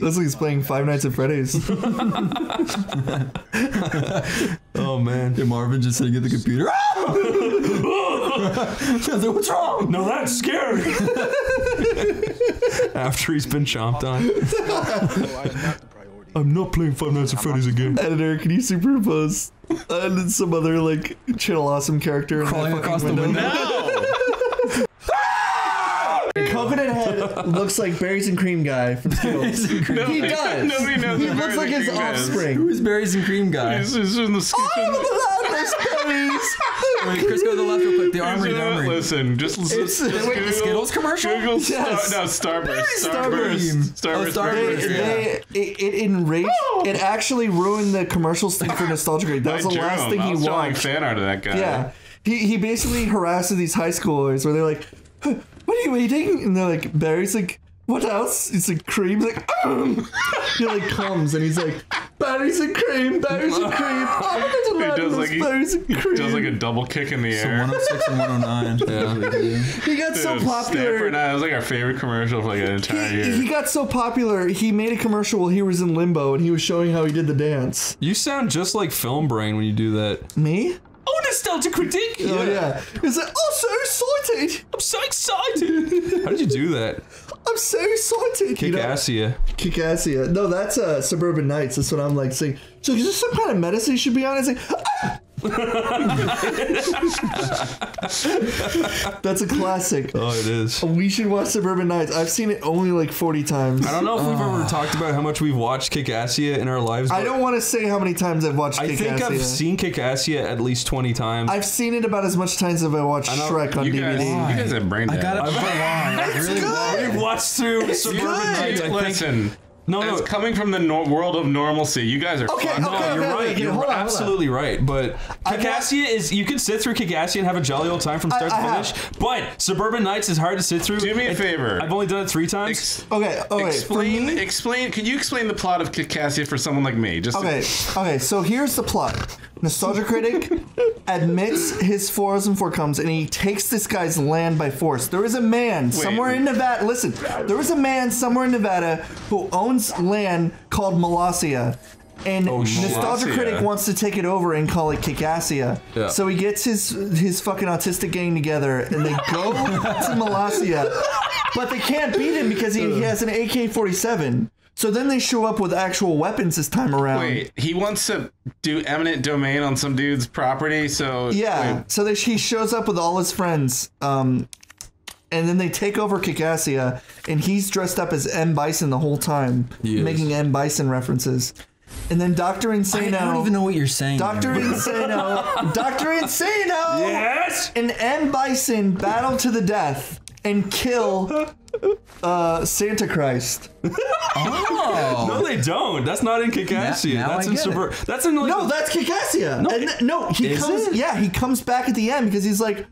That's like he's playing Five Nights at Freddy's. Oh man. Did Marvin just sitting at the computer? What's wrong? No, that's scary. After he's been chomped on. I'm not playing Five Nights at Freddy's again. Editor, can you superimpose uh, some other like Channel Awesome character crawling across window. the window? No! Coconut Head looks like Berries and Cream Guy from Skittles. No, he does. Nobody knows. He looks like his offspring. Who is Berries and Cream Guy? He's, he's in the skin. Oh, there's berries. Wait, Chris, go to the left real quick. The armory, the armory. Listen, just listen. Wait, the Skittles commercial? Google's yes. Star, no, Starburst. Starburst. Starburst. Starburst. Oh, Starburst. They, yeah. they, it, it enraged. Oh. It actually ruined the commercials thing for Nostalgia Grade. That was I the last him. thing he watched. I was fan art of that guy. Yeah. He, he basically harasses these high schoolers where they're like, huh, what are you eating? And they're like, berries. Like, what else? It's like cream. He's like, um. He like comes and he's like, berries and cream, berries and cream. Oh, he does like he, and cream. does like a double kick in the air. So one oh six and one oh nine. Yeah, he got Dude, so popular. Stanford, that was like our favorite commercial for like an entire he, year. He got so popular. He made a commercial while he was in limbo and he was showing how he did the dance. You sound just like Film Brain when you do that. Me? Oh, nostalgia critique! Yeah. Oh yeah. It's like, oh, so excited! I'm so excited! How did you do that? I'm so excited! Kickassia. Kickassia. No, that's uh, Suburban Nights. That's what I'm like saying. So is this some kind of medicine you should be on? It's like, ah! That's a classic. Oh, it is. We should watch Suburban Nights. I've seen it only like forty times. I don't know if we've uh, ever talked about how much we've watched Kick-Assia in our lives. I don't want to say how many times I've watched Kick-Assia. I think I've seen Kick-Assia at least twenty times. I've seen it about as much times as I watched I Shrek on D V D. Guys, you guys have brain dead. I got it. It's really good. We've watched through it's Suburban good. Nights. I Listen. Think. No, it's no. coming from the no world of normalcy. You guys are okay. Fun. Okay, no, okay, you're okay, right. Okay, you're on, absolutely right. But Kick-Assia is you can sit through Kick-Assia and have a jolly old time from start I, I to finish. Have. But Suburban Nights is hard to sit through. Do me a it, favor. I've only done it three times. Ex okay. Okay. Explain. Me, explain. Can you explain the plot of Kick-Assia for someone like me? Just okay. To... Okay. So here's the plot. Nostalgia Critic admits his flaws and forecomes, and he takes this guy's land by force. There is a man Wait. somewhere in Nevada. Listen, there was a man somewhere in Nevada who owns land called Molossia, and oh, Nostalgia Molossia. Critic wants to take it over and call it Kick-Assia. Yeah. So he gets his his fucking autistic gang together, and they go to Molossia, but they can't beat him because he, he has an A K forty-seven. So then they show up with actual weapons this time around. Wait, he wants to do eminent domain on some dude's property, so... Yeah, wait. so they, he shows up with all his friends, um, and then they take over Kick-Assia, and he's dressed up as M. Bison the whole time, yes. making M. Bison references. And then Doctor Insano... I don't even know what you're saying. Doctor Insano... Doctor Insano! Yes! And M. Bison battle to the death and kill... Uh, Santa Christ. Oh no, they don't. That's not in Kick-Assia. Now, now that's I in Suburban. That's in like no, that's Kick-Assia. No, and, no, he is comes. It? Yeah, he comes back at the end because he's like,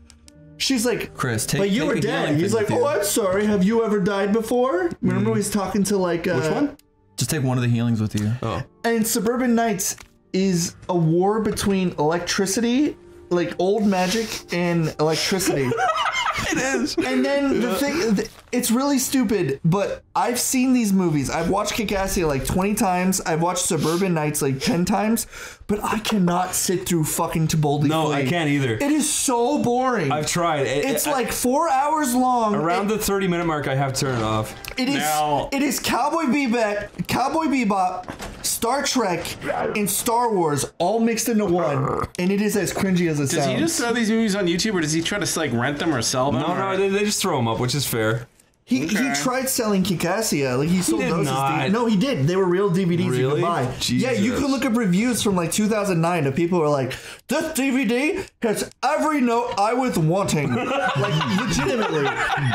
she's like, Chris, take, but you take were dead. He's like, oh, I'm sorry. Have you ever died before? Remember, mm. he's talking to like uh, which one? Just take one of the healings with you. Oh, and Suburban Nights is a war between electricity, like old magic, and electricity. It is. And then the thing, it's really stupid, but I've seen these movies. I've watched Kick-Assia like twenty times. I've watched Suburban Nights like ten times, but I cannot sit through fucking To Boldly No, Play. I can't either. It is so boring. I've tried. It, it's I, like four hours long. Around it, the thirty minute mark, I have to turn it off. It is, now. It is Cowboy Bebop, Cowboy Bebop, Star Trek, and Star Wars all mixed into one, and it is as cringy as it does sounds. Does he just sell these movies on YouTube, or does he try to like rent them or sell them? No, no, they, they just throw them up, which is fair. He, okay. he tried selling Kick-Assia. Like he sold he those. As no, he did. They were real D V Ds really? you could buy. Jesus. Yeah, you could look up reviews from like two thousand nine of people who are like, this D V D has every note I was wanting. Like legitimately.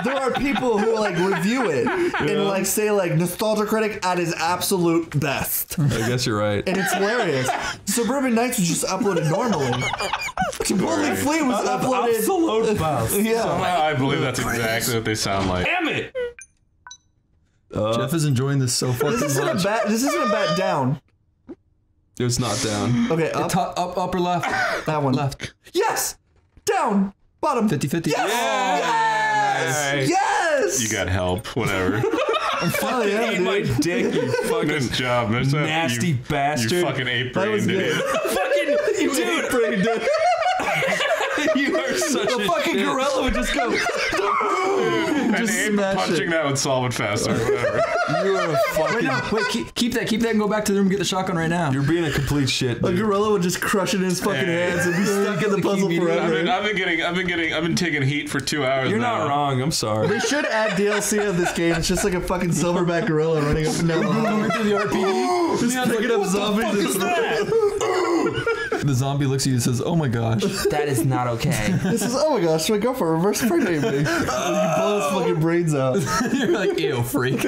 There are people who like review it yeah. and like say like Nostalgia Critic at his absolute best. I guess you're right. And it's hilarious. Suburban Nights was just uploaded normally. Completely Fleet was uh, uploaded. Absolute best. Yeah. Somehow I believe that's exactly what they sound like. Damn it! Uh, Jeff is enjoying this so fucking this isn't much. A bat, this isn't a bat down. It's not down. Okay, up, up, up, up or left? That one. Left. Yes! Down! Bottom. fifty fifty. Yes! Yeah! Yes! Nice. Yes! You got help. Whatever. I'm fucking yeah, ate dude. my dick, you fucking nice job. Nice nasty you, bastard. You fucking ape-brained it. Fucking, you ape-brained it. You are such a, a fucking shit. gorilla would just go. Dude, just an ape punching it. That would solve it faster. Whatever. You are a fucking. Wait, no, wait keep, keep that, keep that, and go back to the room and get the shotgun right now. You're being a complete shit. Dude. A gorilla would just crush it in his fucking hey. hands and be stuck in the puzzle forever. I've been, I've been getting, I've been getting, I've been taking heat for two hours. You're now. not wrong. I'm sorry. They should add D L C of this game. It's just like a fucking silverback gorilla running up and down through the R P G, just yeah, picking like, up zombies. The zombie looks at you and says, "Oh my gosh, that is not okay." This is, "Oh my gosh, should I go for a reverse pregnancy?" You blow his fucking brains out. You're like, "Ew, freak."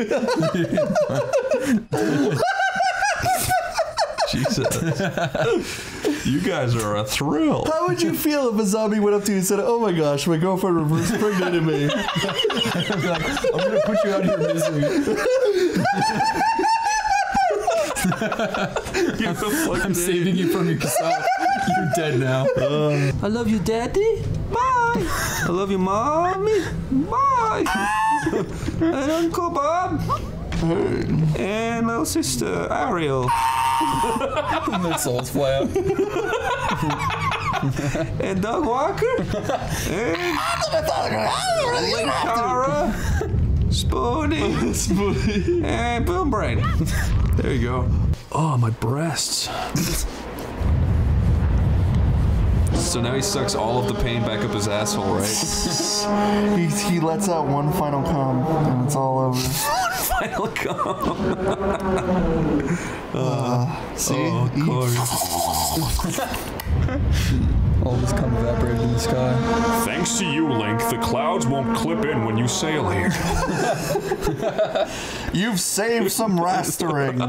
Jesus, you guys are a thrill. How would you feel if a zombie went up to you and said, "Oh my gosh, my girlfriend reverse pregnancy me"? I'm, like, I'm gonna put you out of your misery. I'm, I'm saving you from your cassette. You're dead now. Uh, I love you, Daddy. Bye. I love you, Mommy. Bye. And Uncle Bob. And little sister Ariel. My soul's fly out. And Doug Walker. And Lake Cara. Spoonie. Spoonie. And Boom Brain. There you go. Oh, my breasts. So now he sucks all of the pain back up his asshole, right? he, he lets out one final cum, and it's all over. One final cum. uh, see? Oh, of course. All this cum evaporated in the sky. Thanks to you, Link, the clouds won't clip in when you sail here. You've saved some rastering.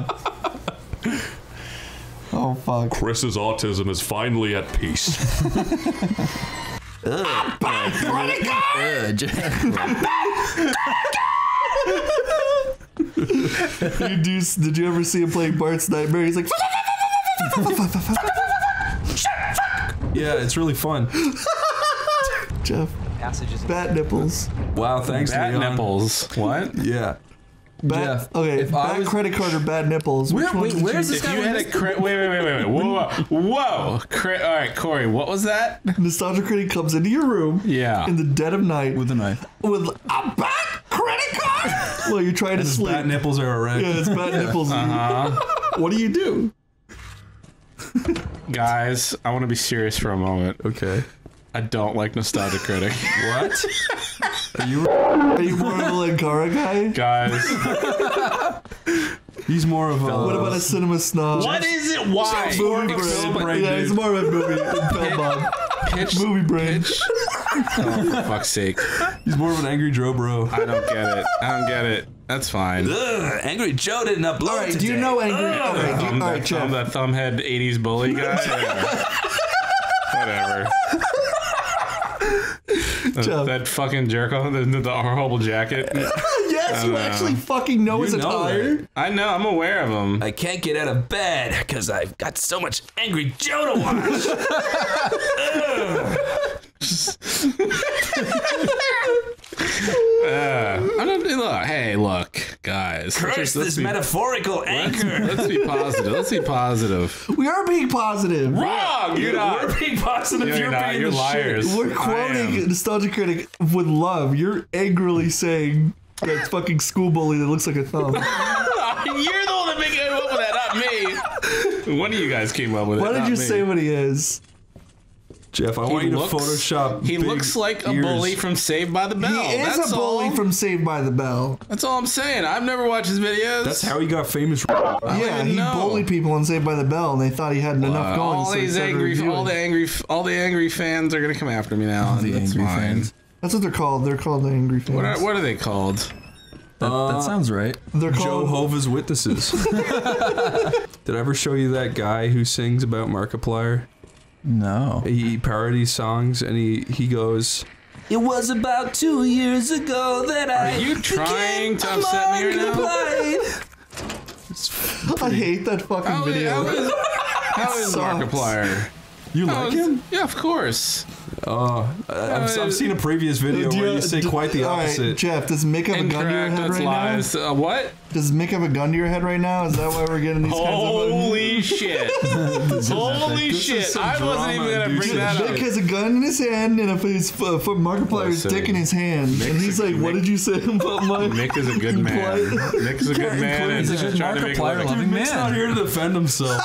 Oh, fuck. Chris's autism is finally at peace. I'm back, credit card! I'm back, Did you ever see him playing Bart's Nightmare? He's like... Yeah, it's really fun. Jeff. Passages bat nipples. Wow, thanks to Bat nipples. What? Yeah. Bad, Jeff, okay, if bad I was, credit card or bad nipples. Where, which wait, wait where's this if guy? You had a cre- wait, wait, wait, wait, wait! Whoa, whoa! whoa. Cre- all right, Corey, what was that? Nostalgia critic comes into your room, yeah, in the dead of night with a knife, with a bad credit card. Well, you're trying and to his sleep. Bad nipples are erect. Yeah, it's bad yeah. nipples. Uh-huh. What do you do, guys? I want to be serious for a moment. Okay. I don't like Nostalgia Critic. What? Are you are you more of a Langara guy? Guys. He's more of a... What about a cinema snob? What is it? Why? It's movie brain. Yeah, he's more of a movie. Pit, Bob. Pitch, movie brain. Pitch. Oh, for fuck's sake. He's more of an angry Joe bro. I don't get it. I don't get it. That's fine. Ugh, Angry Joe didn't upload today. All right, today. Do you know Angry Joe? All right, Joe. I'm that thumbhead eighties bully guy. Whatever. The, that fucking jerk on the, the, the horrible jacket. Yes, you know. actually fucking know his attire. I know, I'm aware of him. I can't get out of bed because I've got so much Angry Joe to watch. uh, I don't, look, hey, look, guys. Curse let's, let's this be, metaphorical anchor. Let's, let's be positive. Let's be positive. We are being positive. Wrong. You're not. We're being positive. You're, you're not. Being you're liars. Shit. We're quoting Nostalgia Critic with love. You're angrily saying that fucking school bully that looks like a thumb. You're the one that made it up with that, not me. One of you guys came up with Why it. Why did you me. say what he is? Jeff, I he want you looks, to Photoshop. He big looks like ears. a bully from Saved by the Bell. He is That's a bully all. from Saved by the Bell. That's all I'm saying. I've never watched his videos. That's how he got famous. I yeah, he know. bullied people on Saved by the Bell, and they thought he hadn't uh, enough going. All these angry, all the angry, all the angry fans are gonna come after me now. The That's angry fine. fans. That's what they're called. They're called the angry fans. What are, what are they called? That, uh, that sounds right. They're called Jehovah's Witnesses. Did I ever show you that guy who sings about Markiplier? No. He parodies songs and he, he goes, "It was about two years ago that I..." Are you trying to upset me right now? Pretty... I hate that fucking how video. Is, how is, how is Markiplier? You how like is, him? Yeah, of course. Oh, I've, I've seen a previous video where you say quite the opposite. Right, Jeff, does Mick have a gun to your head right lies. now? Uh, what? Does Mick have a gun to your head right now? Is that why we're getting these kinds of buttons? Holy shit. Holy shit. I wasn't even going to bring that up. Mick has a gun in his hand and a face for Markiplier's dick in his hand. Mick's and he's like, Mick, what did you say about Mike? Mick is a good man. Mick is a good man. And he's trying to make a living. Mick's not here to defend himself.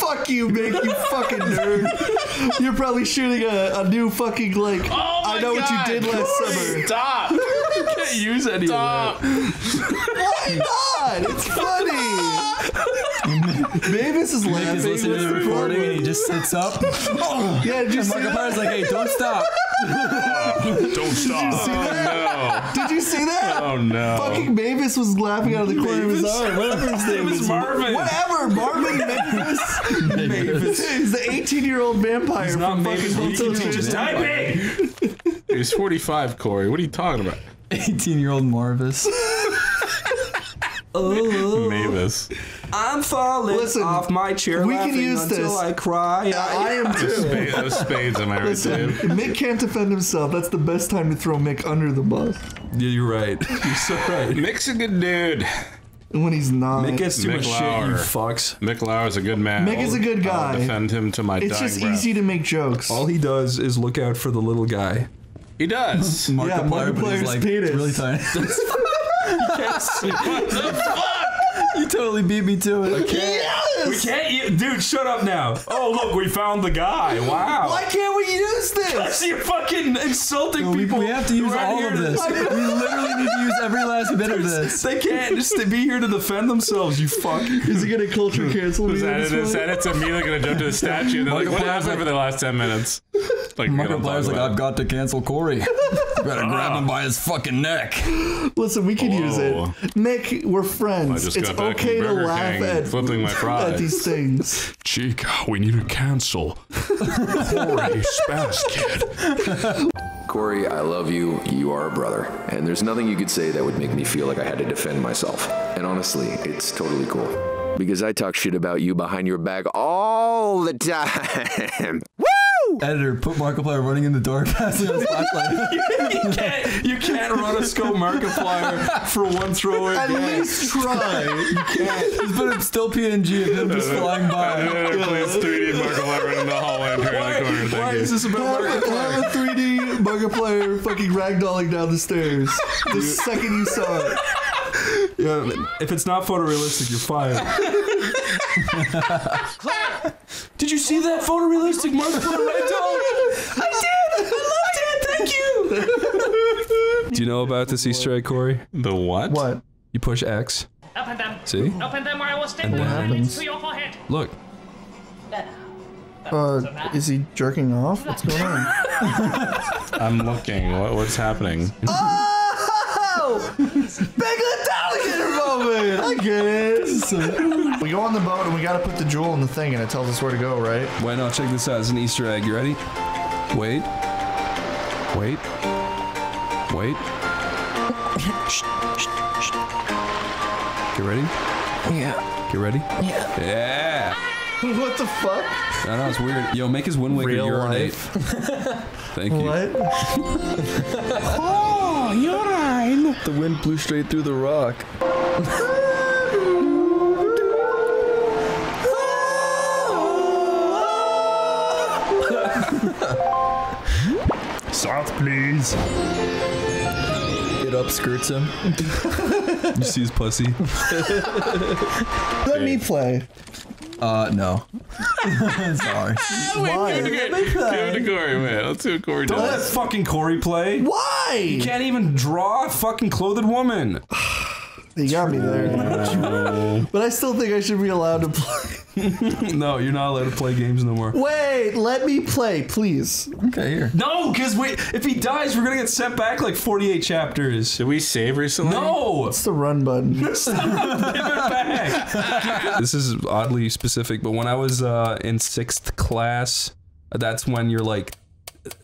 Fuck you, Mick, you fucking nerd. You're probably shooting a, a new fucking, like, oh I know God. what you did last summer. Stop. You can't use any Stop. of that. Why not? It's funny. Mavis is laughing. He's listening to the recording and he just sits up. Oh, yeah, did you and see Mark that? Is like, hey, don't stop. Oh, don't stop. Did you see oh, that? No. Did you see that? Oh, no. Fucking Mavis was laughing out of the corner Mavis? of his eye. Whatever his name was. Marvin. Whatever. Marvin Mavis. Mavis. He's the eighteen-year-old vampire. He's not Mavis. You can just type it. He's forty-five, Corey. What are you talking about? eighteen-year-old Marvis. Oh, Mavis. I'm falling Listen, off my chair. We can use until this. I cry. Yeah, I am too. Those spades, am I right, Dave? Mick can't defend himself. That's the best time to throw Mick under the bus. Yeah, you're right. You're so right. Mick's a good dude. When he's not. Mick gets too Mick much Lauer. shit, you fucks. Mick Lauer's a good man. Mick is a good guy. I'll defend him to my dying breath. It's just easy to make jokes. All he does is look out for the little guy. He does. Markiplier, yeah, Markiplier's but he's like, penis. It's really tiny. Yes. What the fuck? You totally beat me to it. I can't. Yes. We can't, dude. Shut up now. Oh look, we found the guy. Wow. Why can't we use this? Because you're fucking insulting no, we, people. We have to use all of this. We literally need to use every last bit of this. They can't just be here to defend themselves. You fuck. Is he gonna culture cancel me? That it's immediately gonna jump to the statue. And they're like, what happened like, for the last ten minutes? Like, Markiplier's like, I've got to cancel Corey. Gotta grab him by his fucking neck. Listen, we can Whoa. use it. Mick, we're friends. It's okay to laugh at, flipping my at these things. Chica, we need to cancel. Corey, spaz kid. Corey, I love you. You are a brother. And there's nothing you could say that would make me feel like I had to defend myself. And honestly, it's totally cool. Because I talk shit about you behind your back all the time. Woo! Editor, put Markiplier running in the door passing a flashlight. you, can't, you can't run a scope Markiplier for one throw at least try. You can't. Just put him still P N G of him just flying by. It's three D Markiplier in the hallway. Why, why is this about Markiplier? Have a three D Markiplier fucking ragdolling down the stairs the second you saw it. Yeah, if it's not photorealistic, you're fired. Claire, did you see that photorealistic Markiplier rental? I did! I loved it! Thank you! Do you know about this Easter egg, Corey? The what? What? You push X. Open them. See? Open them or I will stick my hands to your forehead. Look. Uh, is he jerking off? What's going on? I'm looking. What, what's happening? Oh! Big Italian moment! I get it. We go on the boat and we gotta put the jewel in the thing and it tells us where to go, right? Why not? Check this out. It's an Easter egg. You ready? Wait. Wait. Wait. Get ready? Yeah. Get ready? Yeah. Yeah! What the fuck? I don't know, it's weird. Yo, make his Wind Waker urinate. Thank you. What? Oh, urine! The wind blew straight through the rock. South, please. It upskirts him. You see his pussy? Let hey. me play. Uh, no. Sorry. Why? Give it to Corey, man. Let's see what Corey does. Don't let fucking Corey play. Why? You can't even draw a fucking clothed woman. You got me there. But I still think I should be allowed to play. No, you're not allowed to play games no more. Wait, let me play, please. Okay, here. No, because wait, if he dies, we're going to get sent back like forty-eight chapters. Did we save recently? No! It's the run button. Stop, give it back. This is oddly specific, but when I was uh, in sixth class, that's when you're like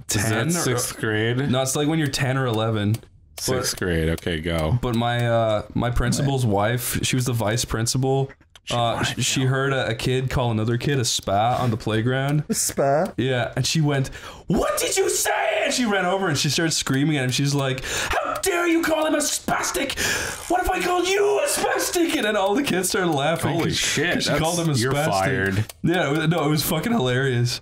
ten. Is that sixth grade? No, it's like when you're ten or eleven. Sixth grade, okay, go. But my uh, my principal's wife, she was the vice principal. She, uh, she heard a, a kid call another kid a spa on the playground. A spa? Yeah, and she went, "What did you say?" And she ran over and she started screaming at him. She's like, "How dare you call him a spastic? What if I called you a spastic?" And then all the kids started laughing. Holy shit. She called him a spastic. You're fired. Yeah, it was, no, it was fucking hilarious.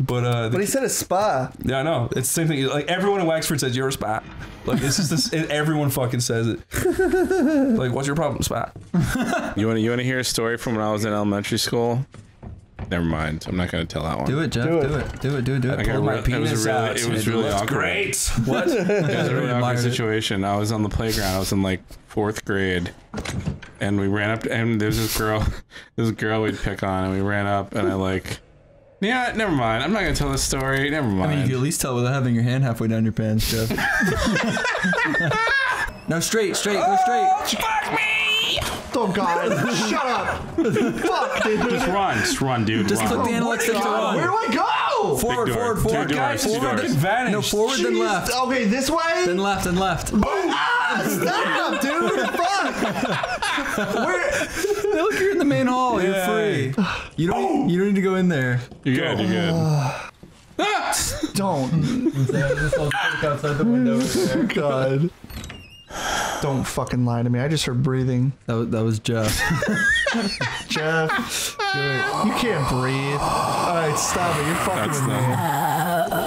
But uh, but he said a spa. Yeah, I know. It's the same thing. Like everyone in Wexford says, "You're a spa." Like this is this. It, everyone fucking says it. Like, what's your problem, spa? You want to you want to hear a story from when I was in elementary school? Never mind. I'm not gonna tell that one. Do it, Jeff. Do, do it. it. Do it. Do it. Do it. I Pull my penis it was out. Really, it was it really awkward. Great. What? It was a really awkward situation. I was on the playground. I was in like fourth grade, and we ran up to, and there was this girl, this girl we'd pick on, and we ran up, and I like. Yeah, never mind. I'm not gonna tell this story. Never mind. I mean, you can at least tell without having your hand halfway down your pants, Jeff. No, straight, straight, go straight. Oh, fuck me! Oh God! Shut up! Fuck, dude. Just run, just run, dude. Just run. Click the analog stick to run. Where do I go? Forward, forward, forward, Two guys. Doors. Forward, then vanish. No, forward, Jeez. Then left. Okay, this way. Then left, then left. Boom! Ah, stop, dude! Fuck! Where? Look, you're in the main hall. Yeah. You're free. You don't. You don't need to go in there. You're good. You're good. Uh, don't. Outside the window there. God. Don't fucking lie to me. I just heard breathing. That was, that was Jeff. Jeff. Dude, you can't breathe. All right, stop it. You're fucking That's with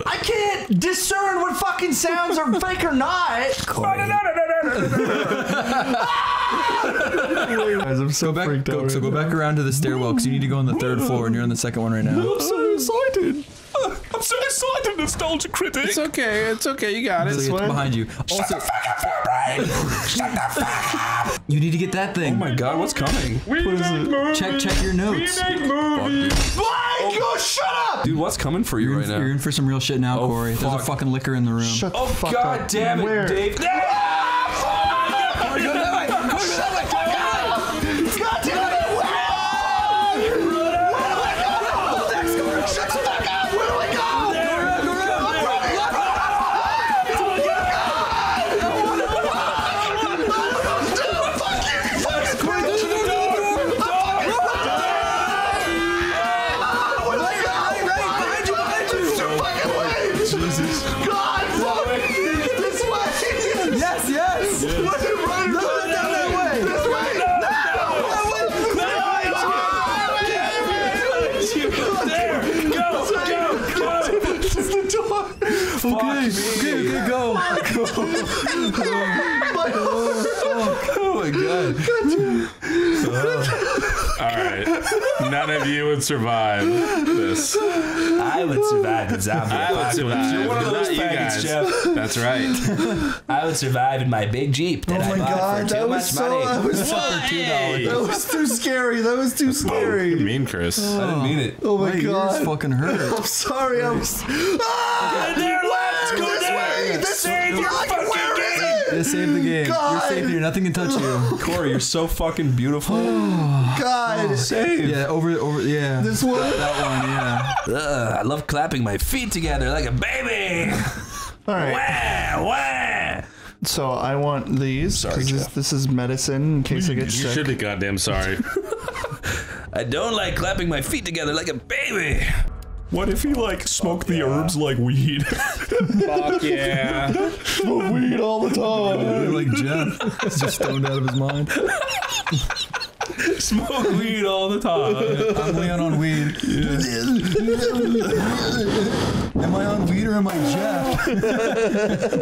me. I can't discern what fucking sounds are fake or not. Guys, I'm so go back, freaked out go, right so go back around to the stairwell because you need to go on the third floor and you're on the second one right now. I'm so excited. I'm so excited, nostalgia critic. It's okay. It's okay. You got it. It's behind you. Also, shut the fuck up, Fortnite! Shut the fuck up! You need to get that thing. Oh my God, what's coming? We what is it? Movies. Check, check your notes. We make movies. Fuck, dude. Oh, shut up! Dude, what's coming for you you're right in, now? You're in for some real shit now, oh, Corey. Fuck. There's a fucking liquor in the room. Shut the oh, fuck God up. God damn it, Where? Dave. None of you would survive this. I would survive in zombie apocalypse. You're one of those faggots, Jeff. That's right. I would survive in my big Jeep that oh I bought God, for too much so, money. That was, that was too scary. That was too scary. You mean, Chris? Oh. I didn't mean it. Oh my, my God. Ears fucking hurt. I'm sorry. I was... Ah! Go there, left! Go this there! Way. This Save your fucking game! You saved the game. God. You're safe here. Nothing can touch you. Corey, you're so fucking beautiful. Oh, God. Oh, save. Yeah, over, over, yeah. This one? That, that one, yeah. Ugh, I love clapping my feet together like a baby. All right. Wah, wah. So I want these. Sorry, this, this is medicine in case I get sick. You should be goddamn sorry. I don't like clapping my feet together like a baby. What if he, like, smoked Fuck the yeah. herbs like weed? Fuck yeah. Smoke weed all the time. Like Jeff. He's just stoned out of his mind. Smoke weed all the time. I'm Leon on weed. Yeah. Am I on weed or am I Jeff?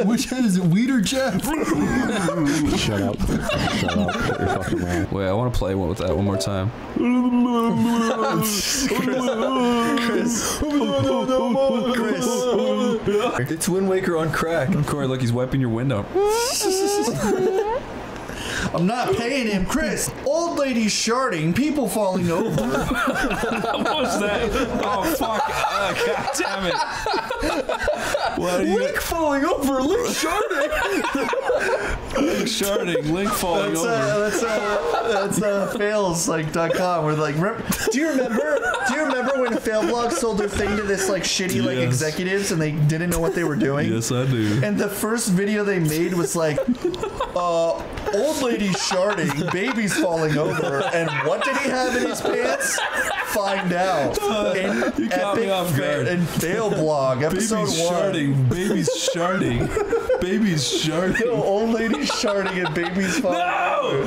Which is it, weed or Jeff? Shut up. Shut up. You're fucking wrong. Wait, I want to play one with that one more time. Chris. Chris. Chris. It's Wind Waker on crack. Corey, look, he's wiping your window. I'm not paying him, Chris. Old ladies sharding, people falling over. What was that? Oh, fuck. Oh, God damn it. What Link you... falling over. Link sharding. Link sharding. Link falling that's over. A, that's uh, that's uh, fails like dot com. We're like, do you remember? Do you remember when Failblog sold their thing to this like shitty like yes. executives and they didn't know what they were doing? Yes, I do. And the first video they made was like, uh. old lady sharding, babies falling over, and what did he have in his pants? Find out. In you caught me off guard. And Dale blog episode babies one. Sharding, babies sharding, babies sharding. No, old lady sharding and babies falling no! over.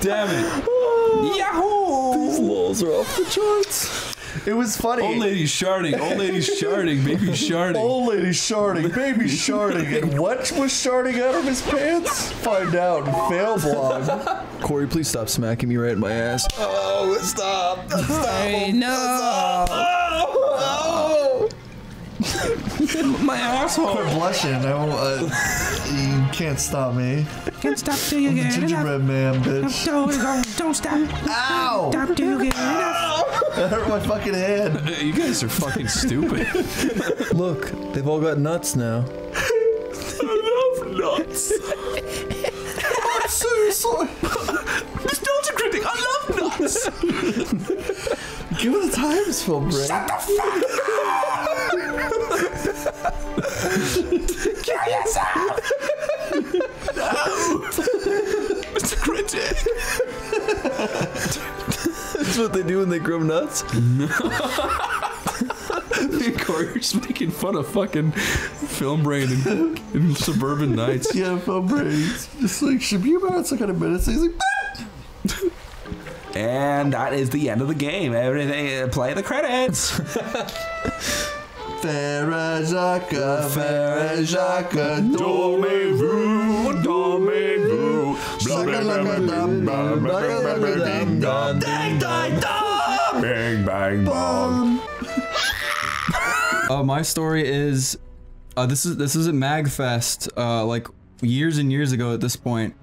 Damn it! Oh, Yahoo! These lols are off the charts. It was funny. Old lady sharding, old lady sharding, baby sharding. Old lady sharding, baby sharding. And what was sharding out of his pants? Find out in fail vlog. Corey, please stop smacking me right in my ass. Oh, stop. Stop. Hey, no. Stop. Oh, no. My asshole. Quit blushing. I won't, uh, you can't stop me. Can't stop till you get gingerbread man, bitch. Don't, don't stop. Ow. Stop till you get enough. I hurt my fucking head. You guys are fucking stupid. Look, they've all got nuts now. I love nuts. I'm seriously. Miss Delta Critic, I love nuts. Give it the times, Phil Brand. Shut the fuck up! Kill yourself! No! Mister Critic! That's what they do when they grow nuts? No. Corey's making fun of fucking Film Brain and, and Suburban Nights. Yeah, Film Brain's just like, should be about some kind of minutes. He's like, bah! And that is the end of the game. Everything, play the credits. Farajaka, Farajaka, Domevu, Domevu, Black, Dang, dang, dong! Bang, bang, bomb. Uh, my story is, uh, this is this is at MagFest, uh, like years and years ago at this point.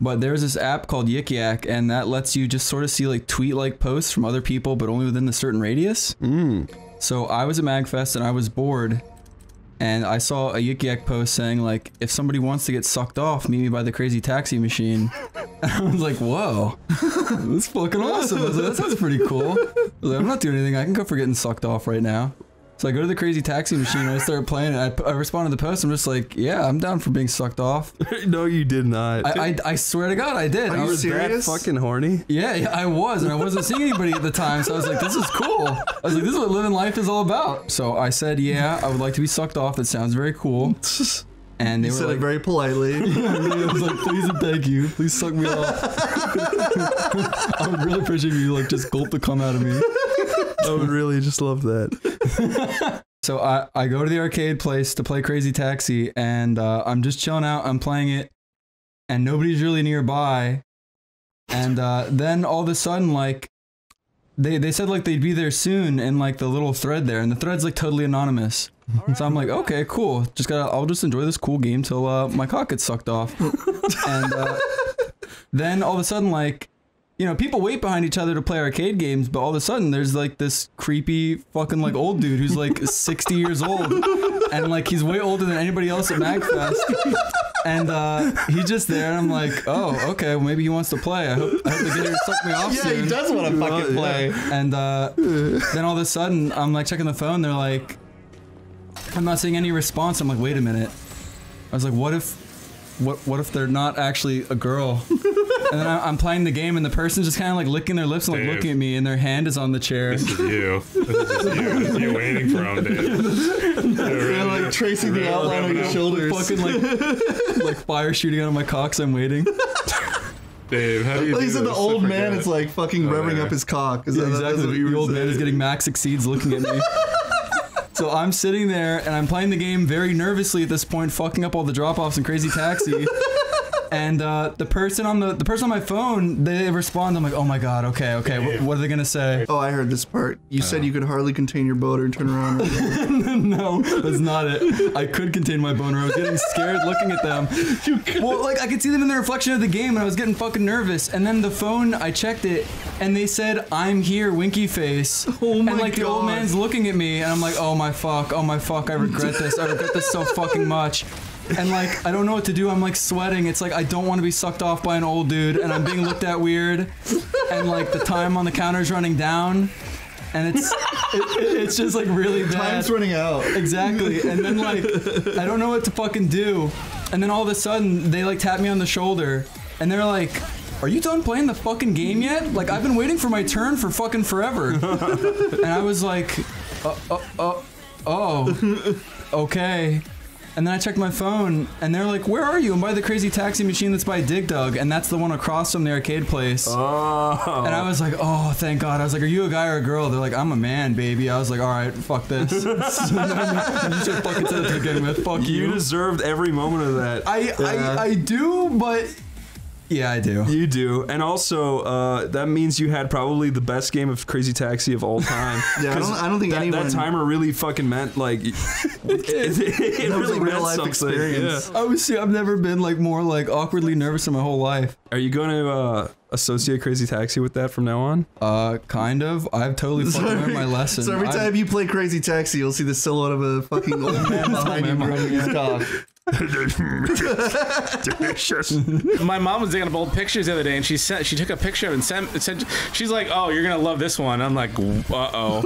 But there's this app called Yik Yak, and that lets you just sort of see like tweet-like posts from other people, but only within a certain radius. Mm. So I was at MagFest and I was bored, and I saw a Yik Yak post saying like, if somebody wants to get sucked off, meet me by the crazy taxi machine. And I was like, whoa, that's fucking awesome. I was like, that sounds pretty cool. I was like, I'm not doing anything. I can go for getting sucked off right now. So I go to the crazy taxi machine and I start playing it. I, I respond to the post. I'm just like, yeah, I'm down for being sucked off. No, you did not. I, I, I swear to God, I did. Are I you was serious? That fucking horny? Yeah, yeah, I was. And I wasn't seeing anybody at the time. So I was like, this is cool. I was like, this is what living life is all about. So I said, yeah, I would like to be sucked off. That sounds very cool. And they you were said like, it very politely. Yeah, I was like, please and thank you. Please suck me off. I would really appreciate if you like just gulp the cum out of me. I would really just love that. So I, I go to the arcade place to play Crazy Taxi, and uh, I'm just chilling out. I'm playing it, and nobody's really nearby. And uh, then all of a sudden, like, they, they said, like, they'd be there soon in, like, the little thread there. And the thread's, like, totally anonymous. Right. So I'm like, okay, cool. Just gotta, I'll just enjoy this cool game till uh, my cock gets sucked off. And uh, then all of a sudden, like... You know, people wait behind each other to play arcade games, but all of a sudden there's like this creepy fucking like old dude who's like sixty years old, and like he's way older than anybody else at MagFest, and uh, he's just there, and I'm like, oh, okay, well maybe he wants to play. I hope, I hope they get here to suck me off yeah, soon. Yeah, he does want to fucking play. And uh, then all of a sudden I'm like checking the phone, they're like, I'm not seeing any response. I'm like, wait a minute. I was like, what if... What what if they're not actually a girl? And then I, I'm playing the game, and the person's just kind of like licking their lips and like Dave. Looking at me, and their hand is on the chair. This is you. This is you. This is you waiting for him, Dave. They're like up, tracing the outline on your up. Shoulders. Fucking like like fire shooting out of my cocks. I'm waiting. Dave, how do you? At least the old man is like fucking oh, revving yeah. up his cock. Is yeah, that, exactly. What you the old saying. Man is getting max exceeds looking at me. So I'm sitting there, and I'm playing the game very nervously at this point, fucking up all the drop-offs in Crazy Taxi. And uh, the person on the the person on my phone, they respond. I'm like, oh my god, okay, okay, what, what are they gonna say? Oh, I heard this part. You oh. said you could hardly contain your boner and turn around. No, that's not it. I could contain my boner. I was getting scared looking at them. You could. Well, like I could see them in the reflection of the game, and I was getting fucking nervous. And then the phone, I checked it, and they said, "I'm here, winky face." Oh my god. And like god. The old man's looking at me, and I'm like, "Oh my fuck, oh my fuck, I regret this. I regret this so fucking much." And like, I don't know what to do. I'm like sweating. It's like, I don't want to be sucked off by an old dude, and I'm being looked at weird, and like the time on the counter is running down, and it's it, it's just like really bad. Time's running out. Exactly. And then like, I don't know what to fucking do. And then all of a sudden, they like tap me on the shoulder, and they're like, are you done playing the fucking game yet? Like, I've been waiting for my turn for fucking forever. And I was like, oh, oh, oh, oh, okay. And then I checked my phone, and they're like, where are you? And by the crazy taxi machine that's by Dig Dug, and that's the one across from the arcade place. Oh. And I was like, oh, thank God. I was like, are you a guy or a girl? They're like, I'm a man, baby. I was like, all right, fuck this. You should fucking said it to begin with. Fuck you. You deserved every moment of that. I, yeah. I, I do, but... Yeah, I do. You do. And also, uh, that means you had probably the best game of Crazy Taxi of all time. Yeah, I don't, I don't think that, anyone... That timer really fucking meant, like... it it, it really meant something. Experience. Yeah. I was, I've never been, like, more, like, awkwardly nervous in my whole life. Are you going to, uh... associate Crazy Taxi with that from now on? Uh, kind of. I've totally fucking so learned my lesson. So every time I've... you play Crazy Taxi, you'll see the silhouette of a fucking old man behind you running his dog. Delicious. My mom was digging up old pictures the other day, and she sent. She took a picture of it and sent. sent she's like, "Oh, you're gonna love this one." I'm like, "Uh oh."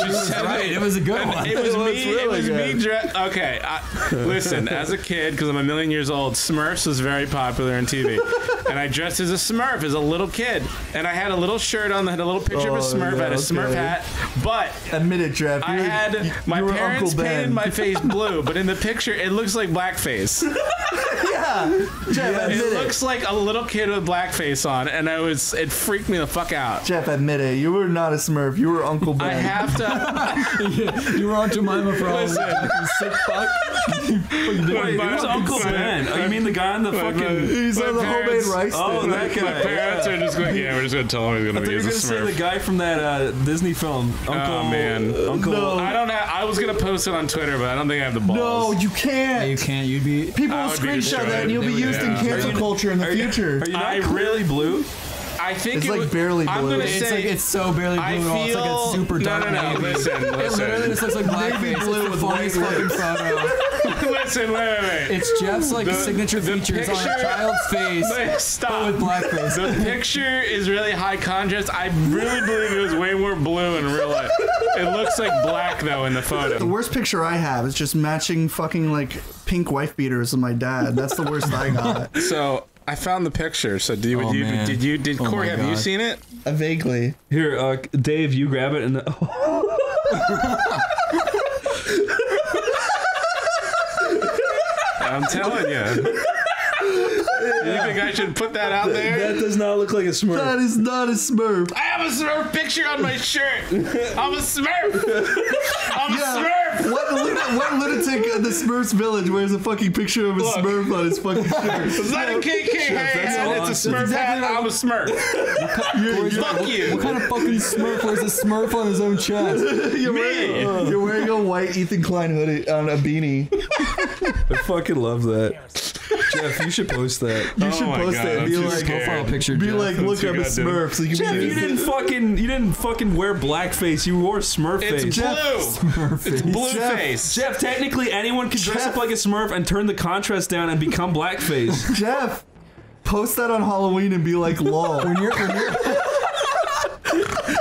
She said, right. It was a good one. It was well, me. Really it was good. me. Dre okay, I, listen. As a kid, because I'm a million years old, Smurfs was very popular on T V, and I dressed as a Smurf as a little kid, and I had a little shirt on that had a little picture oh, of a Smurf, yeah, I had a okay. Smurf hat, but admit it, Jeff. I had you, my you parents painted my face blue, but in the picture, it looks like black. Face. Yeah. Jeff, yeah. Admit it. It looks like a little kid with blackface on, and I was it freaked me the fuck out. Jeff, admit it. You were not a Smurf. You were Uncle Ben. I have to. You were Aunt Jemima for all this. You sick fuck. Who's Uncle Ben? Oh, you mean the guy in the my, fucking? My, he's on the parents, homemade rice. Oh, thing. That guy. My parents yeah. are just going. Yeah, we're just going to tell him he's going to be a Smurf. I thought you were going to say the guy from that uh, Disney film. Uncle oh, man. Uncle. No. I don't. Have, I was going to post it on Twitter, but I don't think I have the balls. No, you can't. No, you can't. You'd be people will screenshot that and you'll be used yeah. in cancel culture in the are you, future. Are you not I really blue? I think it's it like was, barely blue. I'm gonna it's say like it's so barely blue. I feel it's like it's super dark. No, no, no. Listen, listen. It literally just looks like blackface blue with white fucking photo. Listen, wait, wait. It's Jeff's like the, signature the features picture, on a child's face. Like, stop with blackface. The picture is really high contrast. I really believe it was way more blue in real life. It looks like black though in the photo. The worst picture I have is just matching fucking like pink wife beaters with my dad. That's the worst I got. So. I found the picture. So did you? Oh, you did you? Did oh Corey? Have God. you seen it? Uh, vaguely. Here, uh, Dave, you grab it and. I'm telling you. You think I should put that out there? That does not look like a Smurf. That is not a Smurf. I have a Smurf picture on my shirt. I'm a Smurf. I'm yeah. a Smurf. What, what lunatic at the Smurfs village wears a fucking picture of a look. Smurf on his fucking shirt? It's not no. a K K hat. It's awesome. a Smurf exactly hat. I'm a Smurf. What, Fuck what, you. What kind of fucking Smurf wears a Smurf on his own chest? You're Me. Wearing, uh, you're wearing a white Ethan Klein hoodie on a beanie. I fucking love that. Jeff, you should post that. You oh should post God, that. And be like, profile picture. Be Jeff. like, look up a Smurf. So you Jeff, you didn't fucking, you didn't fucking wear blackface. You wore Smurf face. It's Jeff, blue. Smurf it's blue Jeff, face. Jeff, technically anyone can Jeff. dress up like a Smurf and turn the contrast down and become blackface. Jeff, post that on Halloween and be like, lol. When you're, when you're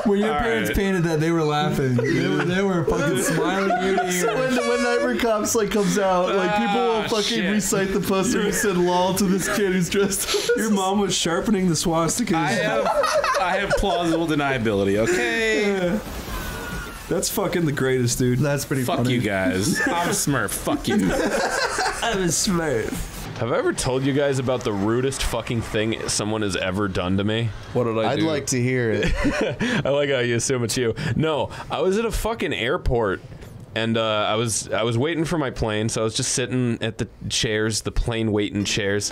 When your All parents right. painted that, they were laughing. They were, they were fucking smiling at you. So when, when Nightmare Cops like comes out, like ah, people will fucking shit. recite the poster who said "lol" to this kid who's dressed. Your mom was sharpening the swastikas. I have, I have plausible deniability. Okay. Yeah. That's fucking the greatest, dude. That's pretty. Fuck funny. you guys. I'm a Smurf. Fuck you. I'm a Smurf. Have I ever told you guys about the rudest fucking thing someone has ever done to me? What did I I'd do? I'd like to hear it. I like how you assume it's you. No, I was at a fucking airport, and uh, I was I was waiting for my plane, so I was just sitting at the chairs, the plane waiting chairs,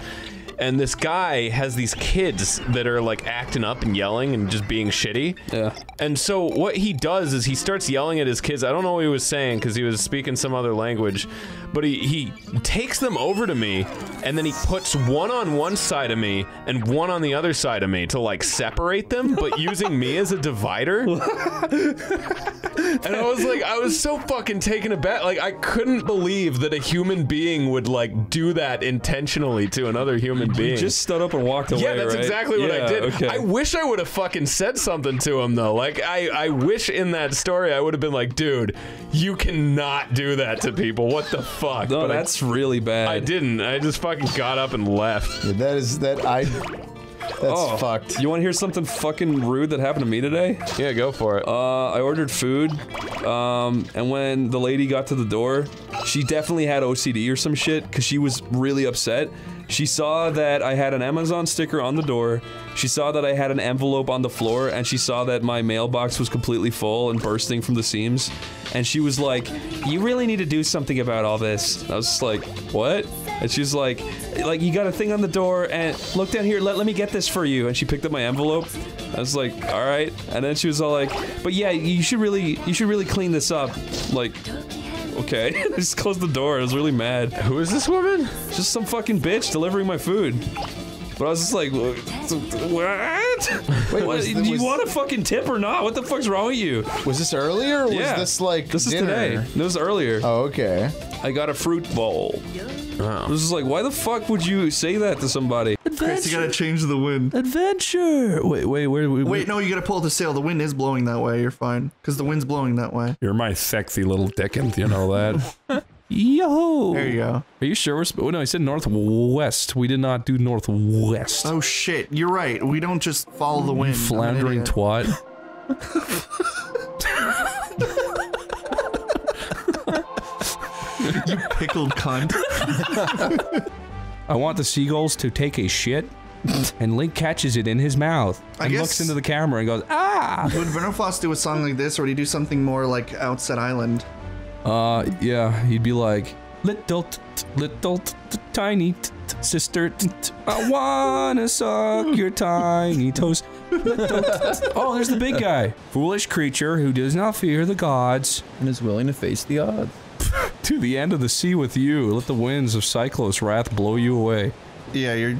and this guy has these kids that are like acting up and yelling and just being shitty. Yeah. And so what he does is he starts yelling at his kids. I don't know what he was saying because he was speaking some other language, but he, he takes them over to me and then he puts one on one side of me and one on the other side of me to like separate them, but using me as a divider. And I was like, I was so fucking taken aback. Like, I couldn't believe that a human being would, like, do that intentionally to another human being. You just stood up and walked away, yeah, that's right? exactly what yeah, I did. Okay. I wish I would have fucking said something to him, though. Like, I, I wish in that story I would have been like, dude, you cannot do that to people. What the fuck? No, but that's I, really bad. I didn't. I just fucking got up and left. Yeah, that is, that I... That's oh, fucked. You want to hear something fucking rude that happened to me today? Yeah, go for it. Uh, I ordered food, um, and when the lady got to the door, she definitely had O C D or some shit, because she was really upset. She saw that I had an Amazon sticker on the door, she saw that I had an envelope on the floor, and she saw that my mailbox was completely full and bursting from the seams. And she was like, you really need to do something about all this. And I was just like, what? And she was like, like, you got a thing on the door, and look down here, let, let me get this for you. And she picked up my envelope. I was like, alright. And then she was all like, but yeah, you should really, you should really clean this up. Like... Okay, I just closed the door. I was really mad. Who is this woman? Just some fucking bitch delivering my food. But I was just like, what? Wait, what was, do was, you want a fucking tip or not? What the fuck's wrong with you? Was this earlier? Or was yeah. this like This dinner? is today. This was earlier. Oh, okay. I got a fruit bowl. Wow. I was just like, why the fuck would you say that to somebody? Adventure. Chris, you gotta change the wind. Adventure! Wait, wait, where do we- Wait, no, you gotta pull the sail. The wind is blowing that way, you're fine. Because the wind's blowing that way. You're my sexy little dickens, you know that. Yo! There you go. Are you sure we're sp- oh, no, I said northwest. We did not do northwest. Oh shit, you're right. We don't just follow the wind. Floundering twat. You pickled cunt. I want the seagulls to take a shit, and Link catches it in his mouth, I and guess looks into the camera and goes, ah! Would Vernofloss do a song like this, or would he do something more like Outset Island? Uh, yeah, he'd be like, little, little, tiny sister, I wanna suck your tiny toes. Oh, there's the big guy. Foolish creature who does not fear the gods. And is willing to face the odds. To the end of the sea with you, let the winds of Cyclos' wrath blow you away. Yeah, you're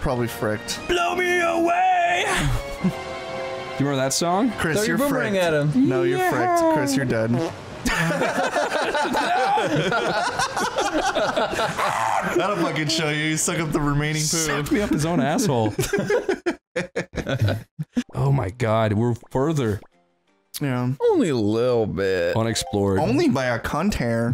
probably fricked. Blow me away! Do you remember that song? Chris, Throw you're your fricked. At him. No, you're yeah. fricked. Chris, you're dead. That'll fucking show you. You suck up the remaining poo. Sucked me up his own asshole. Oh my god, we're further. Yeah. Only a little bit. Unexplored. Only by a cunt hair.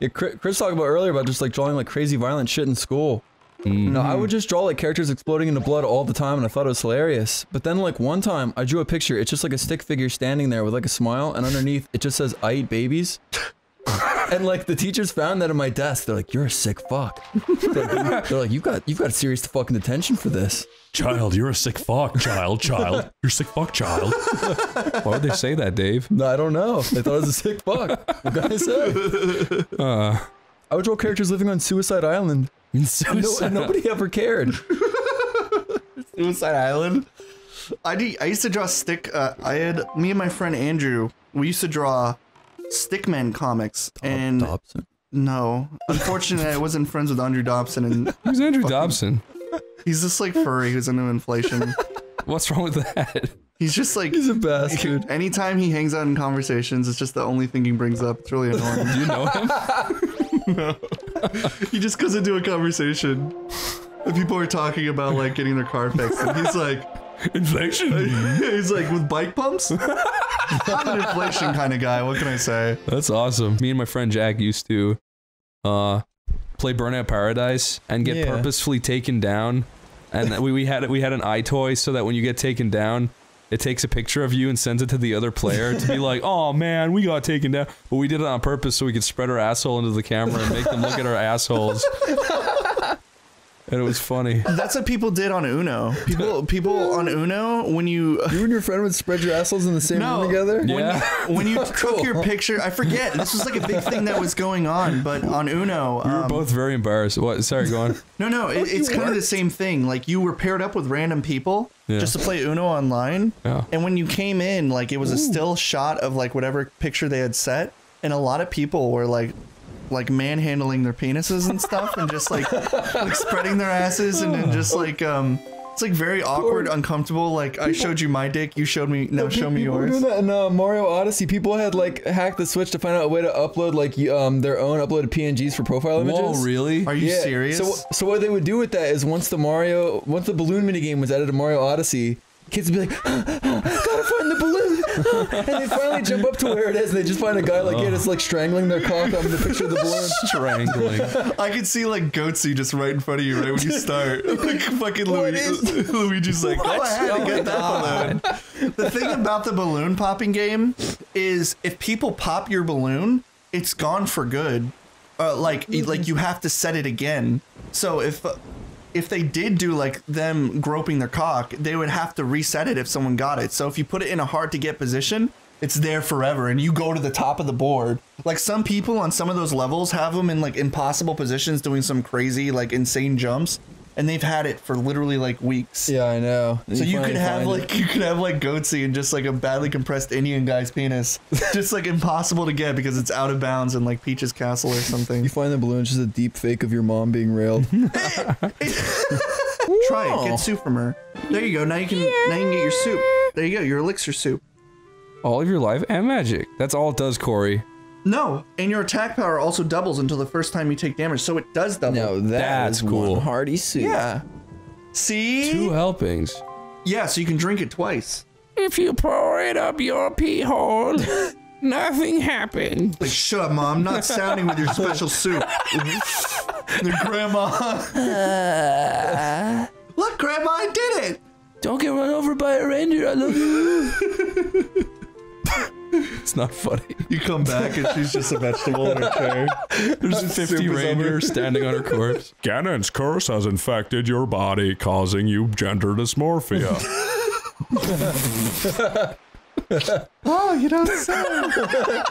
Yeah, Chris talked about earlier about just like drawing like crazy violent shit in school. Mm. No, I would just draw like characters exploding into blood all the time and I thought it was hilarious. But then like one time I drew a picture, it's just like a stick figure standing there with like a smile and underneath it just says, I eat babies. And like the teachers found that in my desk, they're like, you're a sick fuck. They're like, they're like, you got you've got serious fucking detention for this. Child, you're a sick fuck, child, child. You're a sick fuck, child. Why would they say that, Dave? No, I don't know. They thought it was a sick fuck. What can I say? Uh, I would draw characters living on Suicide Island. Suicide no, nobody ever cared. Suicide Island? I, did, I used to draw stick, uh, I had, me and my friend Andrew, we used to draw Stickman comics, Dob and... Dobson? No. Unfortunately, I wasn't friends with Andrew Dobson and... Who's Andrew fucking, Dobson? He's just like furry who's into inflation. What's wrong with that? He's just like... He's a bastard. He, anytime he hangs out in conversations, it's just the only thing he brings up. It's really annoying. Do you know him? No. He just goes into a conversation. The people are talking about like getting their car fixed, and he's like... Inflation? He's like, with bike pumps? I'm an inflation kind of guy, what can I say? That's awesome. Me and my friend Jack used to uh, play Burnout Paradise and get yeah. purposefully taken down. And we, we had we had an iToy so that when you get taken down, it takes a picture of you and sends it to the other player to be like, oh man, we got taken down. But we did it on purpose so we could spread our asshole into the camera and make them look at our assholes. And it was funny. That's what people did on Uno. People people on Uno, when you... You and your friend would spread your assholes in the same no, room together? Yeah. When you, when you cool. took your picture... I forget. This was like a big thing that was going on, but on Uno... We um, were both very embarrassed. What? Sorry, go on. No, no. It, it's kind of the same thing. Like, you were paired up with random people yeah. just to play Uno online. Yeah. And when you came in, like, it was Ooh. a still shot of, like, whatever picture they had set. And a lot of people were, like... like manhandling their penises and stuff and just like, like spreading their asses and then just like um It's like very awkward, or, uncomfortable. Like people, I showed you my dick, you showed me. Now show me yours. People were doing that in uh, Mario Odyssey. People had like hacked the Switch to find out a way to upload like um their own uploaded P N Gs for profile images. Whoa, really? Are you yeah. serious? So so what they would do with that is once the Mario once the balloon minigame was added to Mario Odyssey, kids would be like, ah, ah, gotta find the balloon. And they finally jump up to where it is, and they just find a guy like oh. yeah, just like strangling their cock on the picture of the balloon. Strangling. I could see like Goatsy just right in front of you right when you start. Like fucking Luigi, Luigi's like, what? oh, I had to get that balloon. The thing about the balloon popping game is if people pop your balloon, it's gone for good. Uh, like, like you have to set it again. So if... Uh, if they did do like them groping their cock, they would have to reset it if someone got it. So if you put it in a hard to get position, it's there forever and you go to the top of the board. Like some people on some of those levels have them in like impossible positions doing some crazy like insane jumps, and they've had it for literally like weeks. Yeah, I know. So you, you could have like it. you could have like Goatsy and just like a badly compressed Indian guy's penis. Just like impossible to get because it's out of bounds in like Peach's Castle or something. You find the balloon just a deep fake of your mom being railed. Try it, get soup from her. There you go. Now you can yeah. now you can get your soup. There you go, your elixir soup. All of your life and magic. That's all it does, Corey. No, and your attack power also doubles until the first time you take damage, so it does double. No, that that's cool. One hearty soup. Yeah. See? Two helpings. Yeah, so you can drink it twice. If you pour it up your pee hole, nothing happens. Like, shut up, Mom. I'm not sounding with your special soup. Your grandma. uh, Look, Grandma, I did it. Don't get run over by a reindeer. I love you. It's not funny. You come back and she's just a vegetable in her chair. There's fifty reindeer standing on her corpse. Ganon's curse has infected your body, causing you gender dysmorphia. Oh, you don't say.